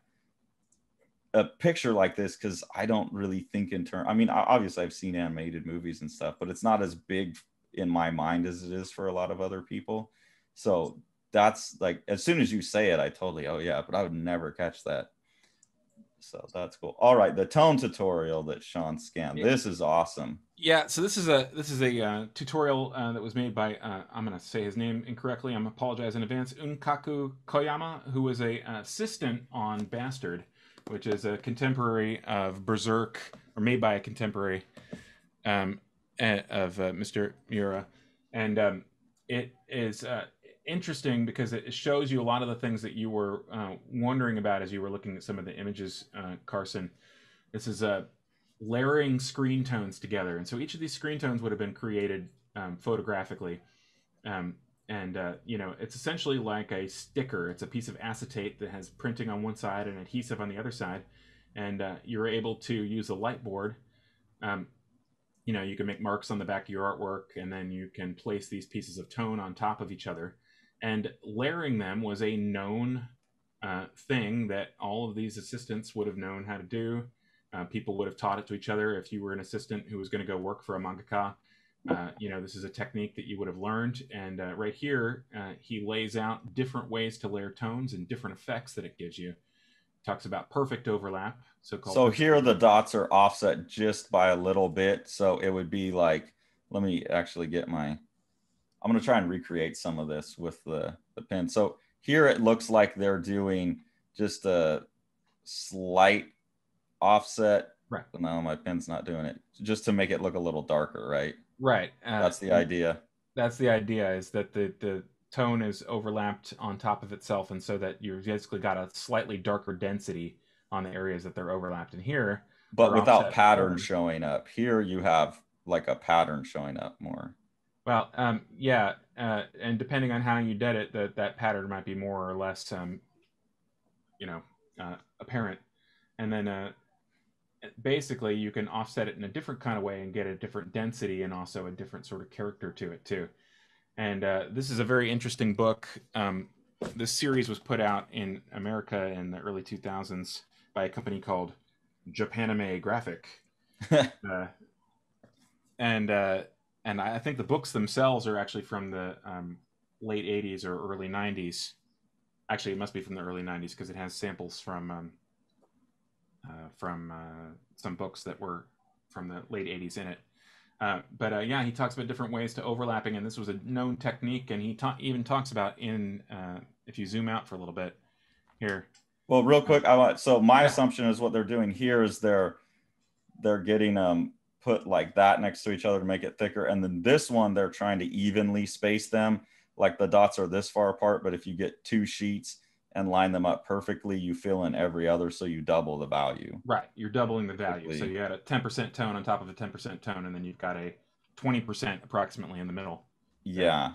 a picture like this, because I don't really think in terms. I mean, obviously, I've seen animated movies and stuff, but it's not as big in my mind as it is for a lot of other people. So that's like, as soon as you say it, I totally, oh yeah, but I would never catch that. So that's cool. All right, the tone tutorial that Sean scanned. Yeah. This is awesome. Yeah. So this is a this is a uh, tutorial uh, that was made by uh, I'm going to say his name incorrectly. I'm apologize in advance. Unkaku Koyama, who was a uh, assistant on Bastard, which is a contemporary of Berserk, or made by a contemporary um, of uh, Mister Miura, and um, it is. Uh, interesting because it shows you a lot of the things that you were uh, wondering about as you were looking at some of the images, uh, Carson. This is uh, layering screen tones together. And so each of these screen tones would have been created um, photographically. Um, and, uh, you know, it's essentially like a sticker. It's a piece of acetate that has printing on one side and adhesive on the other side. And uh, you're able to use a light board. Um, you know, you can make marks on the back of your artwork, and then you can place these pieces of tone on top of each other. And layering them was a known uh, thing that all of these assistants would have known how to do. Uh, people would have taught it to each other. If you were an assistant who was going to go work for a mangaka, uh, you know, this is a technique that you would have learned. And uh, right here, uh, he lays out different ways to layer tones and different effects that it gives you. Talks about perfect overlap. So-called so here the dots are offset just by a little bit. So it would be like, let me actually get my... I'm going to try and recreate some of this with the, the pen. So here it looks like they're doing just a slight offset. Right. No, my pen's not doing it. Just to make it look a little darker, right? Right. Uh, that's the idea. That's the idea, is that the, the tone is overlapped on top of itself, and so that you've basically got a slightly darker density on the areas that they're overlapped in here. But without pattern forward. Showing up. Here you have like a pattern showing up more. Well, um, yeah, uh, and depending on how you did it, that that pattern might be more or less, um, you know, uh, apparent. And then uh, basically you can offset it in a different kind of way and get a different density and also a different sort of character to it too. And uh, this is a very interesting book. Um, this series was put out in America in the early two thousands by a company called Japanime Graphic. uh, and... Uh, And I think the books themselves are actually from the um, late eighties or early nineties. Actually, it must be from the early nineties because it has samples from um, uh, from uh, some books that were from the late eighties in it. Uh, but uh, yeah, he talks about different ways to overlapping, and this was a known technique. And he ta even talks about in uh, if you zoom out for a little bit here. Well, real quick, I want so my yeah. assumption is what they're doing here is they're they're getting um. put like that next to each other to make it thicker. And then this one, they're trying to evenly space them. Like the dots are this far apart, but if you get two sheets and line them up perfectly, you fill in every other, so you double the value. Right, you're doubling the value. Exactly. So you had a ten percent tone on top of a ten percent tone, and then you've got a twenty percent approximately in the middle. Yeah,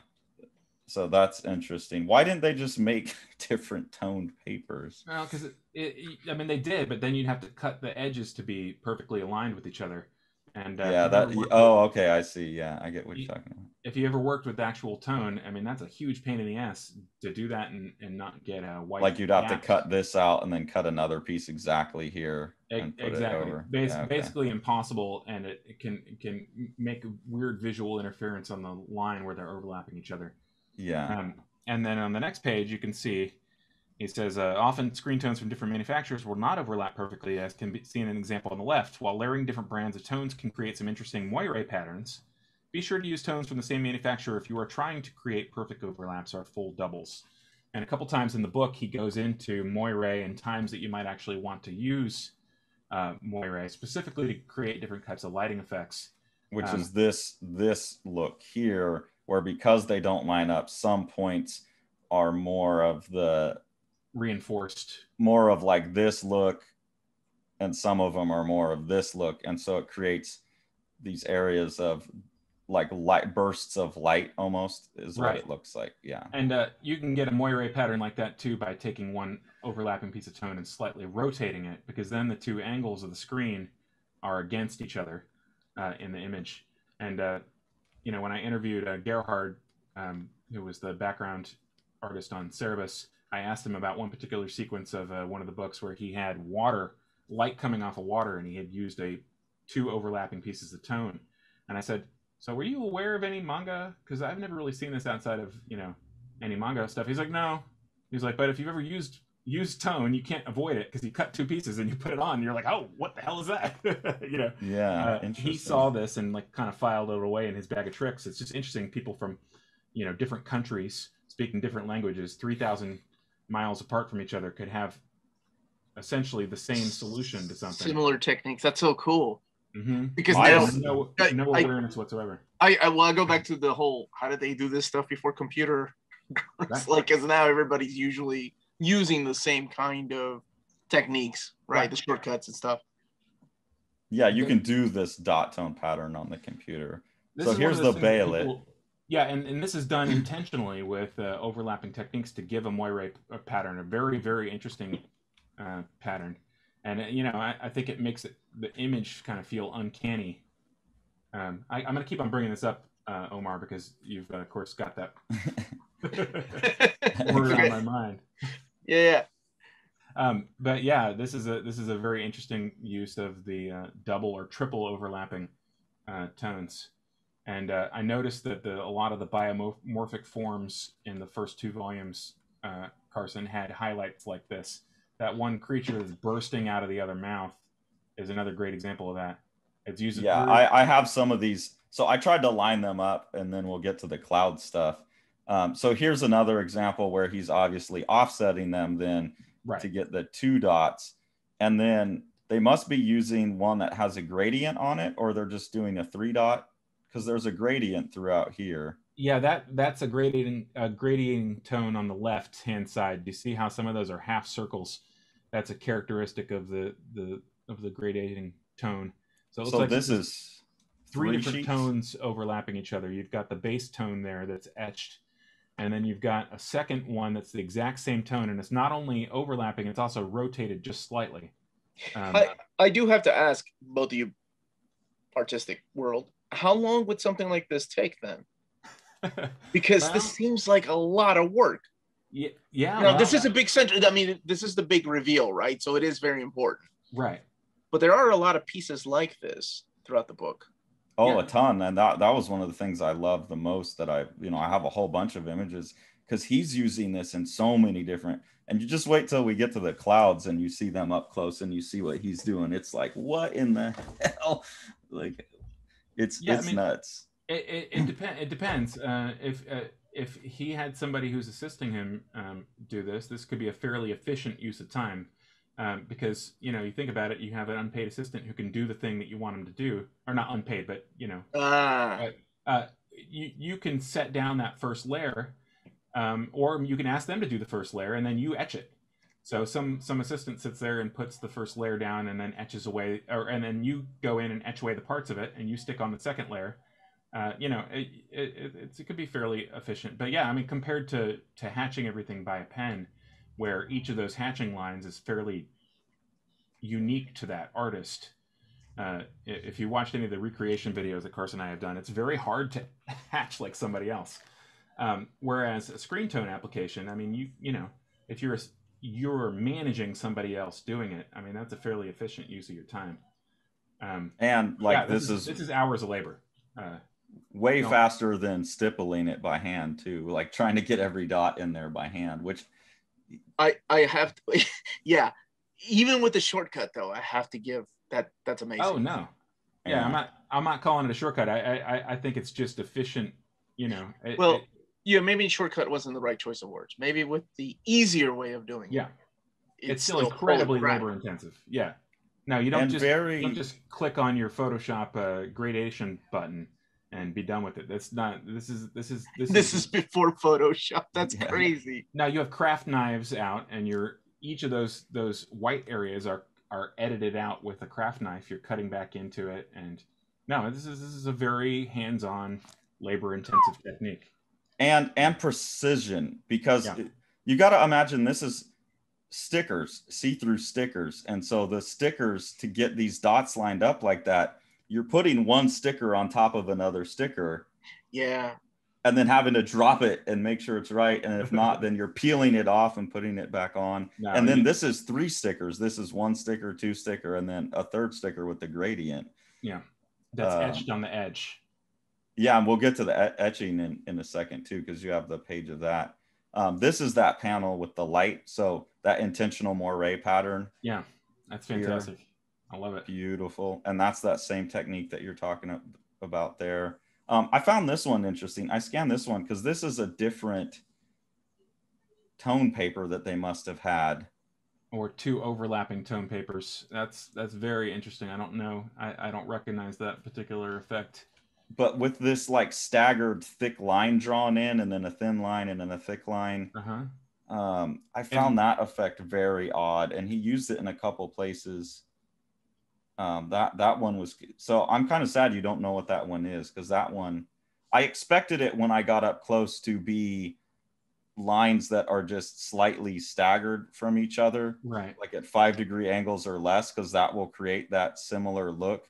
so that's interesting. Why didn't they just make different toned papers? Well, because, it, it, I mean, they did, but then you'd have to cut the edges to be perfectly aligned with each other. And uh, yeah, that. Oh, okay, I see. Yeah, I get what you're talking about. If you ever worked with actual tone, I mean, that's a huge pain in the ass to do that and, and not get a white. Like you'd have to cut this out and then cut another piece exactly here. And put exactly. It over. Bas yeah, okay. Basically impossible, and it, it can it can make weird visual interference on the line where they're overlapping each other. Yeah. Um, and then on the next page, you can see. He says, uh, often screen tones from different manufacturers will not overlap perfectly, as can be seen in an example on the left. While layering different brands of tones can create some interesting moire patterns, be sure to use tones from the same manufacturer if you are trying to create perfect overlaps or full doubles. And a couple times in the book, he goes into moire and times that you might actually want to use uh, moire, specifically to create different types of lighting effects. Which um, is this, this look here, where because they don't line up, some points are more of the... reinforced, more of like this look, and some of them are more of this look, and so it creates these areas of like light bursts of light almost is right. What it looks like. Yeah, and uh you can get a moire pattern like that too by taking one overlapping piece of tone and slightly rotating it, because then the two angles of the screen are against each other uh in the image. And uh you know, when I interviewed uh, Gerhard, um who was the background artist on Cerebus, I asked him about one particular sequence of uh, one of the books where he had water, light coming off of water, and he had used a two overlapping pieces of tone. And I said, so were you aware of any manga? Because I've never really seen this outside of, you know, any manga stuff. He's like, no. He's like, but if you've ever used used tone, you can't avoid it, because you cut two pieces and you put it on. And you're like, oh, what the hell is that? You know? Yeah, uh, interesting. He saw this and like kind of filed it away in his bag of tricks. It's just interesting. People from, you know, different countries speaking different languages, three thousand miles apart from each other, could have essentially the same solution to something. Similar techniques. That's so cool. Mm-hmm. Because well, now, I have no, I, no awareness I, whatsoever. I, I well, I go back to the whole, how did they do this stuff before computer? It's like, because now everybody's usually using the same kind of techniques, right? right? The shortcuts and stuff. Yeah, you can do this dot tone pattern on the computer. This so here's the Baylet. People, Yeah, and, and this is done intentionally with uh, overlapping techniques to give a moire a pattern, a very, very interesting uh, pattern. And, uh, you know, I, I think it makes it, the image kind of feel uncanny. Um, I, I'm going to keep on bringing this up, uh, Omar, because you've, uh, of course, got that word okay. on my mind. Yeah. Um, but, yeah, this is, a, this is a very interesting use of the uh, double or triple overlapping uh, tones. And uh, I noticed that the, a lot of the biomorphic forms in the first two volumes, uh, Carson, had highlights like this. That one creature that's bursting out of the other mouth is another great example of that. It's used. Yeah, I, I have some of these. So I tried to line them up, and then we'll get to the Cloud stuff. Um, so here's another example where he's obviously offsetting them then right. to get the two dots. And then they must be using one that has a gradient on it, or they're just doing a three dot. Because there's a gradient throughout here. Yeah, that that's a gradient, a gradient tone on the left-hand side. Do you see how some of those are half circles? That's a characteristic of the the of the gradating tone. So it looks so like this is three, three different sheets. tones overlapping each other. You've got the base tone there that's etched, and then you've got a second one that's the exact same tone, and it's not only overlapping, it's also rotated just slightly. Um, I I do have to ask both of you, artistic world. How long would something like this take then? Because well, this seems like a lot of work. Yeah. yeah now, well, this is a big central. I mean, this is the big reveal, right? So it is very important. Right. But there are a lot of pieces like this throughout the book. Oh, yeah. a ton. And that, that was one of the things I love the most, that I, you know, I have a whole bunch of images, because he's using this in so many different, and you just wait till we get to the clouds and you see them up close and you see what he's doing. It's like, what in the hell? Like, It's yeah, it's I mean, nuts. It it, it, depend, it depends. Uh, if uh, if he had somebody who's assisting him um, do this, this could be a fairly efficient use of time, um, because you know you think about it, you have an unpaid assistant who can do the thing that you want him to do, or not unpaid, but you know, ah. uh, uh, you you can set down that first layer, um, or you can ask them to do the first layer and then you etch it. So some some assistant sits there and puts the first layer down and then etches away, or and then you go in and etch away the parts of it, and you stick on the second layer. Uh, you know, it it, it it could be fairly efficient. But yeah, I mean, compared to to hatching everything by a pen, where each of those hatching lines is fairly unique to that artist, uh, if you watched any of the recreation videos that Carson and I have done, it's very hard to hatch like somebody else. Um, whereas a screen tone application, I mean, you you know, if you're you're managing somebody else doing it, I mean, that's a fairly efficient use of your time. Um, and like yeah, this, this is, is this is hours of labor. Uh, way no. faster than stippling it by hand too, like trying to get every dot in there by hand, which I I have to, yeah, even with the shortcut though, I have to give that that's amazing. Oh no, yeah, and I'm not I'm not calling it a shortcut. I I I think it's just efficient, you know. It, well, it, yeah, maybe shortcut wasn't the right choice of words. Maybe with the easier way of doing yeah. it. Yeah, it's, it's still incredibly labor intensive. Yeah. No, you don't just, very... you don't just click on your Photoshop uh, gradation button and be done with it. That's not. This is this is this, this is, is before Photoshop. That's yeah. crazy. Now you have craft knives out, and you're each of those those white areas are are edited out with a craft knife. You're cutting back into it, and no, this is this is a very hands-on, labor-intensive technique. And and precision, because yeah. it, you got to imagine this is. stickers, see-through stickers, and so the stickers, to get these dots lined up like that, you're putting one sticker on top of another sticker, yeah, and then having to drop it and make sure it's right, and if not then you're peeling it off and putting it back on. No, and then you... this is three stickers, this is one sticker, two sticker, and then a third sticker with the gradient, yeah, that's um, etched on the edge, yeah, and we'll get to the etching in, in a second too, because you have the page of that. Um, this is that panel with the light, so that intentional moire pattern. Yeah, that's fantastic. Here. I love it. Beautiful. And that's that same technique that you're talking about there. Um, I found this one interesting. I scanned this one because this is a different tone paper that they must have had. Or two overlapping tone papers. That's that's very interesting. I don't know. I, I don't recognize that particular effect. But with this like staggered thick line drawn in, and then a thin line, and then a thick line, uh-huh. um, I found and, that effect very odd. And he used it in a couple places. Um, that that one was so I'm kind of sad you don't know what that one is, because that one I expected it when I got up close to be lines that are just slightly staggered from each other, right? Like at five degree angles or less, because that will create that similar look.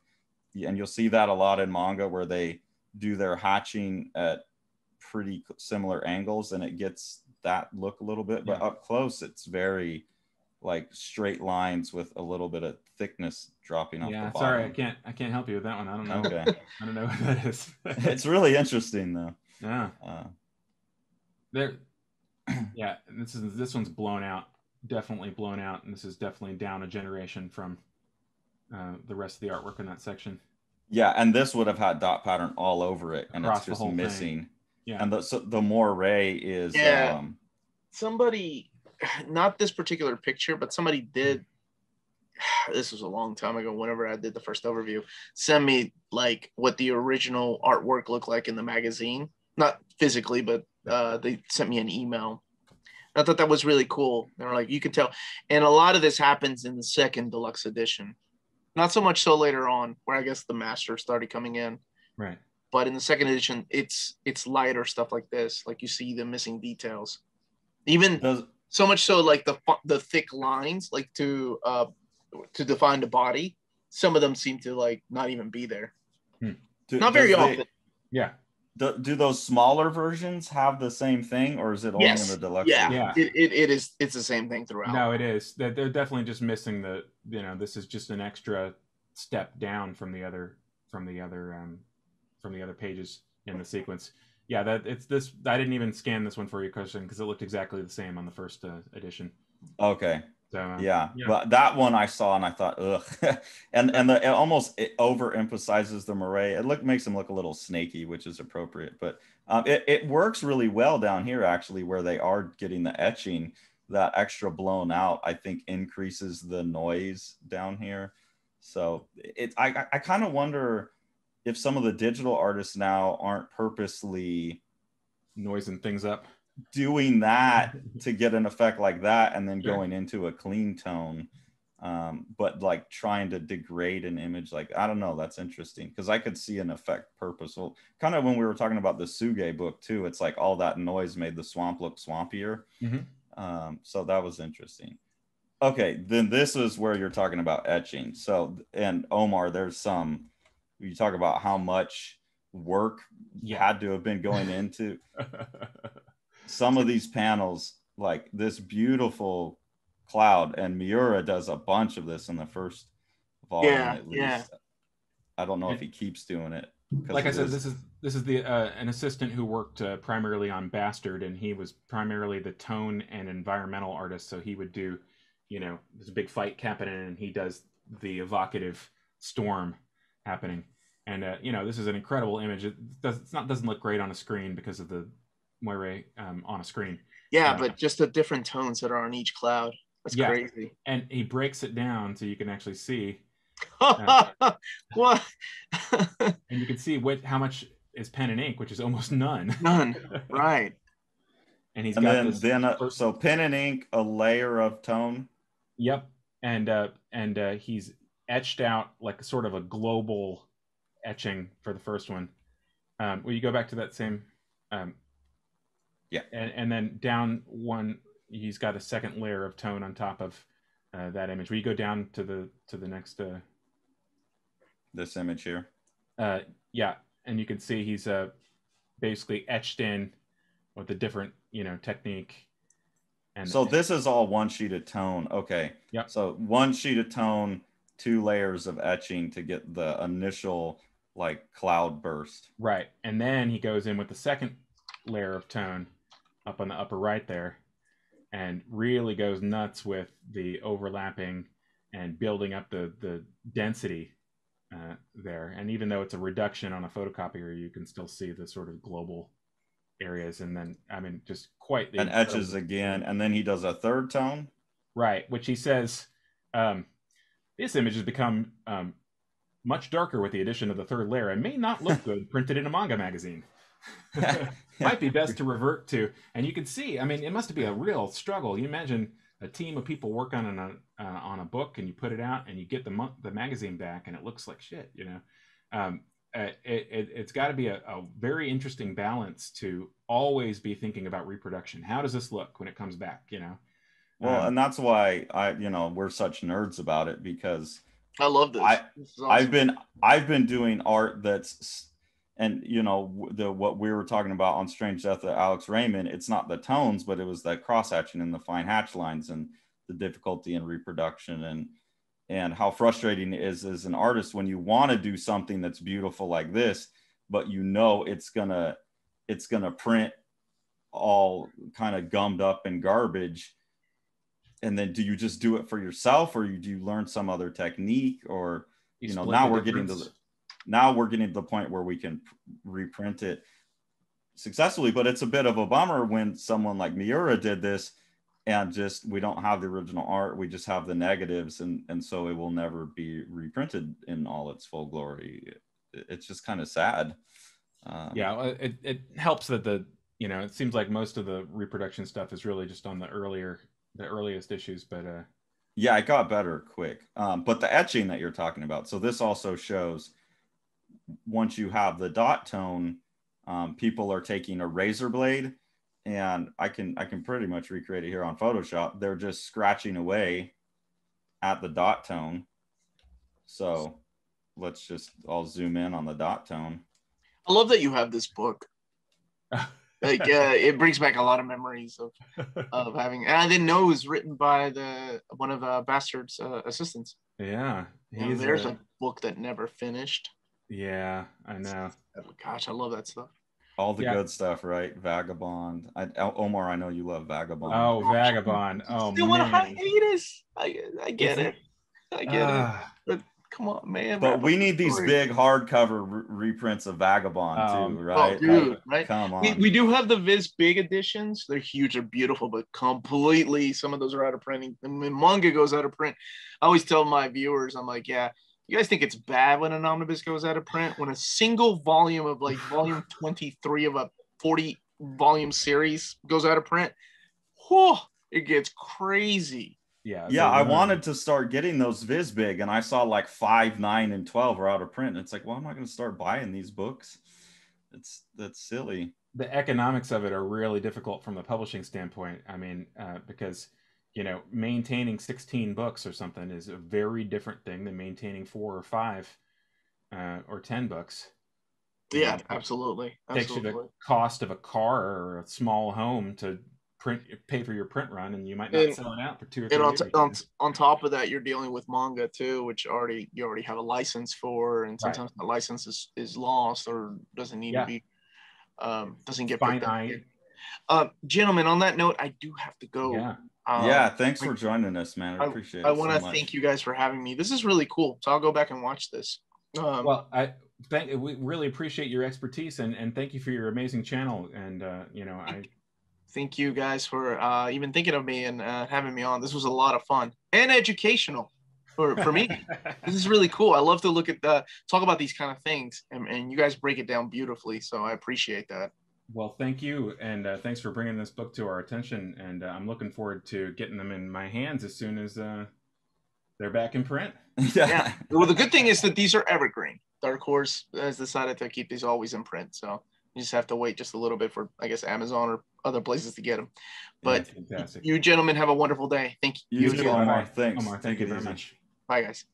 And you'll see that a lot in manga where they do their hatching at pretty similar angles and it gets that look a little bit, but yeah. up close, it's very like straight lines with a little bit of thickness dropping off yeah, the bottom. Sorry, I can't, I can't help you with that one. I don't know. Okay. I don't know what that is. It's really interesting though. Yeah. Uh, there. Yeah. This is, this one's blown out, definitely blown out. And this is definitely down a generation from Uh, the rest of the artwork in that section. Yeah, and this would have had dot pattern all over it, and across it's just missing. Thing. Yeah, and the so the moire is. Yeah. Um, somebody, not this particular picture, but somebody did. This was a long time ago. Whenever I did the first overview, send me like what the original artwork looked like in the magazine, not physically, but uh, they sent me an email. I thought that was really cool. They were like, you can tell, and a lot of this happens in the second deluxe edition. Not so much so later on, where I guess the master started coming in. Right. But in the second edition, it's it's lighter stuff like this. Like you see the missing details. Even Those, so much so like the the thick lines, like to uh, to define the body. Some of them seem to like not even be there. Hmm. Do, not very they, often. Yeah. Do, do those smaller versions have the same thing, or is it only yes. in the deluxe? Yeah, yeah. It, it, it is. It's the same thing throughout. No, it is. They're definitely just missing the. You know, this is just an extra step down from the other, from the other, um, from the other pages in the sequence. Yeah, that it's this. I didn't even scan this one for you, Christian, because it looked exactly the same on the first uh, edition. Okay. So, uh, yeah. yeah, but that one I saw and I thought, ugh, and and the, it almost it overemphasizes the moire. It look makes them look a little snaky, which is appropriate, but um, it it works really well down here actually, where they are getting the etching. That extra blown out, I think, increases the noise down here. So it I I kind of wonder if some of the digital artists now aren't purposely noising things up. Doing that to get an effect like that, and then sure. going into a clean tone, um, but like trying to degrade an image, like I don't know, that's interesting because I could see an effect purposeful. Kind of when we were talking about the Suge book too, it's like all that noise made the swamp look swampier. Mm-hmm. Um, so that was interesting. Okay, then this is where you're talking about etching. So, and Omar, there's some, you talk about how much work yeah. had to have been going into some of these panels, like this beautiful Cloud, and Miura does a bunch of this in the first volume, yeah, at least. Yeah. I don't know if he keeps doing it. Like I said, this is this is the uh, an assistant who worked uh, primarily on Bastard, and he was primarily the tone and environmental artist. So he would do, you know, there's a big fight happening, and he does the evocative storm happening. And uh, you know, this is an incredible image. It does, it's not doesn't look great on a screen because of the moire um, on a screen. Yeah, uh, but just the different tones that are on each Cloud. That's yeah. crazy. And he breaks it down so you can actually see. Uh, what? And you can see what how much is pen and ink, which is almost none. None, right? And he's and got then, this then uh, first... so pen and ink, a layer of tone. Yep, and uh, and uh, he's etched out like a sort of a global etching for the first one. Um, will you go back to that same? Um, yeah, and and then down one, he's got a second layer of tone on top of uh, that image. Will you go down to the to the next? Uh, This image here, uh, yeah, and you can see he's uh, basically etched in with the different, you know, technique. And so and this is all one sheet of tone, okay? Yeah. So one sheet of tone, two layers of etching to get the initial like cloud burst. Right, and then he goes in with the second layer of tone up on the upper right there, and really goes nuts with the overlapping and building up the the density. Uh, there, and even though it's a reduction on a photocopier, you can still see the sort of global areas. And then, I mean, just quite the and etches again. And then he does a third tone, right? Which he says, um, this image has become um, much darker with the addition of the third layer and may not look good printed in a manga magazine. Might be best to revert to. And you can see, I mean, it must be a real struggle. You imagine a team of people work on a uh, on a book, and you put it out, and you get the mo the magazine back, and it looks like shit, you know. Um, it, it it's got to be a, a very interesting balance to always be thinking about reproduction. How does this look when it comes back, you know? Well, um, and that's why I, you know, we're such nerds about it, because I love this. I, this is awesome. I've been I've been doing art that's, and you know, the what we were talking about on Strange Death of Alex Raymond, it's not the tones, but it was the cross hatching and the fine hatch lines and the difficulty in reproduction, and and how frustrating it is as an artist when you want to do something that's beautiful like this, but you know it's gonna it's gonna print all kind of gummed up in garbage. And then do you just do it for yourself, or you, do you learn some other technique, or you, you know, now we're difference. getting to the Now we're getting to the point where we can reprint it successfully, but it's a bit of a bummer when someone like Miura did this and just, we don't have the original art, we just have the negatives, and, and so it will never be reprinted in all its full glory. It, it's just kind of sad. Um, yeah, it, it helps that the, you know, it seems like most of the reproduction stuff is really just on the earlier, the earliest issues, but uh... yeah, it got better quick. Um, but the etching that you're talking about, so this also shows once you have the dot tone, um, people are taking a razor blade, and I can I can pretty much recreate it here on Photoshop. They're just scratching away at the dot tone. So let's just I'll zoom in on the dot tone. I love that you have this book. Like uh, it brings back a lot of memories of of having. And I didn't know it was written by the one of uh, Bastard's uh, assistants. Yeah, he's there's a... a book that never finished. Yeah, I know. Gosh, I love that stuff. All the yeah. good stuff, right? Vagabond. I, Omar, I know you love Vagabond. Oh, Gosh, Vagabond. Oh, still man. Still on a hiatus. I, I get it. it. I get uh, it. But come on, man. But we need these big hardcover re reprints of Vagabond, um, too, right? Oh, dude, I, right? Come on. We, we do have the Viz big editions. They're huge. They're beautiful, but completely, some of those are out of print. When manga goes out of print, I always tell my viewers, I'm like, yeah, you guys think it's bad when an omnibus goes out of print? When a single volume of like volume twenty-three of a forty volume series goes out of print, whew, it gets crazy. Yeah. Yeah. I wanted to start getting those Viz big, and I saw like five, nine, and twelve are out of print. And it's like, well, I'm not going to start buying these books. It's that's silly. The economics of it are really difficult from a publishing standpoint. I mean, uh, because you know, maintaining sixteen books or something is a very different thing than maintaining four or five uh, or ten books. Yeah, and absolutely. Takes absolutely. you the cost of a car or a small home to print, pay for your print run, and you might not and, sell it out for two or three and on, years. On, on top of that, you're dealing with manga too, which already you already have a license for, and sometimes right. the license is, is lost or doesn't need yeah. to be um, doesn't get finite. Uh, gentlemen, on that note, I do have to go. Yeah. Um, yeah, thanks for joining us, man. I appreciate it. I want to thank you guys for having me. This is really cool. So I'll go back and watch this. Um, well, I thank we really appreciate your expertise and and thank you for your amazing channel. And uh, you know, I thank you guys for uh, even thinking of me and uh, having me on. This was a lot of fun and educational for for me. This is really cool. I love to look at the talk about these kind of things, and, and you guys break it down beautifully. So I appreciate that. Well, thank you, and uh, thanks for bringing this book to our attention, and uh, I'm looking forward to getting them in my hands as soon as uh, they're back in print. Yeah. Well, the good thing is that these are evergreen. Dark Horse has decided to keep these always in print, so you just have to wait just a little bit for, I guess, Amazon or other places to get them. But yeah, fantastic. You gentlemen have a wonderful day. Thank you. You too, Omar. Thanks. Omar, thank, thank you very much. Bye, guys.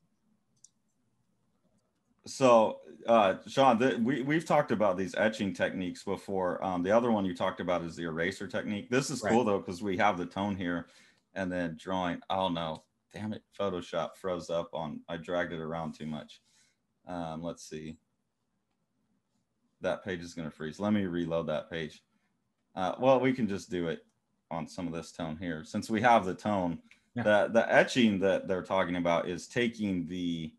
So, uh, Sean, th we, we've talked about these etching techniques before. Um, the other one you talked about is the eraser technique. This is right. cool, though, because we have the tone here and then drawing. Oh, no. Damn it. Photoshop froze up on. I dragged it around too much. Um, let's see. That page is going to freeze. Let me reload that page. Uh, well, we can just do it on some of this tone here. Since we have the tone, yeah. the, the etching that they're talking about is taking the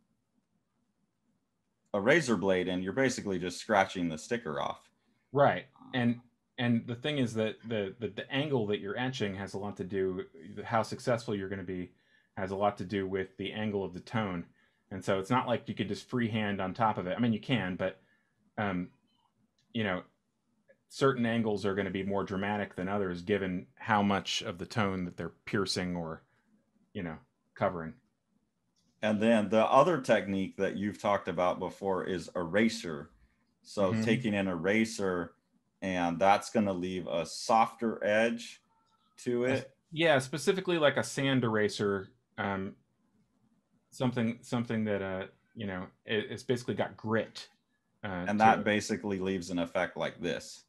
a razor blade and you're basically just scratching the sticker off. Right. And and the thing is that the, the the angle that you're etching has a lot to do, how successful you're going to be has a lot to do with the angle of the tone. And so it's not like you could just freehand on top of it. I mean, you can, but um, you know, certain angles are going to be more dramatic than others given how much of the tone that they're piercing or, you know, covering. And then the other technique that you've talked about before is eraser. So mm-hmm. taking an eraser, and that's going to leave a softer edge to it. Yeah, specifically like a sand eraser, um, something something that uh, you know, it, it's basically got grit. Uh, and that basically leaves an effect like this.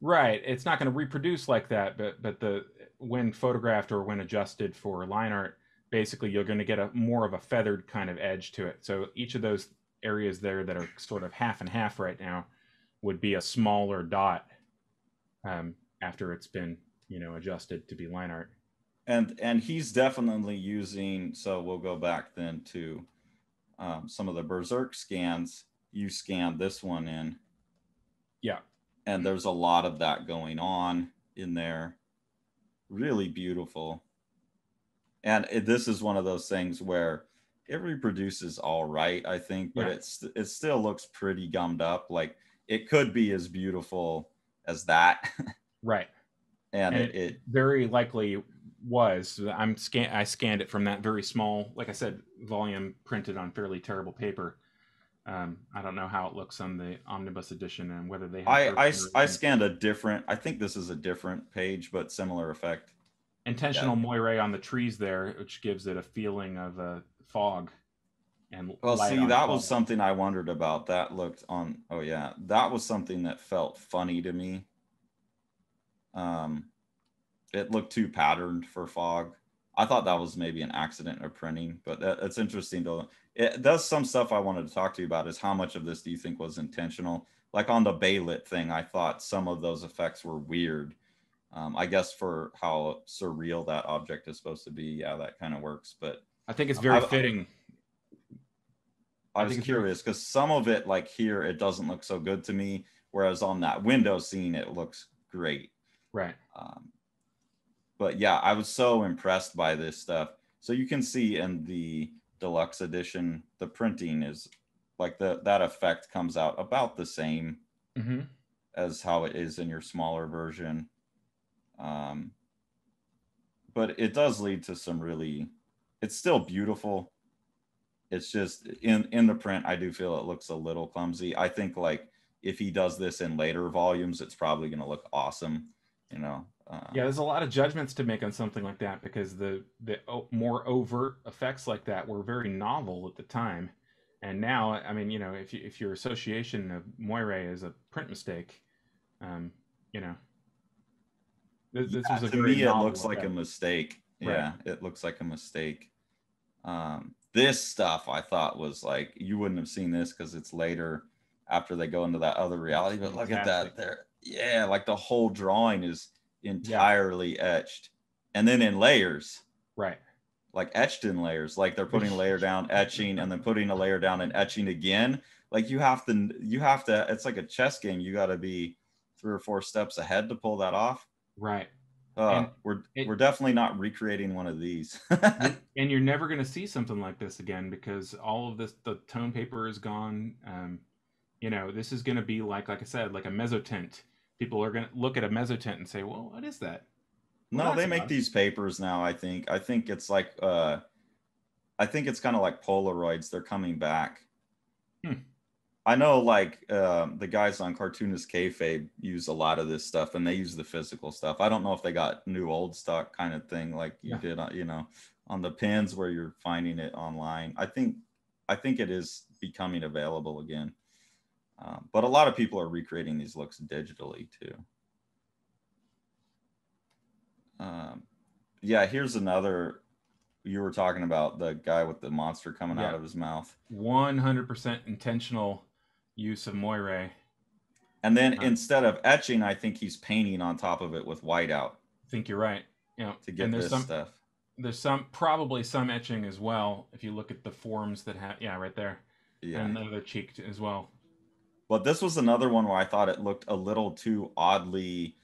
Right. It's not going to reproduce like that, but but the when photographed or when adjusted for line art, basically you're going to get a more of a feathered kind of edge to it. So each of those areas there that are sort of half and half right now would be a smaller dot um, after it's been, you know, adjusted to be line art. And, and he's definitely using, so we'll go back then to um, some of the Berserk scans. You scanned this one in. Yeah. And there's a lot of that going on in there. Really beautiful. And it, this is one of those things where it reproduces all right, I think, but yeah. it's it still looks pretty gummed up. Like it could be as beautiful as that, right? And, and it, it, it very likely was. I'm scan I scanned it from that very small, like I said, volume printed on fairly terrible paper. Um, I don't know how it looks on the omnibus edition and whether they. Have I I, I scanned a different. I think this is a different page, but similar effect. Intentional yeah. moire on the trees there, which gives it a feeling of a fog. And well, see, that was something I wondered about. That looked on. Oh yeah, that was something that felt funny to me. Um, it looked too patterned for fog. I thought that was maybe an accident of printing, but that, that's interesting though. It does some stuff I wanted to talk to you about is how much of this do you think was intentional? Like on the Baylit thing, I thought some of those effects were weird. Um, I guess for how surreal that object is supposed to be, yeah, that kind of works. But I think it's very I, fitting. I, I, I was curious because some of it, like here, it doesn't look so good to me. Whereas on that window scene, it looks great. Right. Um, but yeah, I was so impressed by this stuff. So you can see in the deluxe edition, the printing is like the that effect comes out about the same mm-hmm. as how it is in your smaller version. Um, but it does lead to some really, it's still beautiful. It's just in, in the print, I do feel it looks a little clumsy. I think like if he does this in later volumes, it's probably going to look awesome. You know, Uh, yeah, there's a lot of judgments to make on something like that, because the the more overt effects like that were very novel at the time, and now, I mean, you know, if you, if your association of moire is a print mistake, um, you know, this, yeah, this was a to me it looks like effect. a mistake. Right. Yeah, it looks like a mistake. Um, this stuff I thought was like, you wouldn't have seen this because it's later after they go into that other reality. But look exactly. at that there. Yeah, like the whole drawing is entirely yeah. etched, and then in layers, right? Like etched in layers, like they're putting a layer down, etching, and then putting a layer down and etching again. Like you have to, you have to, it's like a chess game. You got to be three or four steps ahead to pull that off. Right. Uh, we're it, we're definitely not recreating one of these. And you're never going to see something like this again, because all of this, the tone paper is gone. Um, you know, this is going to be like, like I said, like a mezzotint. People are going to look at a mezzotint and say, well, what is that? Well, no, they make about. these papers now, I think. I think it's like, uh, I think it's kind of like Polaroids. They're coming back. Hmm. I know, like, um, the guys on Cartoonist Kayfabe use a lot of this stuff, and they use the physical stuff. I don't know if they got new old stock kind of thing like you yeah. did, you know, on the pins where you're finding it online. I think, I think it is becoming available again. Uh, but a lot of people are recreating these looks digitally too. Um, yeah, here's another. You were talking about the guy with the monster coming yeah. out of his mouth. one hundred percent intentional use of moire. And then um, instead of etching, I think he's painting on top of it with whiteout. I think you're right. Yeah. You know, to get this some, stuff. There's some probably some etching as well. If you look at the forms that have, yeah, right there. Yeah. And another cheek as well. But this was another one where I thought it looked a little too oddly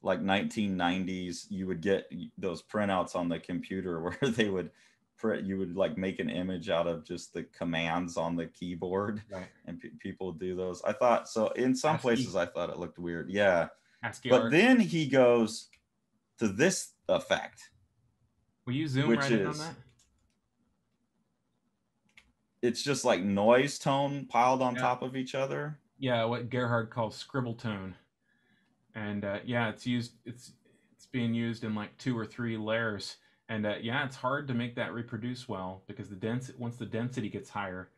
like nineteen nineties. You would get those printouts on the computer where they would print, you would like make an image out of just the commands on the keyboard, right. and pe people do those. I thought so in some ASCII. places I thought it looked weird. Yeah. ASCII but art. Then he goes to this effect. Will you zoom right in on that? It's just like noise tone piled on yeah. top of each other. Yeah, what Gerhard calls scribble tone. And uh, yeah, it's used. It's it's being used in like two or three layers, and uh, yeah, it's hard to make that reproduce well, because the dense once the density gets higher,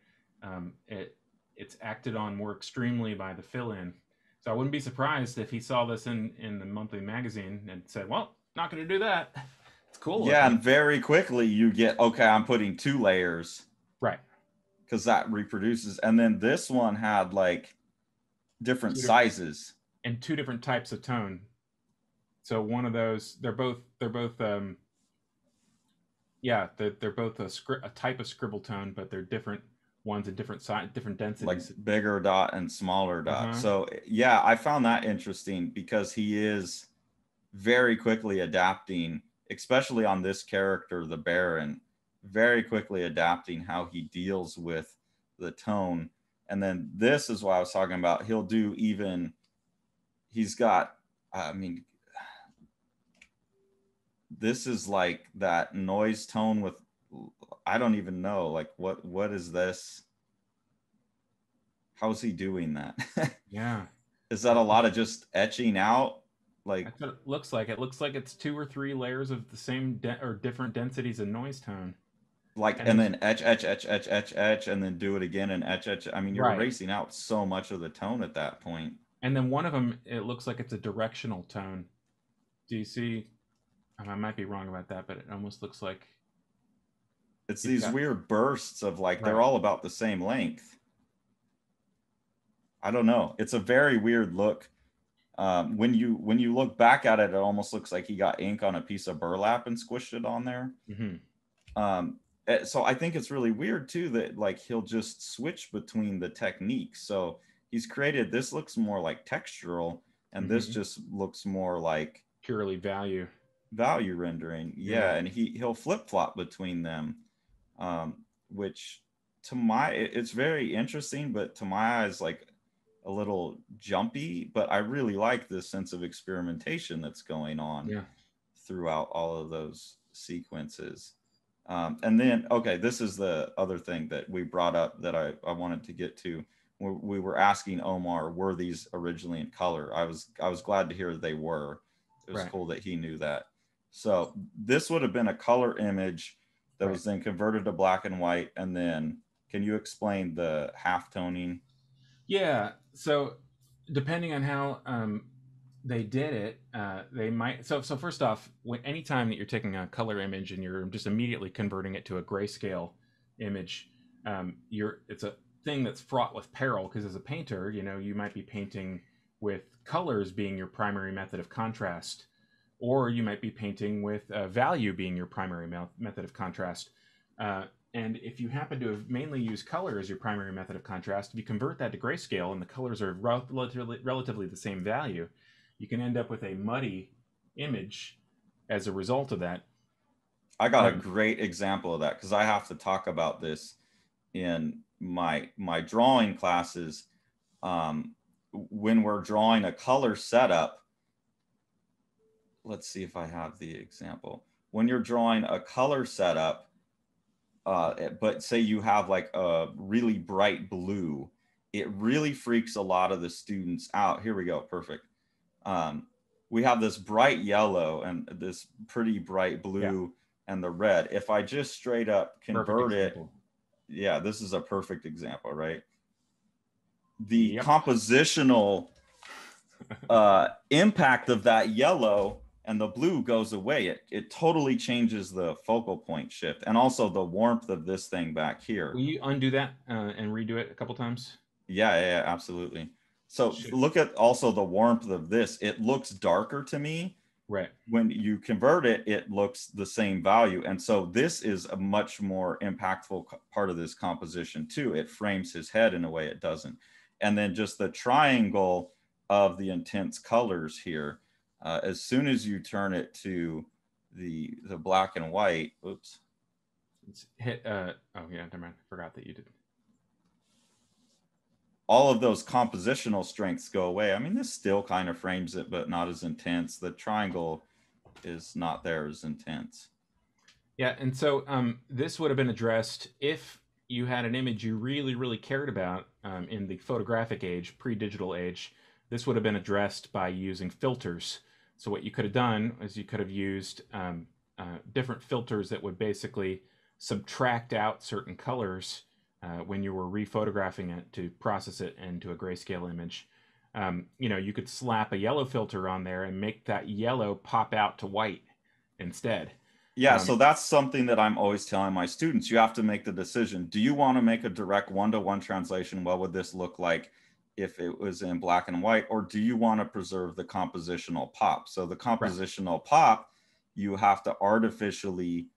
um, it it's acted on more extremely by the fill-in. So I wouldn't be surprised if he saw this in in the monthly magazine and said, "Well, not going to do that." It's cool. Yeah, and very quickly you get okay. I'm putting two layers, right? Because that reproduces, and then this one had like different sizes. And two different types of tone, so one of those they're both they're both um, yeah they're, they're both a script a type of scribble tone, but they're different ones and different size, different densities, like bigger dot and smaller dot. Uh-huh. So yeah, I found that interesting because he is very quickly adapting, especially on this character, the Baron, very quickly adapting how he deals with the tone. And then this is what I was talking about. He'll do even. He's got, I mean, this is like that noise tone with, I don't even know, like, what, what is this? How is he doing that? Yeah. Is that a lot of just etching out? Like, that's what it looks like. It looks like it's two or three layers of the same or different densities of noise tone. Like, and, and then etch, etch, etch, etch, etch, etch, and then do it again and etch, etch. I mean, you're right. erasing out so much of the tone at that point. And then one of them, it looks like it's a directional tone. Do you see? And I might be wrong about that, but it almost looks like it's these got... weird bursts of like, right. they're all about the same length. I don't know. It's a very weird look. Um, when you when you look back at it, it almost looks like he got ink on a piece of burlap and squished it on there. Mm-hmm. um, so I think it's really weird too that like he'll just switch between the techniques. So he's created, this looks more like textural, and mm-hmm. this just looks more like purely value. Value rendering, yeah. yeah. And he, he'll flip-flop between them, um, which to my, it's very interesting, but to my eyes, like a little jumpy, but I really like this sense of experimentation that's going on yeah. throughout all of those sequences. Um, and then, okay, this is the other thing that we brought up that I, I wanted to get to. We were asking Omar, were these originally in color? I was I was glad to hear they were. It was right. cool that he knew that. So this would have been a color image that right. was then converted to black and white. And then can you explain the half-toning? Yeah. So depending on how um, they did it, uh, they might. So so first off, when any time that you're taking a color image and you're just immediately converting it to a grayscale image, um, you're it's a thing that's fraught with peril, because as a painter, you know, you might be painting with colors being your primary method of contrast, or you might be painting with uh, value being your primary me- method of contrast. Uh, and if you happen to have mainly used color as your primary method of contrast, if you convert that to grayscale and the colors are rel- relatively, relatively the same value, you can end up with a muddy image as a result of that. I got um, a great example of that, because I have to talk about this in my my drawing classes. Um, when we're drawing a color setup, let's see if I have the example. When you're drawing a color setup, uh, but say you have like a really bright blue, it really freaks a lot of the students out. Here we go, perfect. Um, we have this bright yellow and this pretty bright blue yeah. and the red. If I just straight up convert it, yeah, this is a perfect example, right? The yep. compositional uh, impact of that yellow and the blue goes away. It it totally changes the focal point shift, and also the warmth of this thing back here. Will you undo that uh, and redo it a couple times? Yeah, yeah, absolutely. So Shoot. Look at also the warmth of this. It looks darker to me. Right. When you convert it, it looks the same value. And so this is a much more impactful part of this composition too. It frames his head in a way it doesn't. And then just the triangle of the intense colors here. Uh, as soon as you turn it to the the black and white, oops. It's hit, uh, oh yeah, never mind, I forgot that you did. All of those compositional strengths go away. I mean, this still kind of frames it, but not as intense. The triangle is not there as intense. Yeah, and so um, this would have been addressed if you had an image you really, really cared about um, in the photographic age, pre-digital age. This would have been addressed by using filters. So what you could have done is you could have used um, uh, different filters that would basically subtract out certain colors uh, when you were re-photographing it to process it into a grayscale image. Um, you know, you could slap a yellow filter on there and make that yellow pop out to white instead. Yeah, um, so that's something that I'm always telling my students. You have to make the decision. Do you want to make a direct one-to-one translation? What would this look like if it was in black and white? Or do you want to preserve the compositional pop? So the compositional right. pop, you have to artificially,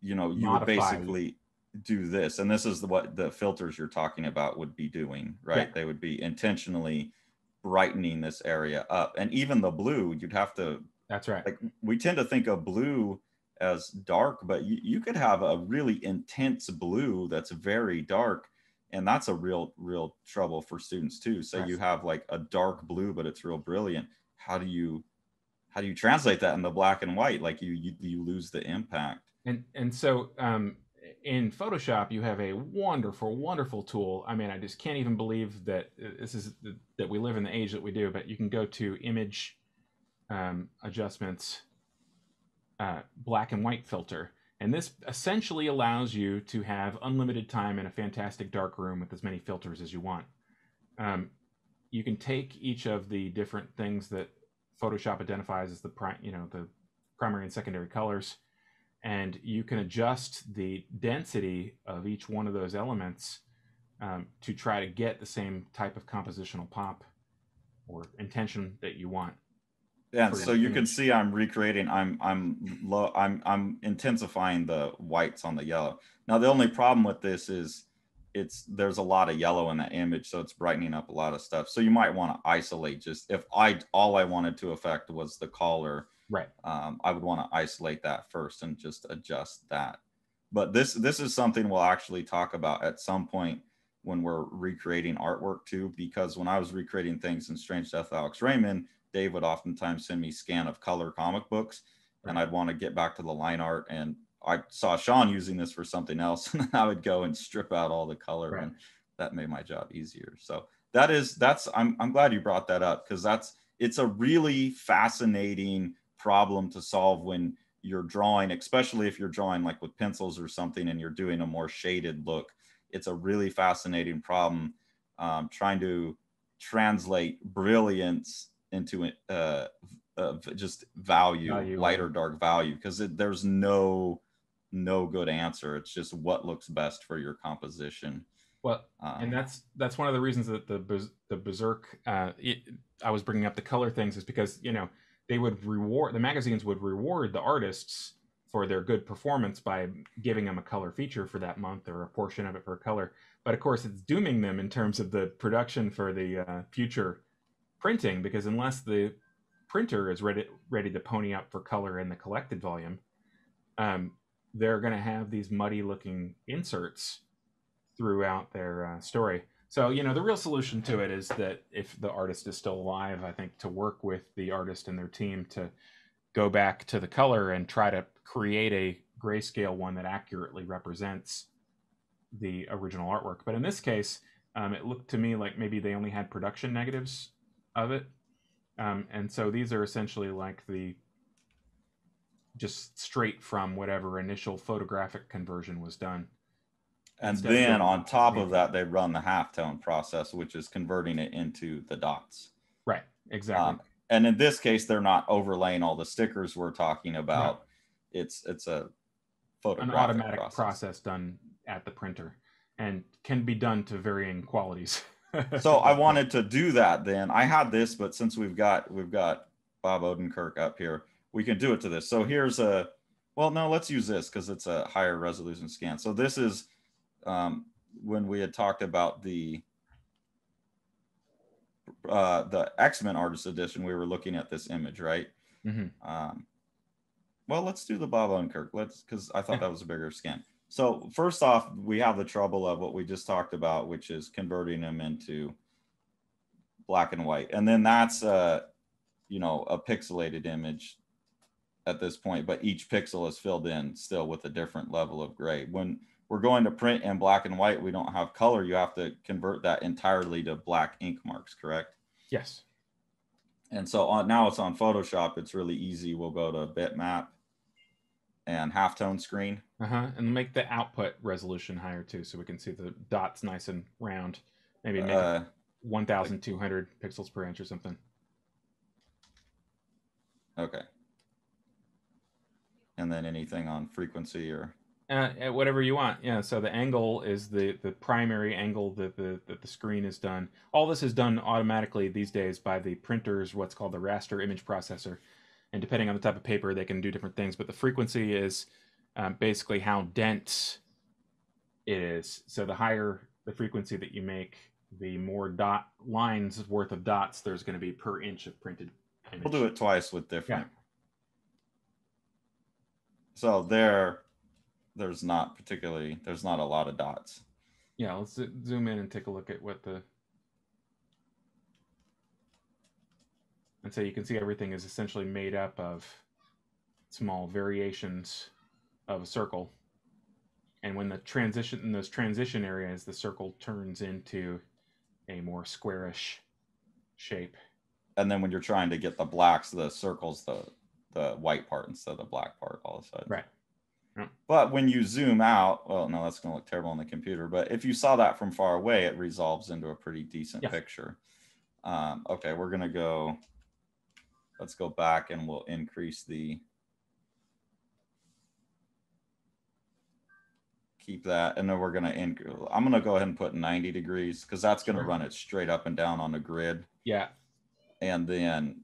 you know, you would basically do this. And this is the, what the filters you're talking about would be doing, right? Yeah. They would be intentionally brightening this area up. And even the blue, you'd have to, that's right. Like, we tend to think of blue as dark, but you, you could have a really intense blue that's very dark. And that's a real, real trouble for students too. So right. you have like a dark blue, but it's real brilliant. How do you, how do you translate that in the black and white? Like you, you, you lose the impact. And and so um, in Photoshop, you have a wonderful, wonderful tool. I mean, I just can't even believe that this is that we live in the age that we do. But you can go to image um, adjustments, uh, black and white filter. And this essentially allows you to have unlimited time in a fantastic dark room with as many filters as you want. Um, you can take each of the different things that Photoshop identifies as the pri- you know, the primary and secondary colors, and you can adjust the density of each one of those elements um, to try to get the same type of compositional pop or intention that you want. Yeah, so you can see I'm recreating. I'm I'm low. I'm I'm intensifying the whites on the yellow. Now the only problem with this is, it's there's a lot of yellow in that image, so it's brightening up a lot of stuff. So you might want to isolate. Just if I all I wanted to affect was the color, right? Um, I would want to isolate that first and just adjust that. But this this is something we'll actually talk about at some point when we're recreating artwork too, because when I was recreating things in Strange Death of Alex Raymond, Dave would oftentimes send me scan of color comic books, and I'd want to get back to the line art. And I saw Sean using this for something else, and I would go and strip out all the color, right. and that made my job easier. So that is, that's, I'm I'm glad you brought that up, because that's, it's a really fascinating problem to solve when you're drawing, especially if you're drawing like with pencils or something and you're doing a more shaded look. It's a really fascinating problem, um, trying to translate brilliance into uh, uh, just value, value, light or dark value, because there's no no good answer. It's just what looks best for your composition. Well, um, and that's that's one of the reasons that the the Berserk, uh, it, I was bringing up the color things, is because, you know, they would reward, the magazines would reward the artists for their good performance by giving them a color feature for that month or a portion of it for a color. But of course, it's dooming them in terms of the production for the uh, future printing, because unless the printer is ready, ready to pony up for color in the collected volume, um, they're going to have these muddy looking inserts throughout their uh, story. So, you know, the real solution to it is that if the artist is still alive, I think to work with the artist and their team to go back to the color and try to create a grayscale one that accurately represents the original artwork. But in this case, um, it looked to me like maybe they only had production negatives of it. Um, and so these are essentially like the just straight from whatever initial photographic conversion was done. And then on top of that, they run the halftone process, which is converting it into the dots. Right, exactly. Um, and in this case, they're not overlaying all the stickers we're talking about. No. It's it's a photographic an automatic process. process done at the printer, and can be done to varying qualities. So I wanted to do that then. I had this, but since we've got we've got Bob Odenkirk up here, we can do it to this. So here's a, well, no, let's use this because it's a higher resolution scan. So this is. Um, when we had talked about the uh, the X-Men Artist Edition, we were looking at this image, right? Mm-hmm. um, well, let's do the Bob Odenkirk. Let's, because I thought that was a bigger scan. So first off, we have the trouble of what we just talked about, which is converting them into black and white, and then that's uh, you know, a pixelated image at this point, but each pixel is filled in still with a different level of gray. When we're going to print in black and white, we don't have color. You have to convert that entirely to black ink marks, correct? Yes. And so on, now it's on Photoshop. It's really easy. We'll go to bitmap and halftone screen. Uh-huh. And make the output resolution higher too, so we can see the dots nice and round. Maybe make uh, one thousand two hundred like, pixels per inch or something. Okay. And then anything on frequency or... Uh, whatever you want. Yeah, so the angle is the, the primary angle that the, that the screen is done. All this is done automatically these days by the printer's what's called the raster image processor. And depending on the type of paper, they can do different things. But the frequency is um, basically how dense it is. So the higher the frequency that you make, the more dot lines worth of dots there's going to be per inch of printed image. We'll do it twice with different. Yeah. So there... There's not particularly, there's not a lot of dots. Yeah, let's zoom in and take a look at what the... And so you can see everything is essentially made up of small variations of a circle. And when the transition, in those transition areas, the circle turns into a more squarish shape. And then when you're trying to get the blacks, the circles, the, the white part instead of the black part all of a sudden. Right. But when you zoom out, well, no, that's going to look terrible on the computer. But if you saw that from far away, it resolves into a pretty decent yes. picture. Um, okay, we're going to go, let's go back and we'll increase the, keep that. And then we're going to, I'm going to go ahead and put ninety degrees because that's going to sure. run it straight up and down on the grid. Yeah. And then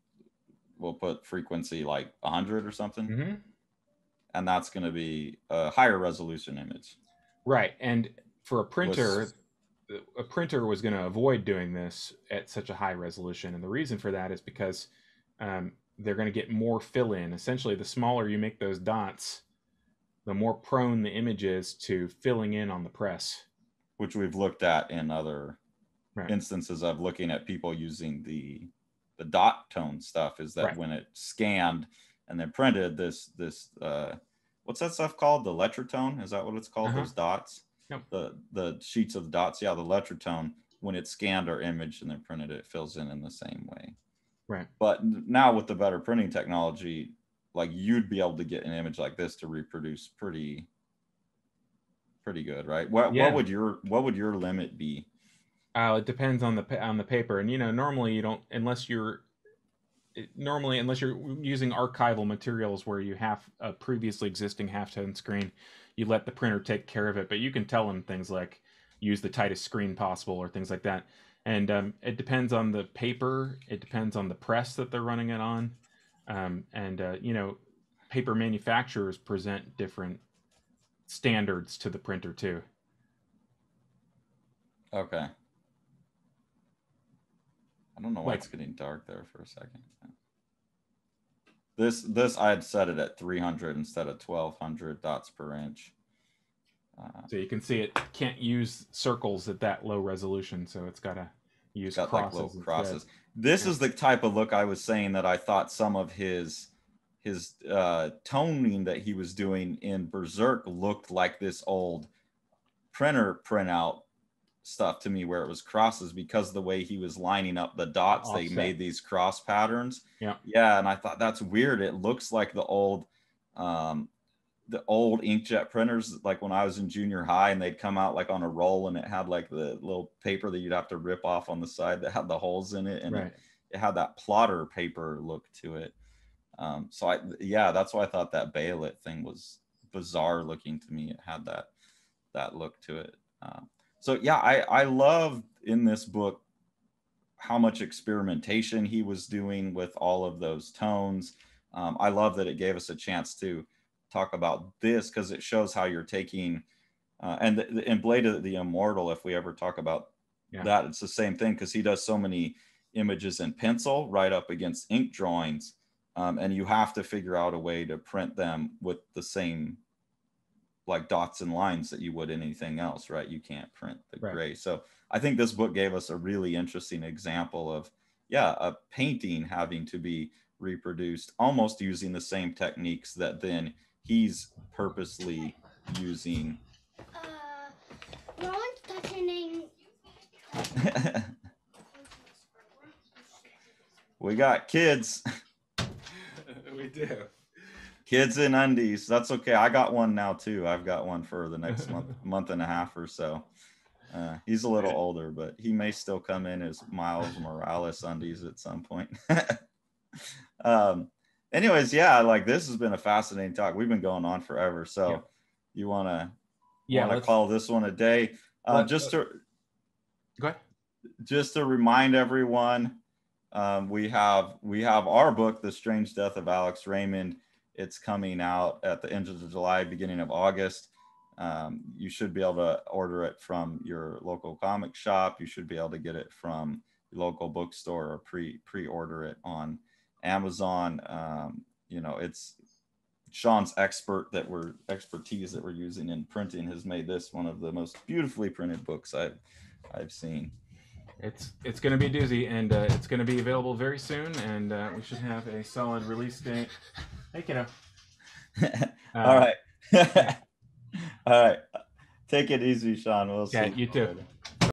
we'll put frequency like one hundred or something. Mm-hmm. And that's going to be a higher resolution image. Right. And for a printer, was, a printer was going to avoid doing this at such a high resolution. And the reason for that is because um, they're going to get more fill in. Essentially, the smaller you make those dots, the more prone the image is to filling in on the press. Which we've looked at in other right. instances of looking at people using the, the dot tone stuff is that right. when it scanned, and then printed this, this uh, what's that stuff called? The Letrotone? Is that what it's called? Uh-huh. Those dots? Yep. The, the sheets of dots. Yeah, the Letrotone, when it scanned our image and then printed it, it fills in in the same way. Right. But now with the better printing technology, like you'd be able to get an image like this to reproduce pretty, pretty good, right? What yeah. what would your what would your limit be? Uh, it depends on the on the paper, and you know, normally you don't unless you're normally unless you're using archival materials where you have a previously existing halftone screen, you let the printer take care of it. But you can tell them things like use the tightest screen possible or things like that. And um, it depends on the paper. It depends on the press that they're running it on. Um, and, uh, you know, paper manufacturers present different standards to the printer, too. Okay. I don't know why like, it's getting dark there for a second. This, this I had set it at three hundred instead of twelve hundred dots per inch. Uh, so you can see it can't use circles at that low resolution, so it's got to use got crosses. Like low crosses. This yeah. is the type of look I was saying that I thought some of his his uh, toning that he was doing in Berserk looked like this old printer printout stuff to me, where it was crosses because the way he was lining up the dots, offset. They made these cross patterns. Yeah, yeah, and I thought that's weird. It looks like the old. Um, the old inkjet printers, like when I was in junior high, and they'd come out like on a roll, and it had like the little paper that you'd have to rip off on the side that had the holes in it. And right. it, it had that plotter paper look to it. Um, so I, yeah, that's why I thought that Bayolet thing was bizarre looking to me. It had that, that look to it. Um, so yeah, I, I love in this book how much experimentation he was doing with all of those tones. Um, I love that it gave us a chance to talk about this, because it shows how you're taking uh, and the, the, in Blade of the Immortal, if we ever talk about yeah. that, it's the same thing, because he does so many images in pencil right up against ink drawings, um, and you have to figure out a way to print them with the same like dots and lines that you would anything else, right? You can't print the right. gray. So I think this book gave us a really interesting example of yeah a painting having to be reproduced almost using the same techniques that then he's purposely using. Uh, no one's touching. We got kids. We do. Kids in undies. That's okay. I got one now too. I've got one for the next month, month and a half or so. Uh, he's a little older, but he may still come in as Miles Morales undies at some point. um. Anyways, yeah, like this has been a fascinating talk. We've been going on forever, so yeah. you want to yeah, want to call this one a day? Uh, just to go ahead. Just to remind everyone, um, we have we have our book, The Strange Death of Alex Raymond. It's coming out at the end of July, beginning of August. Um, you should be able to order it from your local comic shop. You should be able to get it from your local bookstore or pre pre-order it on Amazon. Um, you know, it's Sean's expert that we're expertise that we're using in printing has made this one of the most beautifully printed books I've I've seen. It's it's going to be a doozy, and uh, it's going to be available very soon, and uh, we should have a solid release date. Hey, kiddo. Um, All right. All right. Take it easy, Sean. We'll see. Yeah, you too. Later.